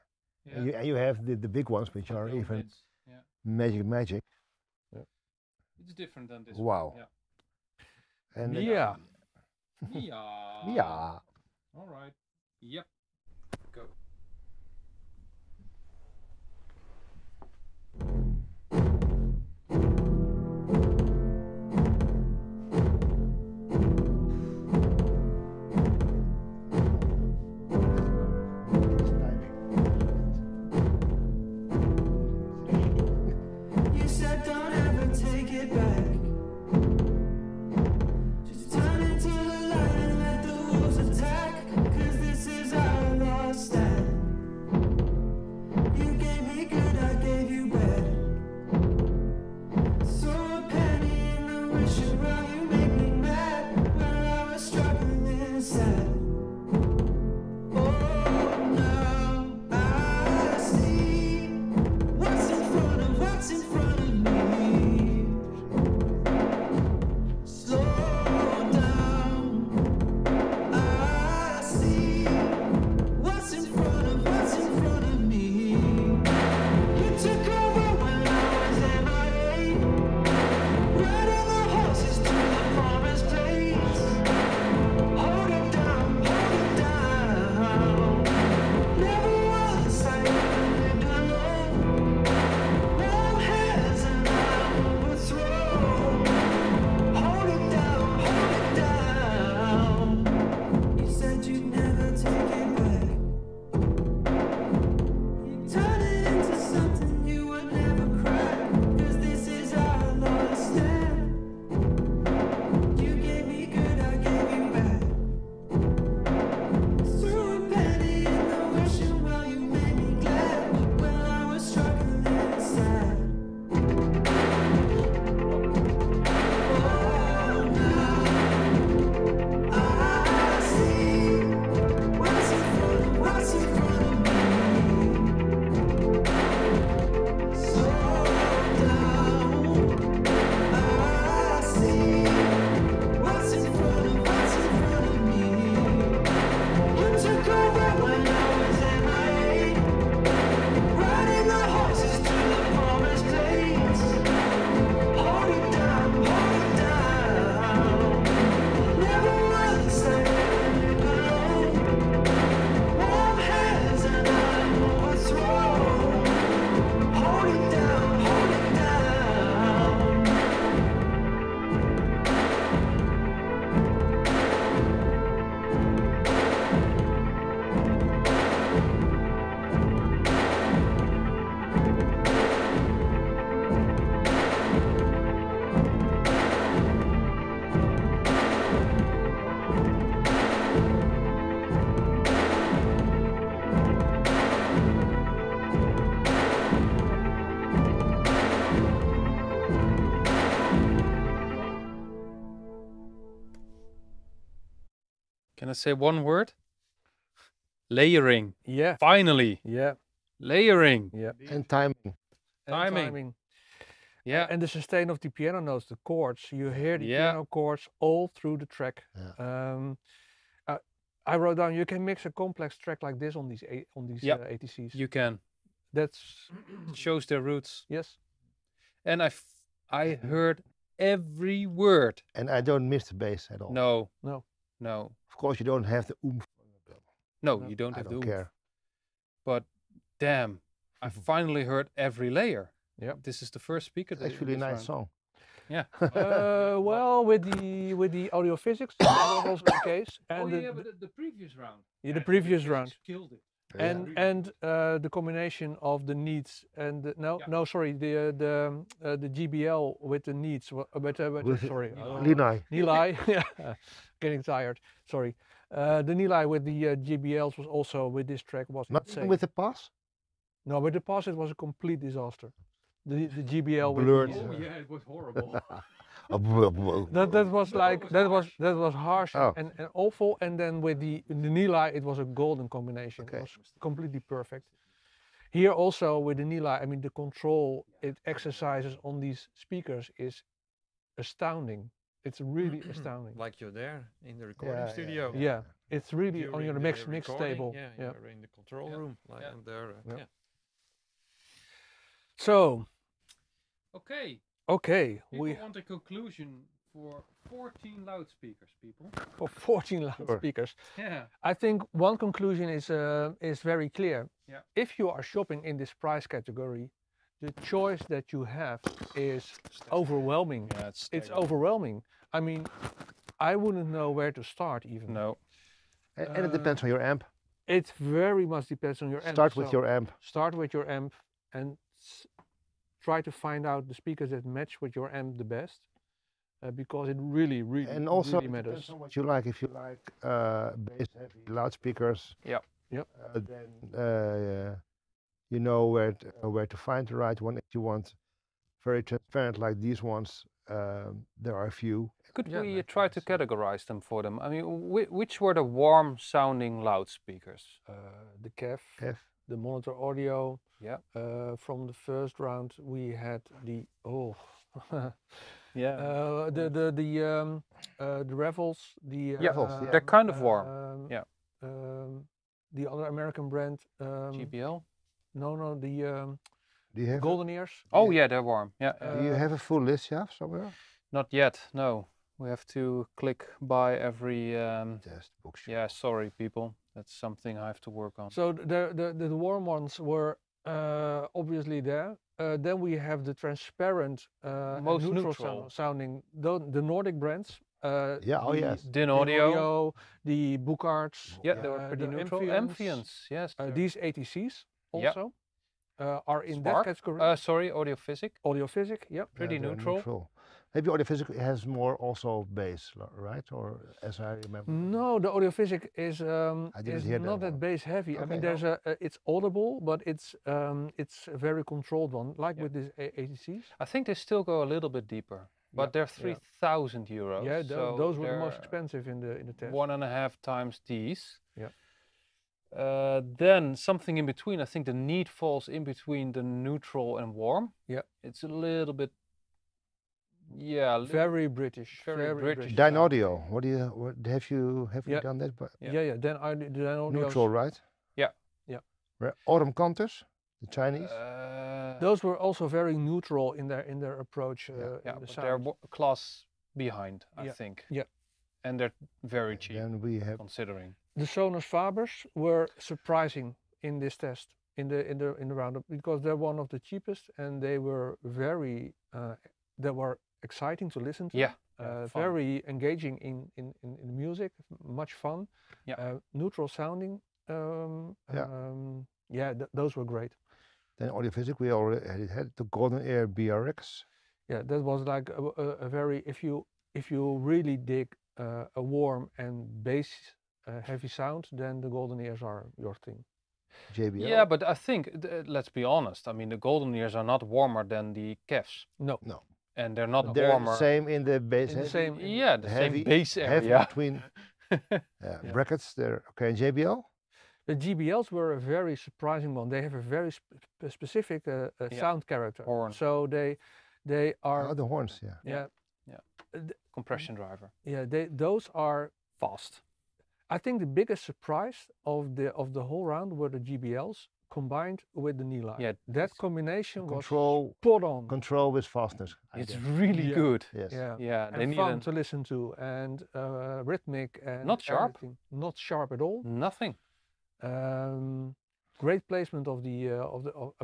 Yeah. And you have the big ones which are even magic. Yeah. It's different than this. Wow. One. Yeah. And yeah. All right. Yep. Go. I say one word? Layering. Yeah. Finally. Yeah. Layering. Yeah. And timing. Timing. Yeah. And the sustain of the piano notes, the chords. You hear the piano chords all through the track. Yeah. I wrote down, you can mix a complex track like this on these ATCs. You can. That's shows their roots. Yes. And I heard every word. And I don't miss the bass at all. No. No. No. Of course, you don't have the oomph. No, you don't have the oomph. I don't care. But damn, I finally heard every layer. Yeah. This is the first speaker. It's actually a nice song. Yeah. Well, with the Audio Physics, that was also the case. And the previous round. Yeah, the previous round. Killed it. And the combination of the needs and the, the JBL with the needs, Nilai, yeah, getting tired. Sorry, the Nilai with the JBLs was also with this track was nothing with the Pass. No, with the Pass it was a complete disaster. The JBL blurred. Oh, yeah, it was horrible. that was harsh and awful, and then with the Nilai it was a golden combination. Okay. It was completely perfect. Here also with the Nilai, I mean the control it exercises on these speakers is astounding. It's really astounding. Like you're there in the recording studio. Yeah. It's really you're on your mix table. Yeah, you're in the control room. Like I'm there. Yeah. So. Okay. Okay, we want a conclusion for 14 loudspeakers, people. For 14 loudspeakers. Yeah. I think one conclusion is very clear. Yeah. If you are shopping in this price category, the choice that you have is overwhelming. Yeah, it's overwhelming. I mean, I wouldn't know where to start even. No. And it depends on your amp. It very much depends on your amp. Start with your amp. Start with your amp and try to find out the speakers that match with your amp the best. Because it really, really, and also really matters. Depends on what you like. If you like bass-heavy loudspeakers, yep. Yep. Then you know where to find the right one. If you want very transparent like these ones, there are a few. Could we try to categorize them for them? I mean, which were the warm-sounding loudspeakers? The KEF, the Monitor Audio. Yeah. From the first round, we had the yeah, the Revels, the yeah. They're kind of warm. Yeah. The other American brand. JBL. No, the Golden Ears. Oh yeah, they're warm. Yeah. Do you have a full list somewhere? Not yet. No, we have to click by every. Test bookshelf. Yeah, sorry people, that's something I have to work on. So the warm ones were obviously there. Then we have the transparent, most neutral sounding, the Nordic brands. DIN Audio, the Buchards. Yeah, they were pretty neutral. Ambience, yes. These ATCs also are in that category. Sorry, Audio Physic. Audio Physic, yeah. Pretty neutral. Maybe Audio Physic has more also bass, right? Or as I remember. No, the Audio Physic is not that bass heavy. Okay, I mean, there's it's audible, but it's a very controlled one, like with these ATCs. I think they still go a little bit deeper, but they're 3,000 euros. Yeah, so those were the most expensive in the test. 1.5 times these. Yeah. Then something in between. I think the Neat falls in between the neutral and warm. Yeah. It's a little bit. Yeah, very British. Very British. DIN Audio. What do you? Have you done that? Yeah. DIN Audio. Neutral, right? Yeah. Autumn Canters, the Chinese. Those were also very neutral in their approach. But they're a class behind, I think. Yeah. And they're very cheap. And we have considering the Sonos Fabers were surprising in this test in the roundup because they're one of the cheapest and they were very. They were exciting to listen to. Yeah, very engaging in music, much fun. Yeah, neutral sounding. Those were great. Then Audio Physic, we already had the Golden Ear BRX. Yeah, that was like a very if you really dig a warm and bass heavy sound, then the Golden Ears are your thing. JBL. Yeah, but I think let's be honest. I mean, the Golden Ears are not warmer than the KEFs. No. And they're not warmer. Same in the base. The same base area between brackets. There, okay. And JBL. The JBLs were a very surprising one. They have a very specific sound character. Horn. So they are the horns. Yeah. Compression driver. Yeah, those are fast. I think the biggest surprise of the whole round were the JBLs combined with the Nilai. Yeah, that combination was spot on. Control with fastness. It's really good. Yes. Yeah. And fun to listen to and rhythmic and not sharp. Everything. Not sharp at all. Nothing. Great placement of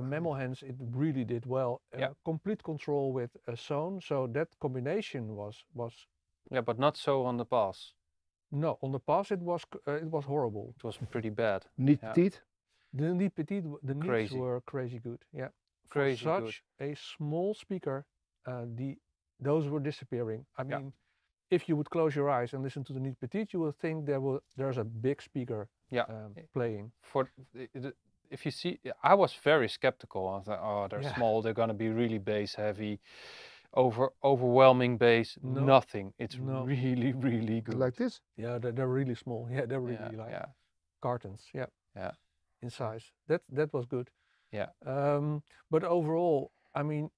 Mammal Hands. It really did well. Complete control with a zone. So that combination was. Yeah, but not so on the Pass. No, on the Pass it was horrible. It was pretty bad. Neat Petit. The Neat Petit, the Neats were crazy good. Yeah, crazy for such good. A small speaker, those were disappearing. I mean, if you would close your eyes and listen to the Neat Petit, you will think there's a big speaker playing. If you see, I was very skeptical. I was like, oh, they're small. They're going to be really bass heavy. Overwhelming bass, nothing. It's really, really good. Like this? Yeah, they're really small. Yeah, they're really like cartons. Yeah. In size. That was good. Yeah. But overall, I mean,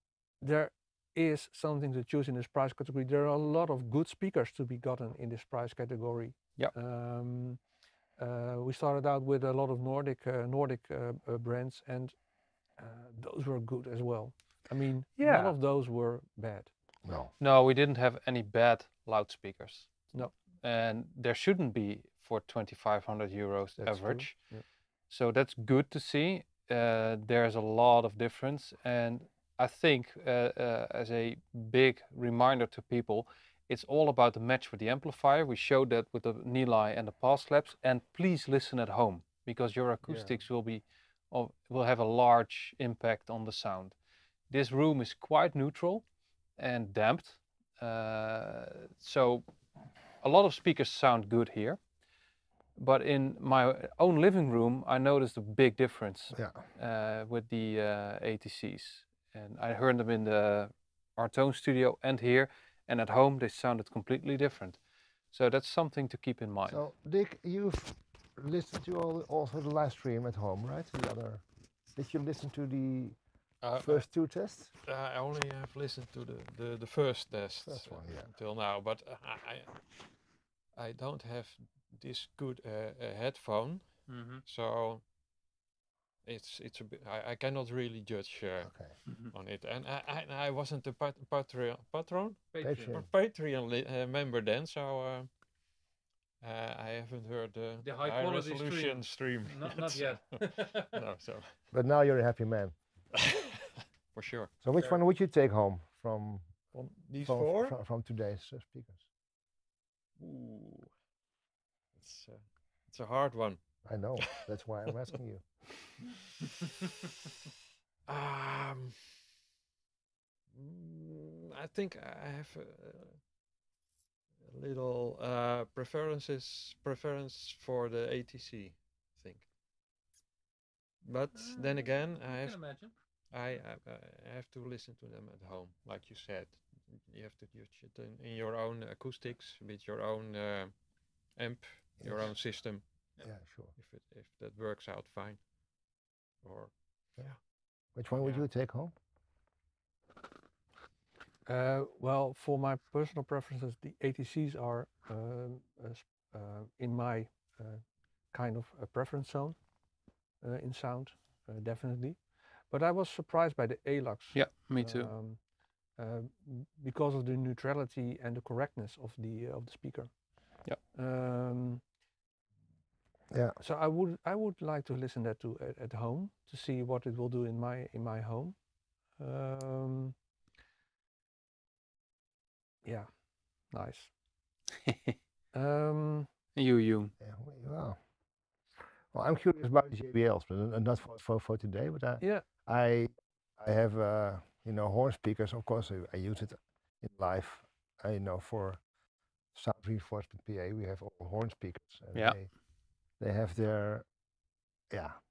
there is something to choose in this price category. There are a lot of good speakers to be gotten in this price category. Yeah. We started out with a lot of Nordic brands, and those were good as well. I mean, none of those were bad. No. No, we didn't have any bad loudspeakers. No. And there shouldn't be for 2,500 euros average. True. Yeah. So that's good to see. There's a lot of difference. And I think as a big reminder to people, it's all about the match with the amplifier. We showed that with the Nilai and the Pass Labs. And please listen at home, because your acoustics will have a large impact on the sound. This room is quite neutral and damped. So a lot of speakers sound good here. But in my own living room, I noticed a big difference with the ATCs. And I heard them in the Artone studio and here. And at home, they sounded completely different. So that's something to keep in mind. So, Dick, you've listened to also the live stream at home, right? The other. Did you listen to the first two tests? I only have listened to the first test until now, but I don't have this good headphone, so it's a bit, I cannot really judge on it. And I wasn't a Patreon member then, so I haven't heard the high quality resolution stream. Not yet. No, so. But now you're a happy man. For sure. So which one would you take home from these four? From today's speakers? Ooh. It's a hard one. I know. That's why I'm asking you. I think I have a little preference for the ATC, I think. But then again, I have to listen to them at home, like you said. You have to judge it in your own acoustics, with your own amp. Your own system. Yeah, sure. If that works out fine. Or which one would you take home? Well, for my personal preferences, the ATCs are in my kind of a preference zone in sound, definitely. But I was surprised by the Elacs. Yeah, me too. Because of the neutrality and the correctness of the speaker. Yeah. So I would like to listen that to at home to see what it will do in my home. Yeah, nice. you. Yeah, well, I'm curious about the JBLs, but not for today. But I have horn speakers. Of course, I use it in life. For sound reinforcement PA. We have all horn speakers. And they have their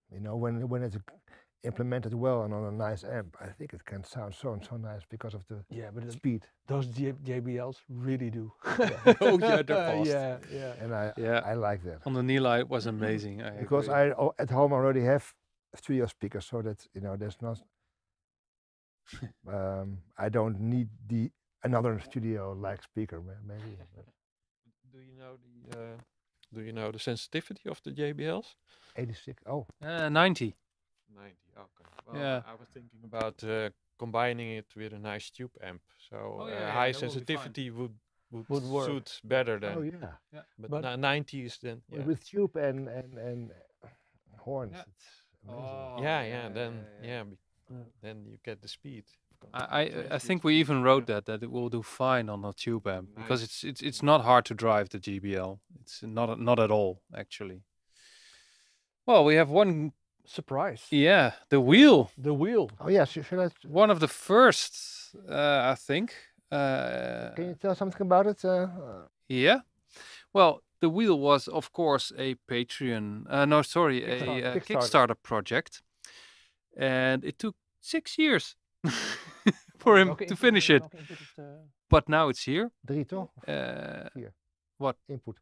when it's implemented well and on a nice amp, I think it can sound so nice because of the speed. Those JBLs really do. They're fast. And I like that. On the Nilai it was amazing. Because I at home already have studio speakers, so that there's not. I don't need another studio like speaker maybe. Do you know the sensitivity of the JBLs? 86. 90. 90. Okay. Well, I was thinking about combining it with a nice tube amp. So high sensitivity would work. Suit better than. Oh yeah. But 90 is then. Yeah. With tube and horns. Yeah. It's amazing. Oh, Then you get the speed. I think we even wrote that it will do fine on a tube amp because it's not hard to drive the JBL. It's not at all actually. Well, we have one surprise. Yeah, the wheel. The wheel. Oh yes, one of the first, I think. Can you tell something about it? Yeah. Well, the wheel was of course a Kickstarter project, and it took 6 years. For him to finish it, but now it's here. Three, toch? What? Input.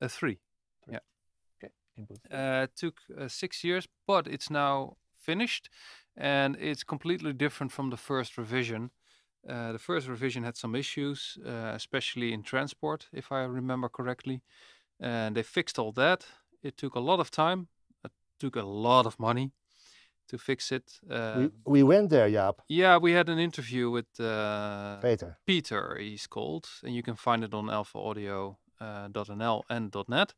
A three. Yeah. Okay. Input. Took 6 years, but it's now finished, and it's completely different from the first revision. The first revision had some issues, especially in transport, if I remember correctly, and they fixed all that. It took a lot of time. It took a lot of money. to fix it. We went there, Jaap. Yeah, we had an interview with Peter. Peter, he's called, and you can find it on alphaaudio.nl and .net.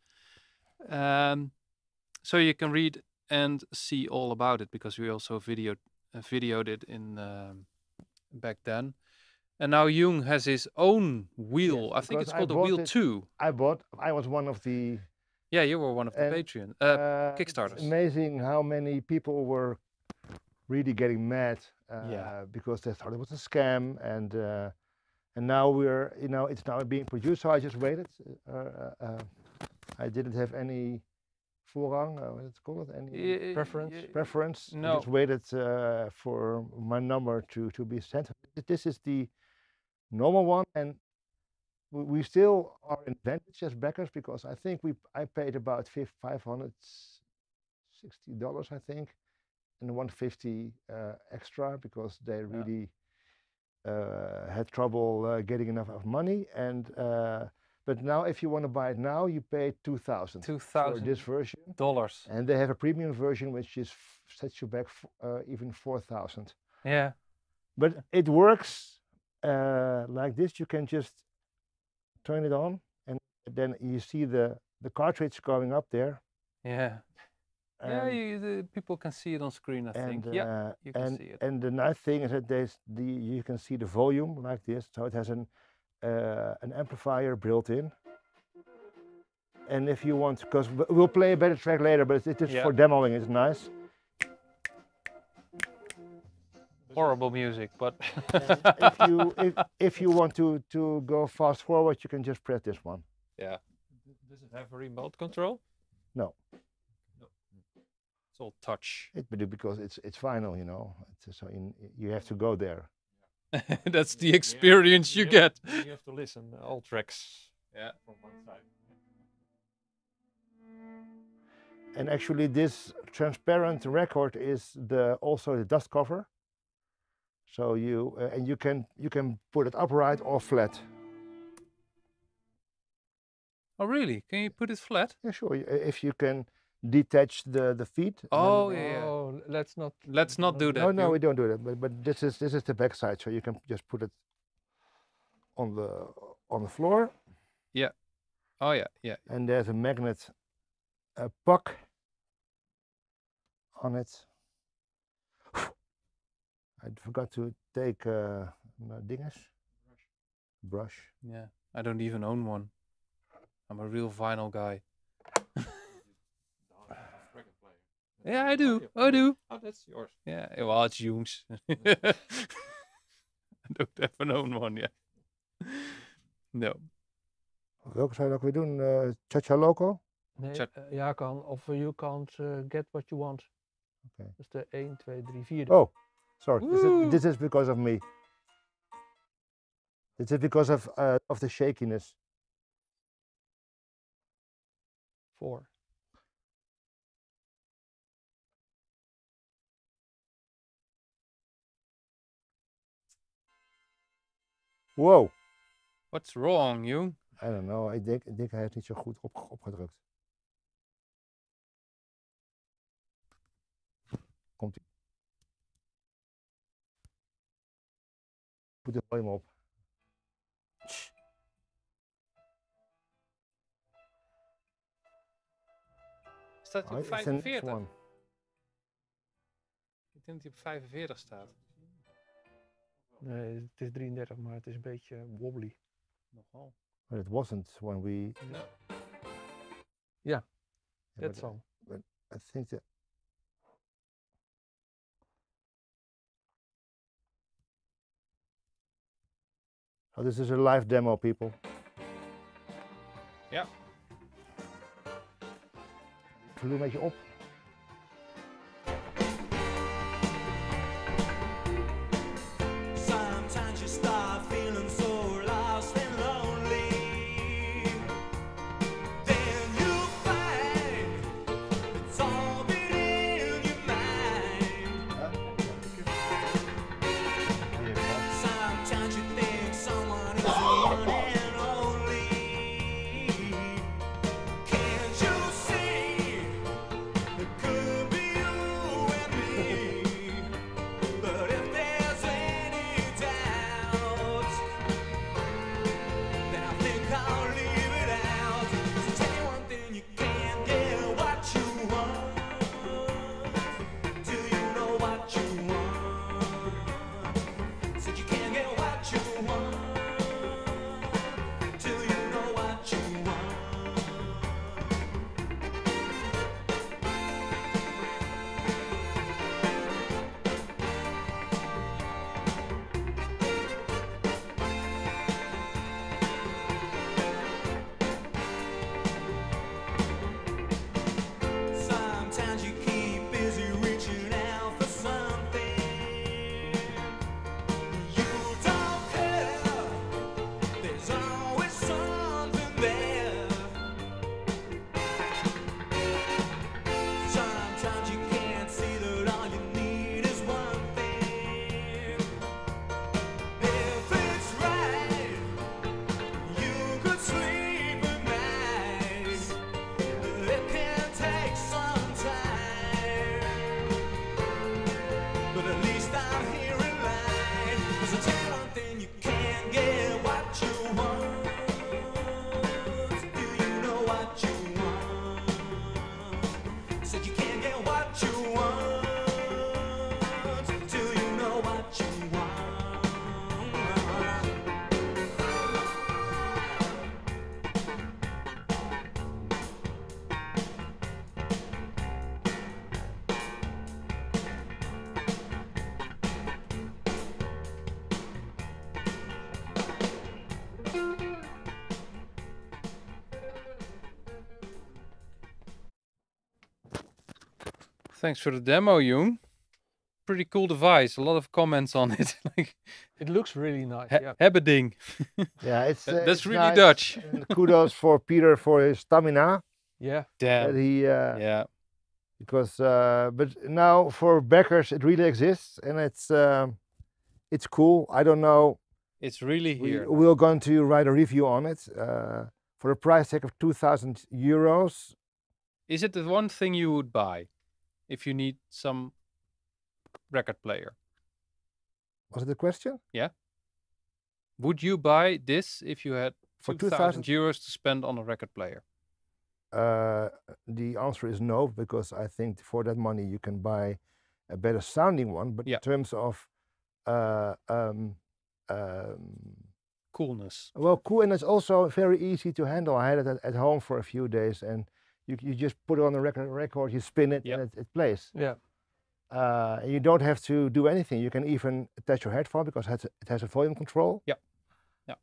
So you can read and see all about it, because we also videoed it in back then. And now Jung has his own wheel. Yes, I think it's called the Wheel 2. I was one of the... Yeah, you were one of the Patreon Kickstarters. It's amazing how many people were really getting mad because they thought it was a scam, and now we're, you know, it's now being produced. So I just waited. I didn't have any voorrang. What's it called? Any preference? Preference. No. I just waited for my number to be sent. This is the normal one, and we still are in advantage as backers, because I think I paid about $560, I think, and $150 extra, because they really had trouble getting enough of money. And but now, if you want to buy it now, you pay $2,000 for this version. Dollars. And they have a premium version, which is sets you back even $4,000. Yeah. But it works like this. You can just turn it on, and then you see the cartridge going up there. Yeah. The people can see it on screen, I think. Yeah, you can see it. And the nice thing is that you can see the volume like this. So it has an amplifier built in. And if you want, because we'll play a better track later, but it's for demoing. It's nice. Horrible music, but if you want to go fast forward, you can just press this one. Yeah. Does it have a remote control? No. No. It's all touch. Because it's vinyl, you know. So you have to go there. That's the experience you get. You have to listen to all tracks. Yeah. From one side. And actually, this transparent record is also the dust cover. So you can put it upright or flat. Oh really? Can you put it flat? Yeah, sure. If you can detach the feet. Oh yeah. Oh, let's not do that. No, we don't do that. But this is the back side, so you can just put it on the floor. Yeah. Oh yeah. Yeah. And there's a magnet, a puck on it. I forgot to take my brush. Yeah, I don't even own one. I'm a real vinyl guy. Yeah, I do. I do. Oh, that's yours. Yeah, well, it's Jung's. I don't have an own one yet. No. Welke zou je dat weer doen? Cha-cha loco? Nee, ja, kan. Of you can't get what you want. Okay. Dus de 1, 2, 3, 4. Oh. Sorry, this is because of me. This is because of the shakiness. 4. Whoa. What's wrong, you? I don't know. I think hij heeft niet zo goed opgedrukt. Komt-ie. Put the volume up. Is dat op 45? Ik denk dat hij op 45 staat. Nee, het is 33, maar het is een beetje wobbly. Nogal. But it wasn't when we... No. Yeah, that's all. But I think that... Oh, this is a live demo, people. Ja. Ik doe een beetje op. Thanks for the demo, Jung. Pretty cool device. A lot of comments on it. Like, it looks really nice. Yeah. Hebbeding. Yeah, it's that's it's really nice. Dutch. And kudos for Peter for his stamina. Yeah. Damn. Yeah. Because but now for backers it really exists and it's cool. I don't know. It's really here. We're going to write a review on it for a price tag of €2,000. Is it the one thing you would buy? If you need some record player. Was it the question? Yeah. Would you buy this if you had €2,000 to spend on a record player? The answer is no, because I think for that money you can buy a better sounding one. But yeah. In terms of coolness. Well, cool, and it's also very easy to handle. I had it at home for a few days and you just put it on the record, you spin it, yep. And it plays. Yeah. And you don't have to do anything. You can even attach your headphone because it has a volume control. Yeah. Yeah.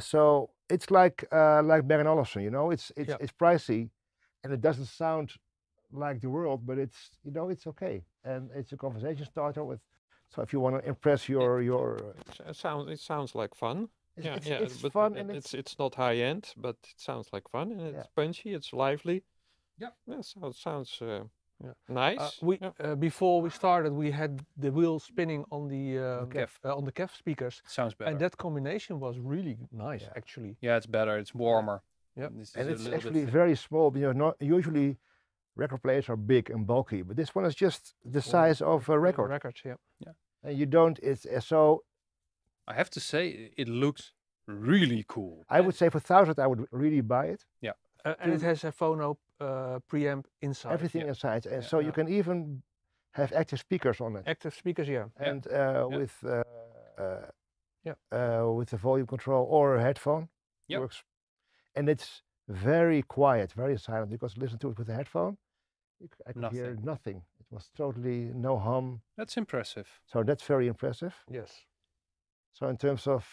So it's like Bang & Olufsen, you know. It's pricey, and it doesn't sound like the world, but it's it's okay, and it's a conversation starter. So if you want to impress it sounds like fun. It's fun and it's not high end, but it sounds like fun and it's punchy, it's lively. Yeah, so it sounds nice. Before we started, we had the wheel spinning on the KEF speakers. Sounds better. And that combination was really nice, actually. Yeah, it's better. It's warmer. Yeah, and it's actually very small. You know, usually record players are big and bulky, but this one is just the size of a record. And you don't. I have to say, it looks really cool. I would say for €1,000, I would really buy it. Yeah, and it has a phono preamp inside. Everything inside, so you can even have active speakers on it. Active speakers, yeah. And with the volume control or a headphone, works. And it's very quiet, very silent. Because listen to it with a headphone, I could hear nothing. It was totally no hum. That's impressive. So that's very impressive. Yes. So in terms of,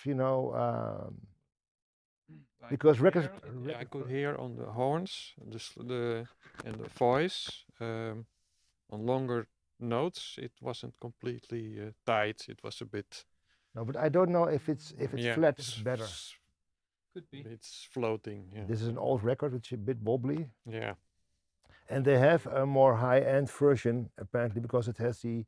because records... Yeah, I could hear on the horns and the voice, on longer notes, it wasn't completely tight, it was a bit... No, but I don't know if it's flat, it's better. Could be. It's floating, yeah. This is an old record, which is a bit wobbly. Yeah. And they have a more high-end version, apparently, because it has the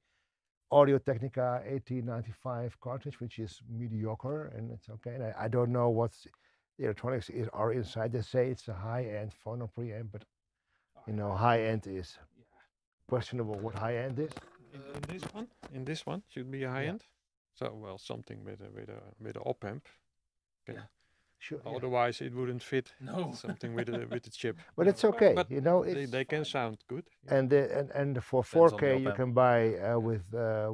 Audio Technica 1895 cartridge, which is mediocre, and it's okay. And I don't know what the electronics are inside. They say it's a high-end phono preamp, but high-end is questionable. What high-end is? In this one should be a high-end. Yeah. So something with a op amp. Okay. Yeah. Sure, otherwise, it wouldn't fit. No, something with a chip. But it's okay, They can sound good. Yeah. And for 4K, you can buy with better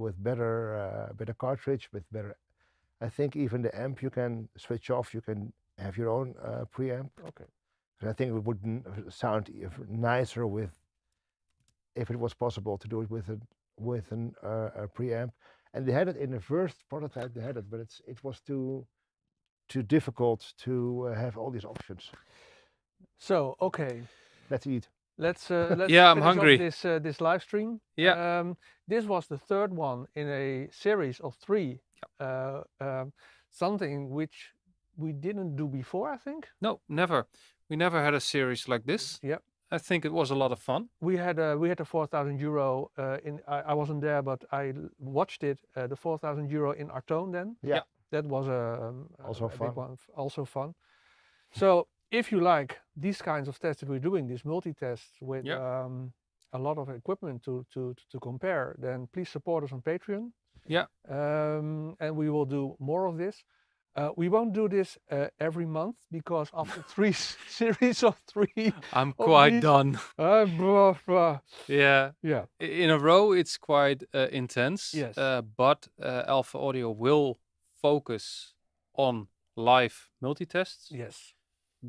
cartridge, with better. I think even the amp you can switch off. You can have your own preamp. Okay. And I think it would sound nicer if it was possible to do it with a preamp. And they had it in the first prototype. They had it, but it was too difficult to have all these options. So okay, let's eat. Let's I'm hungry. This live stream. Yeah. This was the third one in a series of three. Yeah. Something which we didn't do before, I think. No, never. We never had a series like this. Yeah. I think it was a lot of fun. We had a €4,000. I wasn't there, but I watched it. The €4,000 in Artoon then. Yeah. That was a big one, also fun. So if you like these kinds of tests that we're doing, these multi-tests with a lot of equipment to compare, then please support us on Patreon. Yeah. And we will do more of this. We won't do this every month, because after three series of three... I'm quite done. Blah, blah. Yeah. Yeah. In a row, it's quite intense. Yes. But Alpha Audio will focus on live multitests. Yes.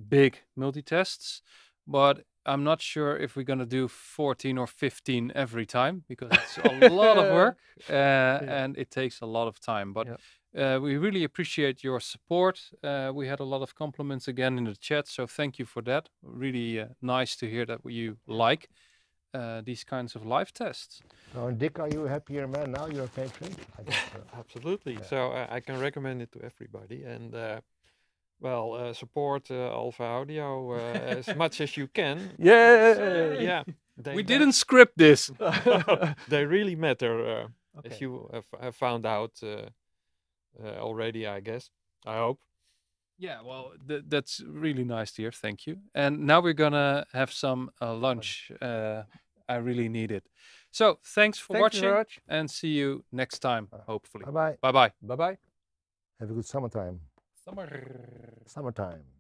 Big multitests. But I'm not sure if we're going to do 14 or 15 every time, because it's a lot of work and it takes a lot of time. But... Yeah. We really appreciate your support. We had a lot of compliments again in the chat, so thank you for that. Really nice to hear that you like these kinds of live tests. Oh, and Dick, are you a happier man now? You're a patron? I guess so. Absolutely. Yeah. So I can recommend it to everybody. And well, support Alpha Audio as much as you can. Yeah. Yeah. We didn't script this. They really matter, okay. As you have found out. Already, I guess. I hope. Yeah, well, that's really nice to hear. Thank you. And now we're gonna have some lunch. I really need it. So thanks for watching, and see you next time, hopefully. Bye-bye. Bye-bye. Bye-bye. Have a good summertime. Summertime.